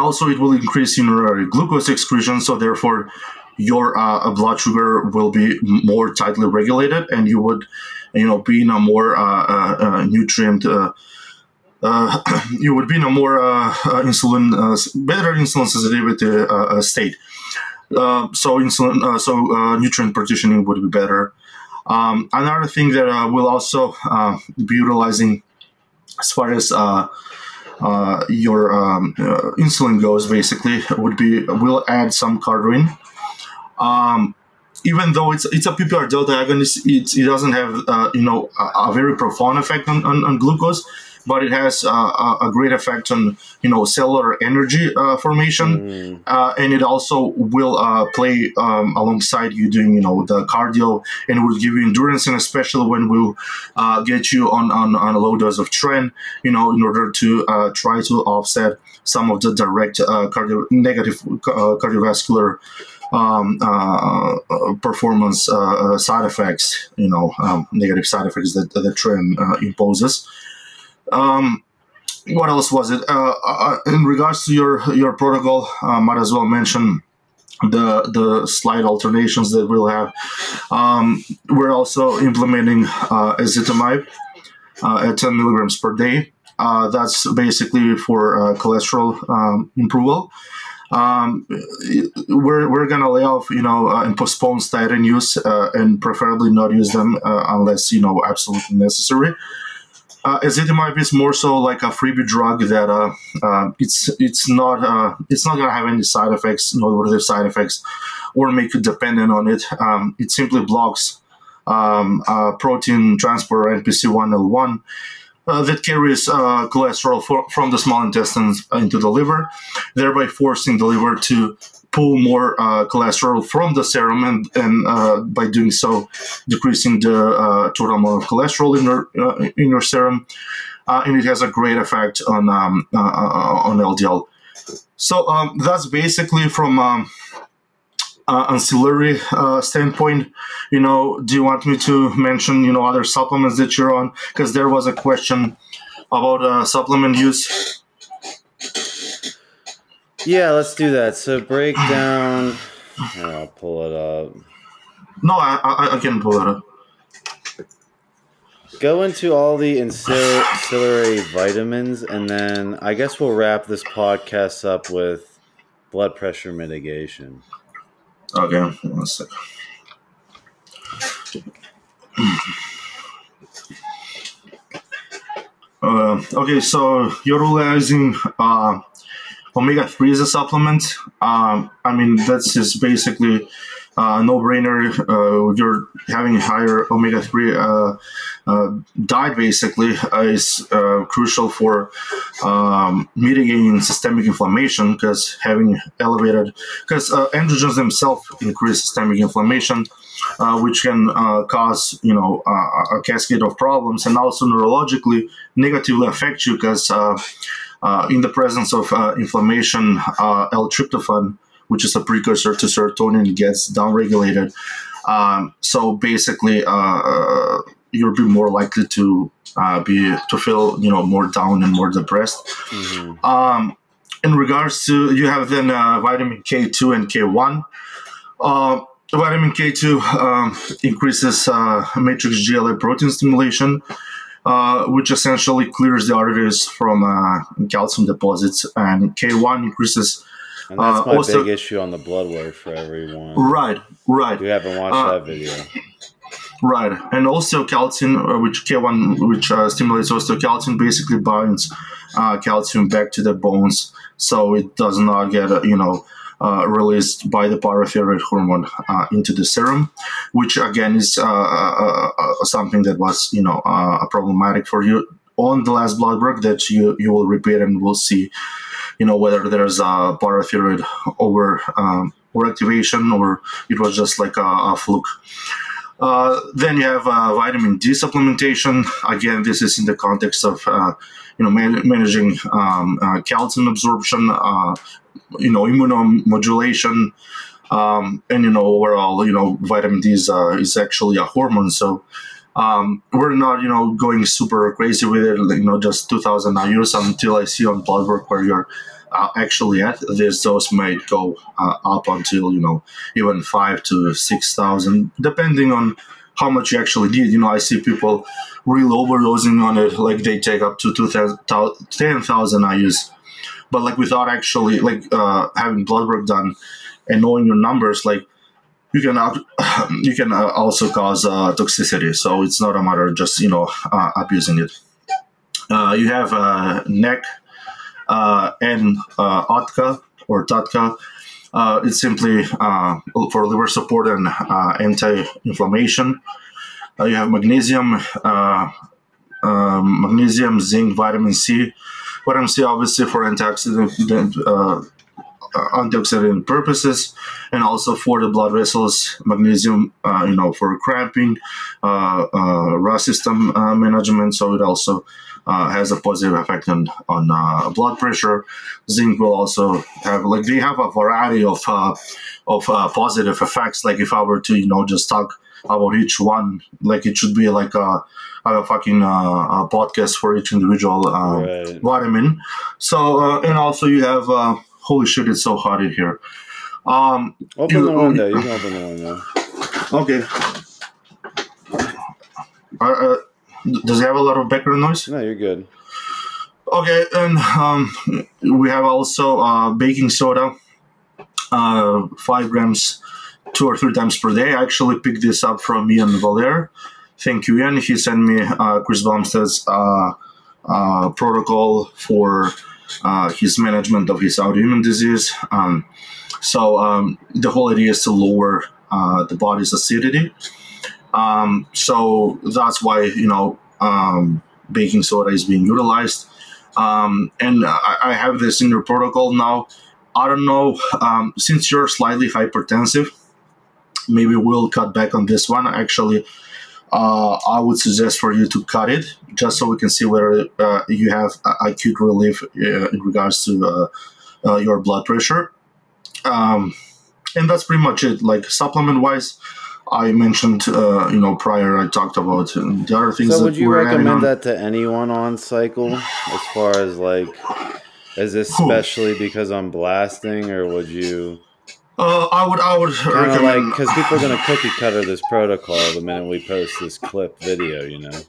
also it will increase urinary glucose excretion. So therefore your blood sugar will be more tightly regulated, and you would, you know, be in a more nutrient you would be in a more better insulin sensitivity state. So nutrient partitioning would be better. Another thing that we'll also be utilizing as far as your insulin goes, basically, would be we'll add some cardarine. Even though it's a PPR delta agonist, it doesn't have a very profound effect on glucose, but it has a great effect on, you know, cellular energy formation, and it also will play alongside you doing, you know, the cardio, and it will give you endurance, and especially when we'll get you on a low dose of Tren, you know, in order to try to offset some of the direct cardiovascular performance side effects, you know, negative side effects that the Tren imposes. What else was it? In regards to your protocol, might as well mention the slight alternations that we'll have. We're also implementing ezetimibe at 10 milligrams per day. That's basically for cholesterol improvement. We're gonna lay off, you know, and postpone statin use, and preferably not use them unless, you know, absolutely necessary. Ezetimibe is more so like a freebie drug that it's not gonna have any side effects, noteworthy side effects, or make you dependent on it. It simply blocks protein transporter NPC1L1 that carries cholesterol from the small intestine into the liver, thereby forcing the liver to pull more cholesterol from the serum, and by doing so, decreasing the total amount of cholesterol in your serum, and it has a great effect on LDL. So that's basically from ancillary standpoint. You know, do you want me to mention, you know, other supplements that you're on? Because there was a question about supplement use. Yeah, let's do that. So break down. I'll pull it up. No, I can pull it up. Go into all the ancillary vitamins, and then I guess we'll wrap this podcast up with blood pressure mitigation. Okay, one sec. Okay, so you're realizing Omega-3 is a supplement. I mean, that's just basically a no-brainer. You're having a higher omega-3 diet, basically, is crucial for mitigating systemic inflammation, because having elevated, because androgens themselves increase systemic inflammation, which can cause, you know, a cascade of problems, and also neurologically negatively affect you, because in the presence of inflammation, L-tryptophan, which is a precursor to serotonin, gets downregulated. So basically, you'll be more likely to feel, you know, more down and more depressed. Mm-hmm. In regards to, you have then vitamin K2 and K1. Vitamin K2 increases matrix GLA protein stimulation, which essentially clears the arteries from calcium deposits, and K1 increases. And that's my big issue on the blood work for everyone. Right. If you haven't watched that video. Right, and osteocalcin, which stimulates osteocalcin, basically binds calcium back to the bones, so it does not get, you know, released by the parathyroid hormone into the serum, which again is something that was, you know, problematic for you on the last blood work that you will repeat, and we'll see, you know, whether there's a parathyroid overactivation or it was just like a fluke. Then you have vitamin D supplementation. Again, this is in the context of you know, managing calcium absorption, you know, immunomodulation, and you know, overall, you know, vitamin D is actually a hormone, so we're not, you know, going super crazy with it, you know, just 2,000 IUs until I see on blood work where you're actually at. This dose might go up until, you know, even 5,000 to 6,000, depending on how much you actually need. You know, I see people really overdosing on it, like they take up to 10,000 IUs, but like without actually like having blood work done and knowing your numbers, like you can also cause toxicity. So it's not a matter of just, you know, abusing it. You have NEC. And ATCA or TATCA, it's simply for liver support and anti-inflammation. You have magnesium, zinc, vitamin C. Vitamin C obviously for antioxidant purposes, and also for the blood vessels. Magnesium, you know, for cramping, RAS system management. So it also has a positive effect on blood pressure. Zinc will also have, like, they have a variety of positive effects. Like if I were to, you know, just talk about each one, like it should be like a fucking podcast for each individual right. Vitamin. So and also you have holy shit, it's so hot in here. Open the window. You can open the window. Okay. Does it have a lot of background noise? No, you're good. Okay, and we have also baking soda, 5 grams, 2 or 3 times per day. I actually picked this up from Ian Valera. Thank you, Ian. He sent me Chris Bumstead's protocol for his management of his autoimmune disease. The whole idea is to lower the body's acidity. So that's why, you know, baking soda is being utilized. And I have this in your protocol now. I don't know, since you're slightly hypertensive, maybe we'll cut back on this one. Actually, I would suggest for you to cut it just so we can see whether you have acute relief in regards to your blood pressure. And that's pretty much it. Like supplement-wise, I mentioned, you know, prior I talked about the other things. So would you recommend that to anyone on cycle, as far as like, is this especially because I'm blasting, or would you? I would recommend, like, because people are going to cookie cutter this protocol the minute we post this clip video, you know.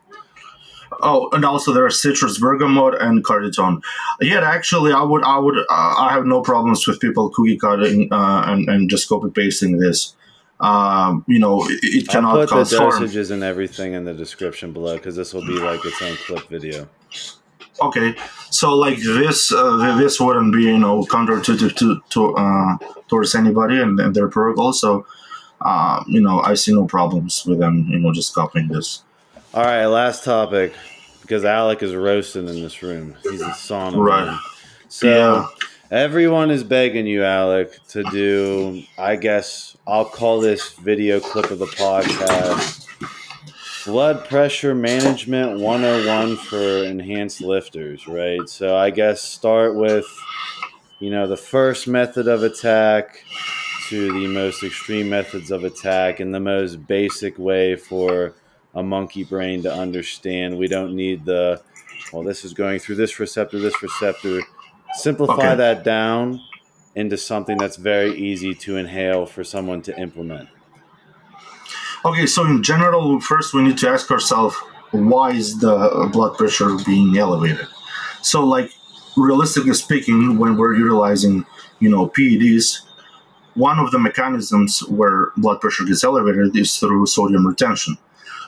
Oh, and also there are citrus, bergamot, and carditone. Yeah, actually, I have no problems with people cookie cutting and just copy pasting this. You know, it cannot. I'll put the dosages harm and everything in the description below, because this will be like its own clip video. Okay, so like this wouldn't be, you know, counterintuitive towards anybody and their protocol. So, you know, I see no problems with them, you know, just copying this. All right, last topic, because Alec is roasting in this room. He's a sauna. Right. Man. So yeah. Everyone is begging you, Alec, to do, I guess, I'll call this video clip of the podcast, Blood Pressure Management 101 for Enhanced Lifters, right? So I guess start with, you know, the first method of attack to the most extreme methods of attack, and the most basic way for a monkey brain to understand. We don't need the, well, this is going through this receptor, this receptor. Simplify okay. that down into something that's very easy to inhale for someone to implement. Okay, so in general, first we need to ask ourselves, why is the blood pressure being elevated? So, like, realistically speaking, when we're utilizing, you know, PEDs, one of the mechanisms where blood pressure gets elevated is through sodium retention.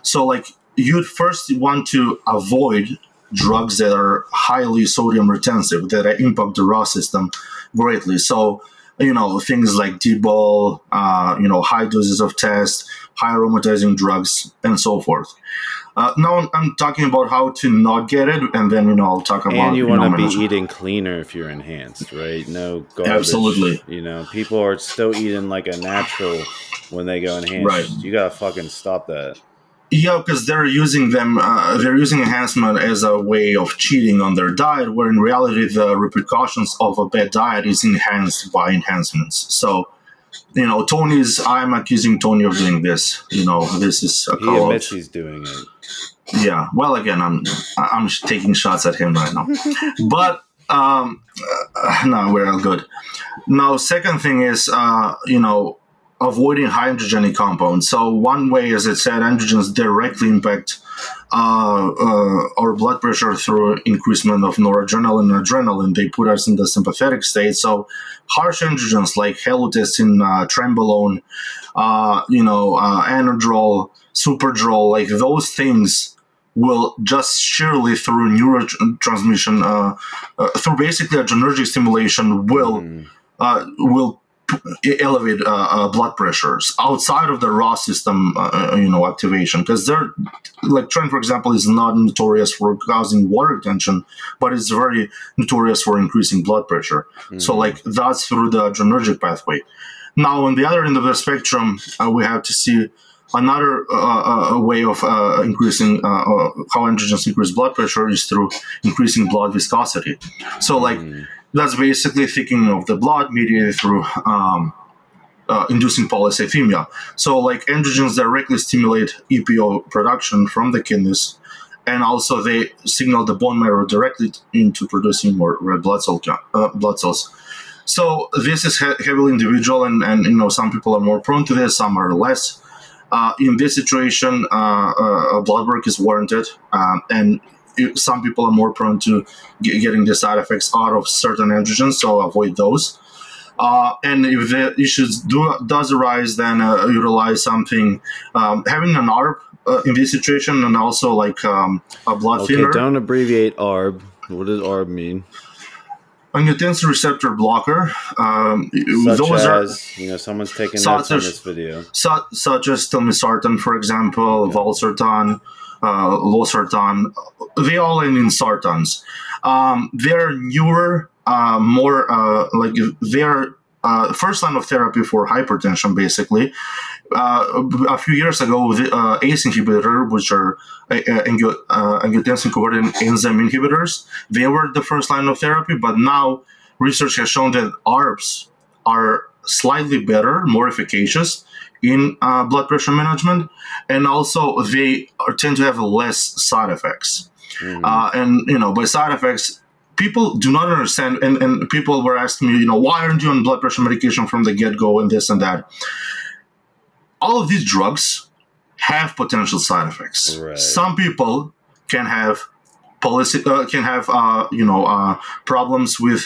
So, like, you'd first want to avoid drugs that are highly sodium retensive, that impact the RAS system greatly. So you know, things like D-ball, you know, high doses of test, high aromatizing drugs, and so forth. Now I'm talking about how to not get it, and then, you know, I'll talk about... And you want to be eating cleaner if you're enhanced, right? No garbage. Absolutely. You know, people are still eating like a natural when they go enhanced. Right. You got to fucking stop that. Yeah, because they're using them, they're using enhancement as a way of cheating on their diet, where in reality the repercussions of a bad diet is enhanced by enhancements. So, you know, I'm accusing Tony of doing this. You know, this is a call. He admits he's doing it. Yeah. Well, again, I'm taking shots at him right now, but no, we're all good. Now, second thing is, you know, avoiding high androgenic compounds. So one way, as I said, androgens directly impact our blood pressure through increasement of noradrenaline and adrenaline. They put us in the sympathetic state. So harsh androgens like halotestin, trenbolone, you know, anadrol, superdrol, like those things will just surely through neurotransmission, through basically adrenergic stimulation will elevate blood pressures outside of the raw system, you know, activation, because they're like Tren, for example, is not notorious for causing water retention, but it's very notorious for increasing blood pressure. Mm-hmm. So, like, that's through the adrenergic pathway. Now, on the other end of the spectrum, we have to see another way of increasing how androgens increase blood pressure is through increasing blood viscosity. So, like. Mm-hmm. That's basically thickening of the blood mediated through inducing polycythemia. So, like, androgens directly stimulate EPO production from the kidneys, and also they signal the bone marrow directly into producing more red blood cell blood cells. So this is heavily individual, and you know, some people are more prone to this, some are less. In this situation, blood work is warranted, and some people are more prone to getting the side effects out of certain androgens, so avoid those. And if the issues does arise, then utilize something. Having an ARB in this situation, and also like a blood thinner. Okay, don't abbreviate ARB. What does ARB mean? An angiotensin receptor blocker. You know, someone's taking notes on this video. Such as telmisartan, for example, okay. Valsartan. Losartan, they all end in sartans. They're newer, more like they're first line of therapy for hypertension, basically. A few years ago, the ACE inhibitor, which are angiotensin-converting enzyme inhibitors, they were the first line of therapy, but now research has shown that ARBs are slightly better, more efficacious in blood pressure management, and also they tend to have less side effects. Mm-hmm. And, you know, by side effects, people do not understand, and people were asking me, you know, why aren't you on blood pressure medication from the get-go and this and that? All of these drugs have potential side effects. Right. Some people can have you know, problems with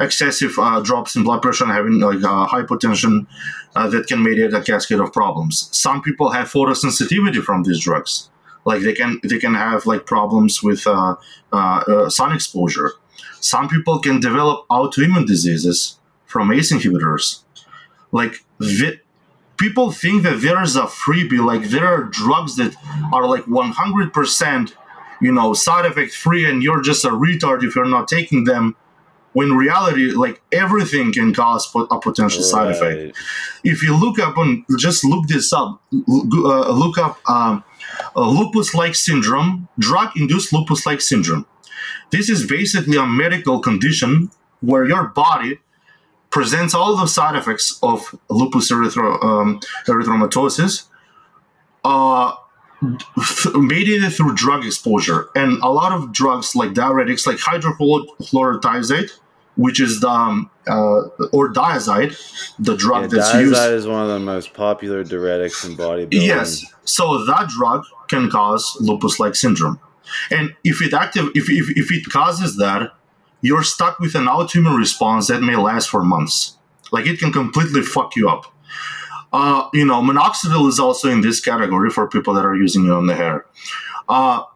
excessive drops in blood pressure and having like hypotension that can mediate a cascade of problems. Some people have photosensitivity from these drugs, like they can have like problems with sun exposure. Some people can develop autoimmune diseases from ACE inhibitors. Like people think that there is a freebie, like there are drugs that are like 100%. You know, side effect free, and you're just a retard if you're not taking them. When in reality, like everything can cause a potential side effect. If you look up on, just look this up. Look up lupus-like syndrome, drug-induced lupus-like syndrome. This is basically a medical condition where your body presents all the side effects of lupus erythematosus. Mediated through drug exposure, and a lot of drugs like diuretics, like hydrochlorothiazide, which is the or diazide, the drug that's diazide used. Diazide is one of the most popular diuretics in bodybuilding. Yes, so that drug can cause lupus-like syndrome, and if it causes that, you're stuck with an autoimmune response that may last for months. Like it can completely fuck you up. You know, minoxidil is also in this category for people that are using it on the hair. My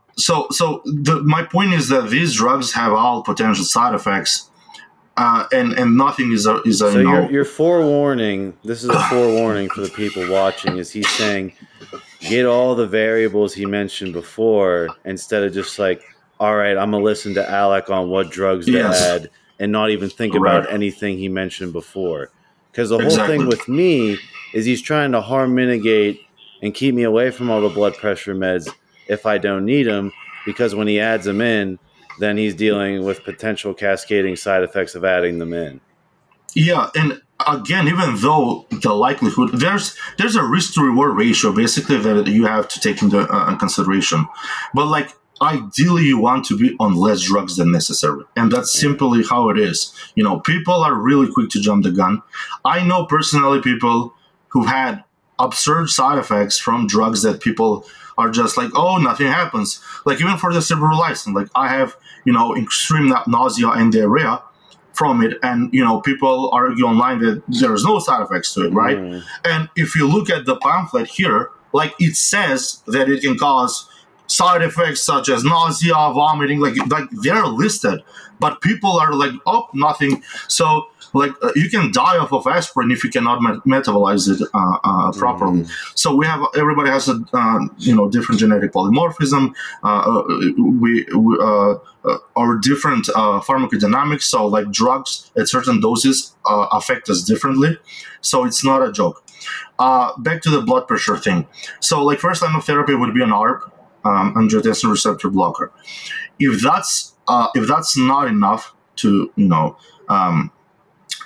point is that these drugs have all potential side effects. And nothing is a So you're forewarning. This is a forewarning for the people watching. Is he's saying get all the variables he mentioned before instead of just like, all right, I'm gonna listen to Alec on what drugs to add and not even think about anything he mentioned before. Because the whole thing with me is he's trying to harm mitigate and keep me away from all the blood pressure meds if I don't need them, because when he adds them in, then he's dealing with potential cascading side effects of adding them in. Yeah, and again, even though the likelihood, there's a risk to reward ratio basically that you have to take into consideration. But like ideally, you want to be on less drugs than necessary, and that's simply how it is. You know, people are really quick to jump the gun. I know personally people who had absurd side effects from drugs that people are just like, oh, nothing happens. Like even for the cerebralization, like I have, you know, extreme nausea and diarrhea from it, and you know, people argue online that there's no side effects to it, right? And if you look at the pamphlet here, like it says that it can cause side effects such as nausea, vomiting, like they're listed, but people are like, oh, nothing. So like you can die off of aspirin if you cannot metabolize it properly. So we have, everybody has a you know, different genetic polymorphism. Our different pharmacodynamics. So like drugs at certain doses affect us differently. So it's not a joke. Back to the blood pressure thing. So like first line of therapy would be an ARB, angiotensin receptor blocker. If that's not enough to, you know,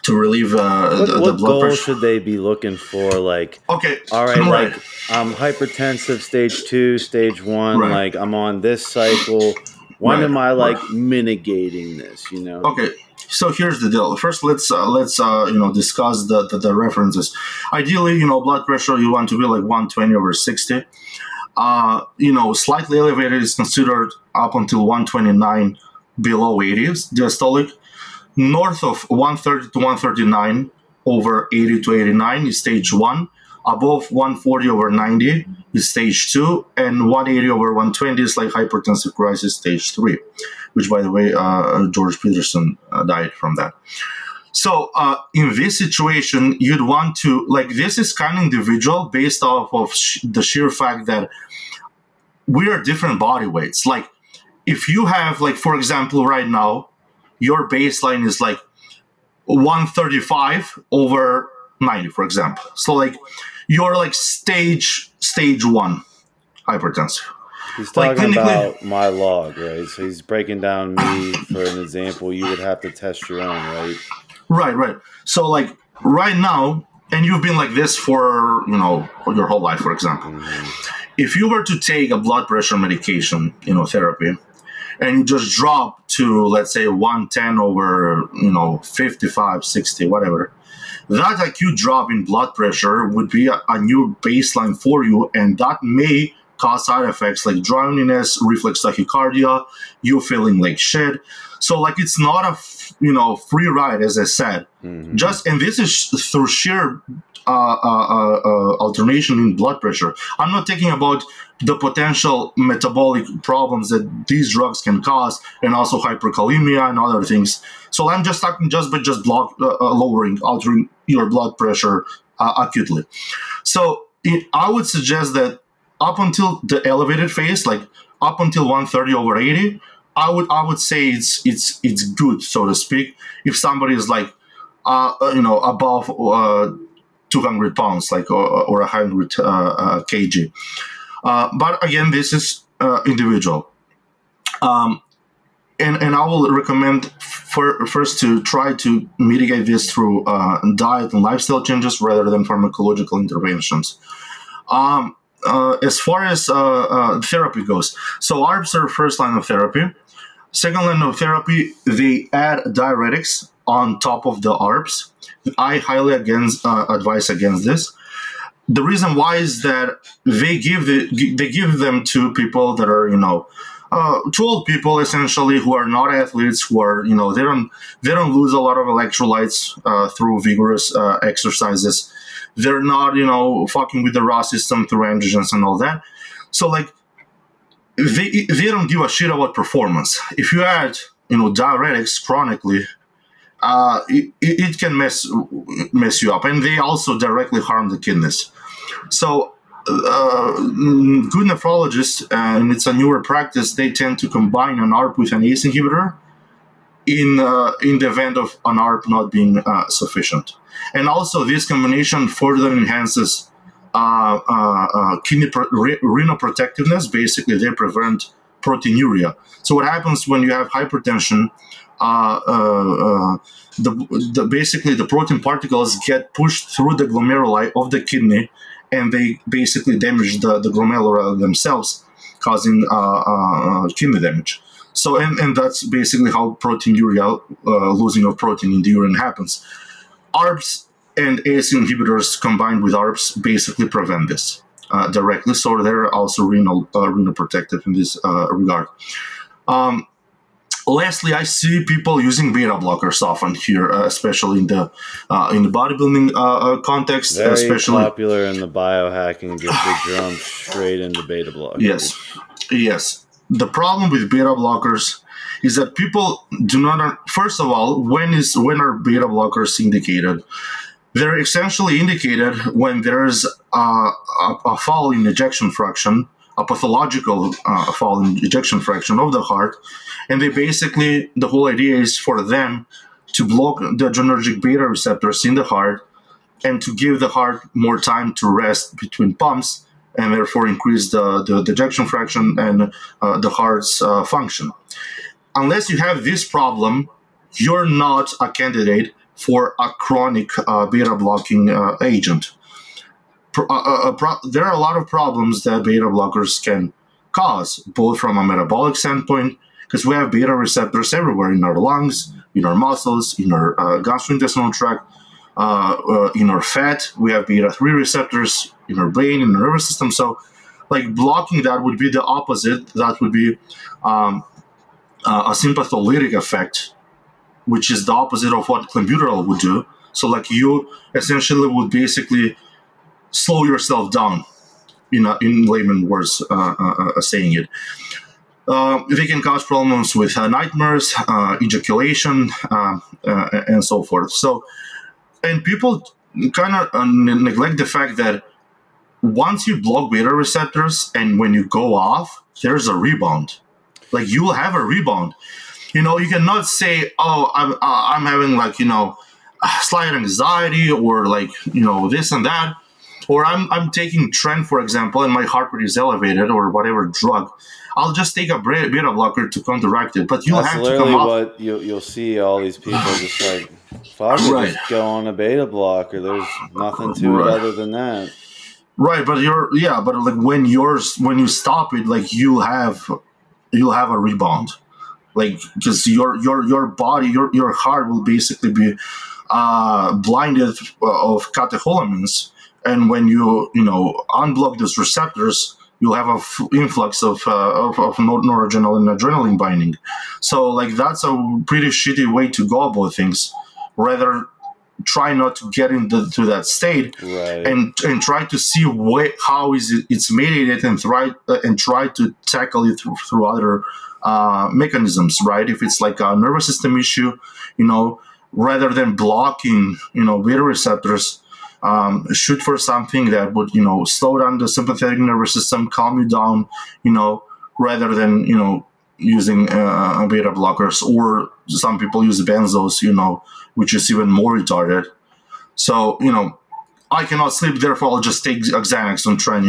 to relieve the blood pressure. What goal should they be looking for? Like, okay, all right, like I'm hypertensive stage 2, stage 1, like I'm on this cycle. When am I like mitigating this, you know? Okay. So here's the deal. First, let's you know, discuss the references. Ideally, you know, blood pressure you want to be like 120/60. You know, slightly elevated is considered up until 129, below 80 is diastolic. North of 130 to 139, over 80 to 89 is stage 1. Above 140/90 is stage 2, and 180/120 is like hypertensive crisis stage 3, which by the way, George Peterson died from that. So in this situation, you'd want to, like, this is kind of individual based off of the sheer fact that we are different body weights. Like if you have, like, for example, right now, your baseline is like 135/90, for example. So like you're like stage 1 hypertensive. He's talking about my log, right? So he's breaking down me for an example. You would have to test your own, right? Right. So like right now, and you've been like this for, you know, your whole life, for example. If you were to take a blood pressure medication, you know, therapy, and you just drop to, let's say, 110/, you know, 55, 60, whatever, that acute drop in blood pressure would be a new baseline for you, and that may cause side effects like drowsiness, reflex tachycardia, you feeling like shit. So like it's not a, you know, free ride, as I said. Just, and this is through sheer alternation in blood pressure. I'm not talking about the potential metabolic problems that these drugs can cause, and also hyperkalemia and other things. So I'm just talking just by just altering your blood pressure acutely. So I would suggest that up until the elevated phase, like up until 130/80, I would say it's good, so to speak. If somebody is like, you know, above 200 pounds, like, or 100 kg. But again, this is individual. And I will recommend first to try to mitigate this through diet and lifestyle changes rather than pharmacological interventions. As far as therapy goes, so ARBs are first line of therapy. Second line of therapy, they add diuretics on top of the ARBs. I highly advise against this. The reason why is that they give them to people that are, you know, to old people essentially, who are not athletes, who are, you know, they don't lose a lot of electrolytes through vigorous exercises. They're not, you know, fucking with the raw system through androgens and all that. So like they don't give a shit about performance. If you add, you know, diuretics chronically, it can mess you up, and they also directly harm the kidneys. So good nephrologists, and it's a newer practice, they tend to combine an ARB with an ACE inhibitor in the event of an ARB not being sufficient. And also this combination further enhances kidney renal protectiveness. Basically, they prevent proteinuria. So what happens when you have hypertension, basically the protein particles get pushed through the glomeruli of the kidney, and they basically damage the glomeruli themselves, causing kidney damage. So, and that's basically how proteinuria, losing of protein in the urine happens. ARBs and ACE inhibitors combined with ARBs basically prevent this directly, so they're also renal protective in this regard. Lastly, I see people using beta blockers often here, especially in the bodybuilding context. Very especially popular in the biohacking, just to jump straight into beta blockers. Yes, yes. The problem with beta blockers is that people do not. First of all, when are beta blockers indicated? They're essentially indicated when there's a fall in ejection fraction, a pathological fall in ejection fraction of the heart, and they basically, the whole idea is for them to block the adrenergic beta receptors in the heart and to give the heart more time to rest between pumps, and therefore increase the ejection fraction and the heart's function. Unless you have this problem, you're not a candidate for a chronic beta-blocking agent. There are a lot of problems that beta blockers can cause, both from a metabolic standpoint, because we have beta receptors everywhere in our lungs, in our muscles, in our gastrointestinal tract, in our fat. We have beta-3 receptors in our brain, in our nervous system. So, like, blocking that would be the opposite. That would be a sympatholytic effect, which is the opposite of what clenbuterol would do. So, like, you essentially would basically slow yourself down, in layman words, saying it. They can cause problems with nightmares, ejaculation, and so forth. So, and people kind of neglect the fact that once you block beta receptors and when you go off, there's a rebound. Like, you will have a rebound. You know, you cannot say, oh, I'm having, like, slight anxiety, or, like, this and that. Or I'm taking Tren, for example, and my heart rate is elevated, or whatever drug. I'll just take a beta blocker to counteract it. But you'll have to come off. That's literally what you'll see, all these people just like, fuck, just go on a beta blocker. There's nothing to it other than that. Right, but like, when you stop it, like, you'll have a rebound, like, because your body, your heart will basically be blinded of catecholamines. And when you, unblock those receptors, you'll have an influx of noradrenaline and adrenaline binding. So, like, that's a pretty shitty way to go about things. Rather, try not to get into that state, right, and try to see how is it's mediated, and try to tackle it through other mechanisms, right? If it's like a nervous system issue, rather than blocking, beta receptors, shoot for something that would, slow down the sympathetic nervous system, calm you down, rather than, using beta blockers. Or some people use benzos, which is even more retarded. So, I cannot sleep, therefore I'll just take Xanax on Tren,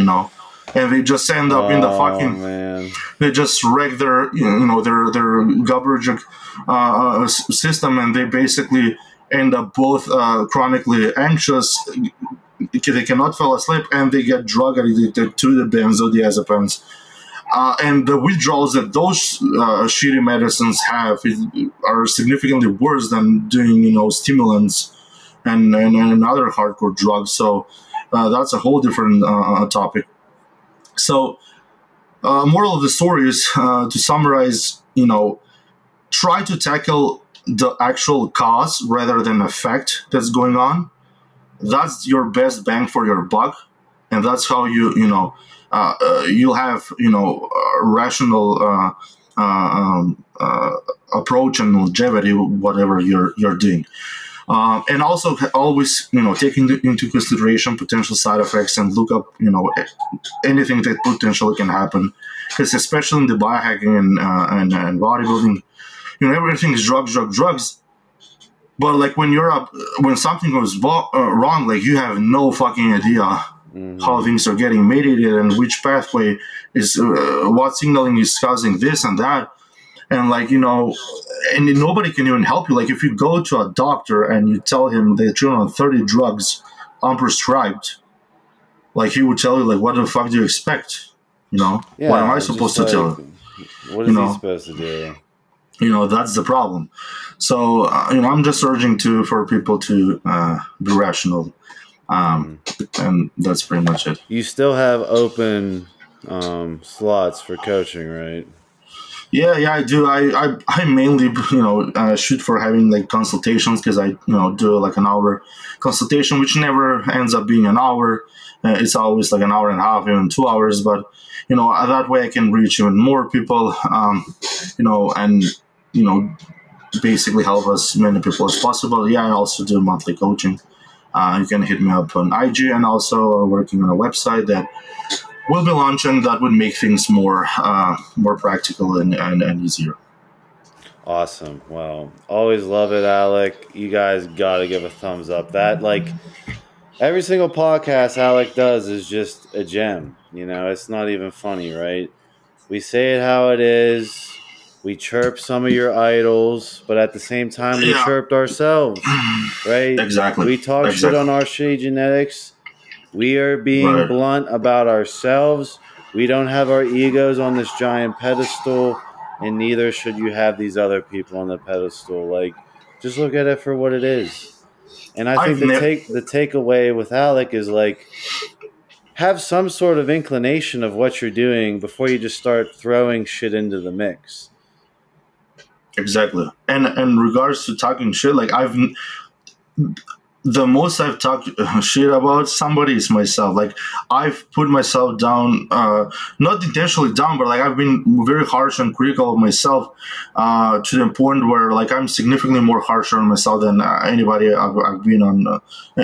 and they just end up in the fucking, man. They just wreck their, their GABAergic system, and they basically end up both chronically anxious. They cannot fall asleep, and they get drug addicted to the benzodiazepines. And the withdrawals that those shitty medicines have are significantly worse than doing, stimulants and other hardcore drugs. So that's a whole different topic. So moral of the story is, to summarize, try to tackle the actual cause rather than effect that's going on. That's your best bang for your buck, and that's how you'll have rational approach and longevity, whatever you're doing. And also always, take into consideration potential side effects and look up, anything that potentially can happen. Because especially in the biohacking and bodybuilding, everything is drugs. But like when something goes wrong, like you have no fucking idea. Mm-hmm. How things are getting mediated and which pathway is what signaling is causing this and that, and and nobody can even help you. Like if you go to a doctor and you tell him that you're on 30 drugs unprescribed, he would tell you what the fuck do you expect? Yeah, what am I supposed to tell him? What is he supposed to do? That's the problem. So I'm just urging for people to be rational. And that's pretty much it. You still have open slots for coaching, right? Yeah, I do. I mainly, shoot for having consultations, because I, do an hour consultation, which never ends up being an hour. It's always an hour and a half, even 2 hours. But that way I can reach even more people. Basically help as many people as possible. Yeah, I also do monthly coaching. You can hit me up on IG, and also working on a website that will be launching that would make things more practical and easier. Awesome. Wow. Always love it, Alec. You guys got to give a thumbs up. That, every single podcast Alec does is just a gem. It's not even funny, right? We say it how it is. We chirp some of your idols, but at the same time, we chirped ourselves, right? Exactly. We talk shit on our shitty genetics. We are being blunt about ourselves. We don't have our egos on this giant pedestal, and neither should you have these other people on the pedestal. Just look at it for what it is. And I think the takeaway with Alec is, have some sort of inclination of what you're doing before you just start throwing shit into the mix. Exactly. And in regards to talking shit, the most I've talked shit about somebody is myself. I've put myself down, not intentionally down, but I've been very harsh and critical of myself, to the point where I'm significantly more harsher on myself than anybody I've been on,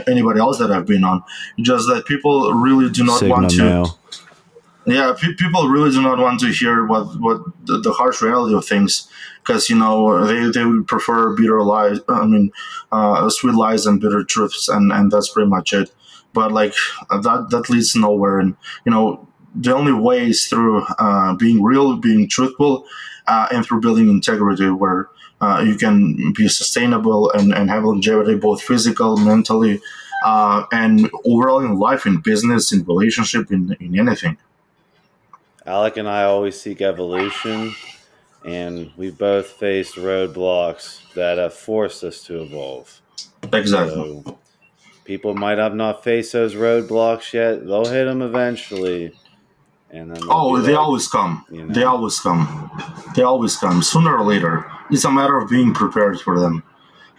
anybody else that I've been on. Just that people really do not want to. Yeah, people really do not want to hear what the harsh reality of things, because they would prefer bitter lies. I mean, sweet lies and bitter truths, and that's pretty much it. But that leads nowhere, and the only way is through being real, being truthful, and through building integrity, where you can be sustainable and have longevity, both physical, mentally, and overall in life, in business, in relationship, in anything. Alec and I always seek evolution, and we both faced roadblocks that have forced us to evolve. Exactly. So people might have not faced those roadblocks yet. They'll hit them eventually. And then they always come. They always come. They always come, sooner or later. It's a matter of being prepared for them.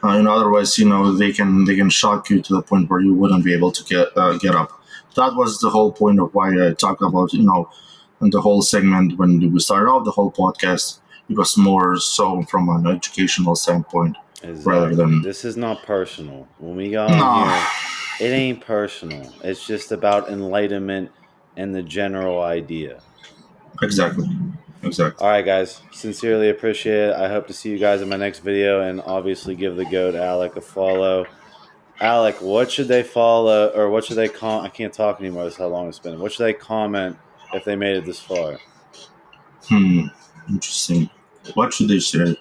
Otherwise, they can shock you to the point where you wouldn't be able to get up. That was the whole point of why I talked about, and the whole segment when we started off the whole podcast, it was more so from an educational standpoint, exactly. Rather than this is not personal. When we got on here, it ain't personal. It's just about enlightenment and the general idea. Exactly. All right, guys. Sincerely appreciate it. I hope to see you guys in my next video, and obviously give the goat Alec a follow. Alec, what should they follow, or what should they I can't talk anymore. That's how long it's been. What should they comment? If they made it this far. Interesting. What should they say?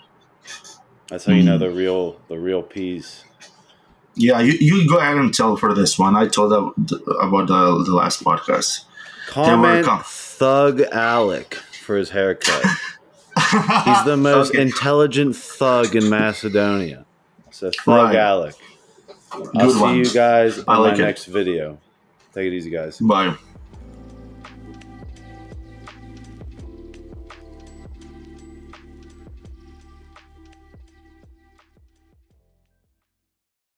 That's how you know the real piece. Yeah, you go ahead and tell for this one. I told about the last podcast. Comment Thug Alec for his haircut. He's the most intelligent thug in Macedonia. So Thug Alec. I'll see you guys in my next video. Take it easy, guys. Bye.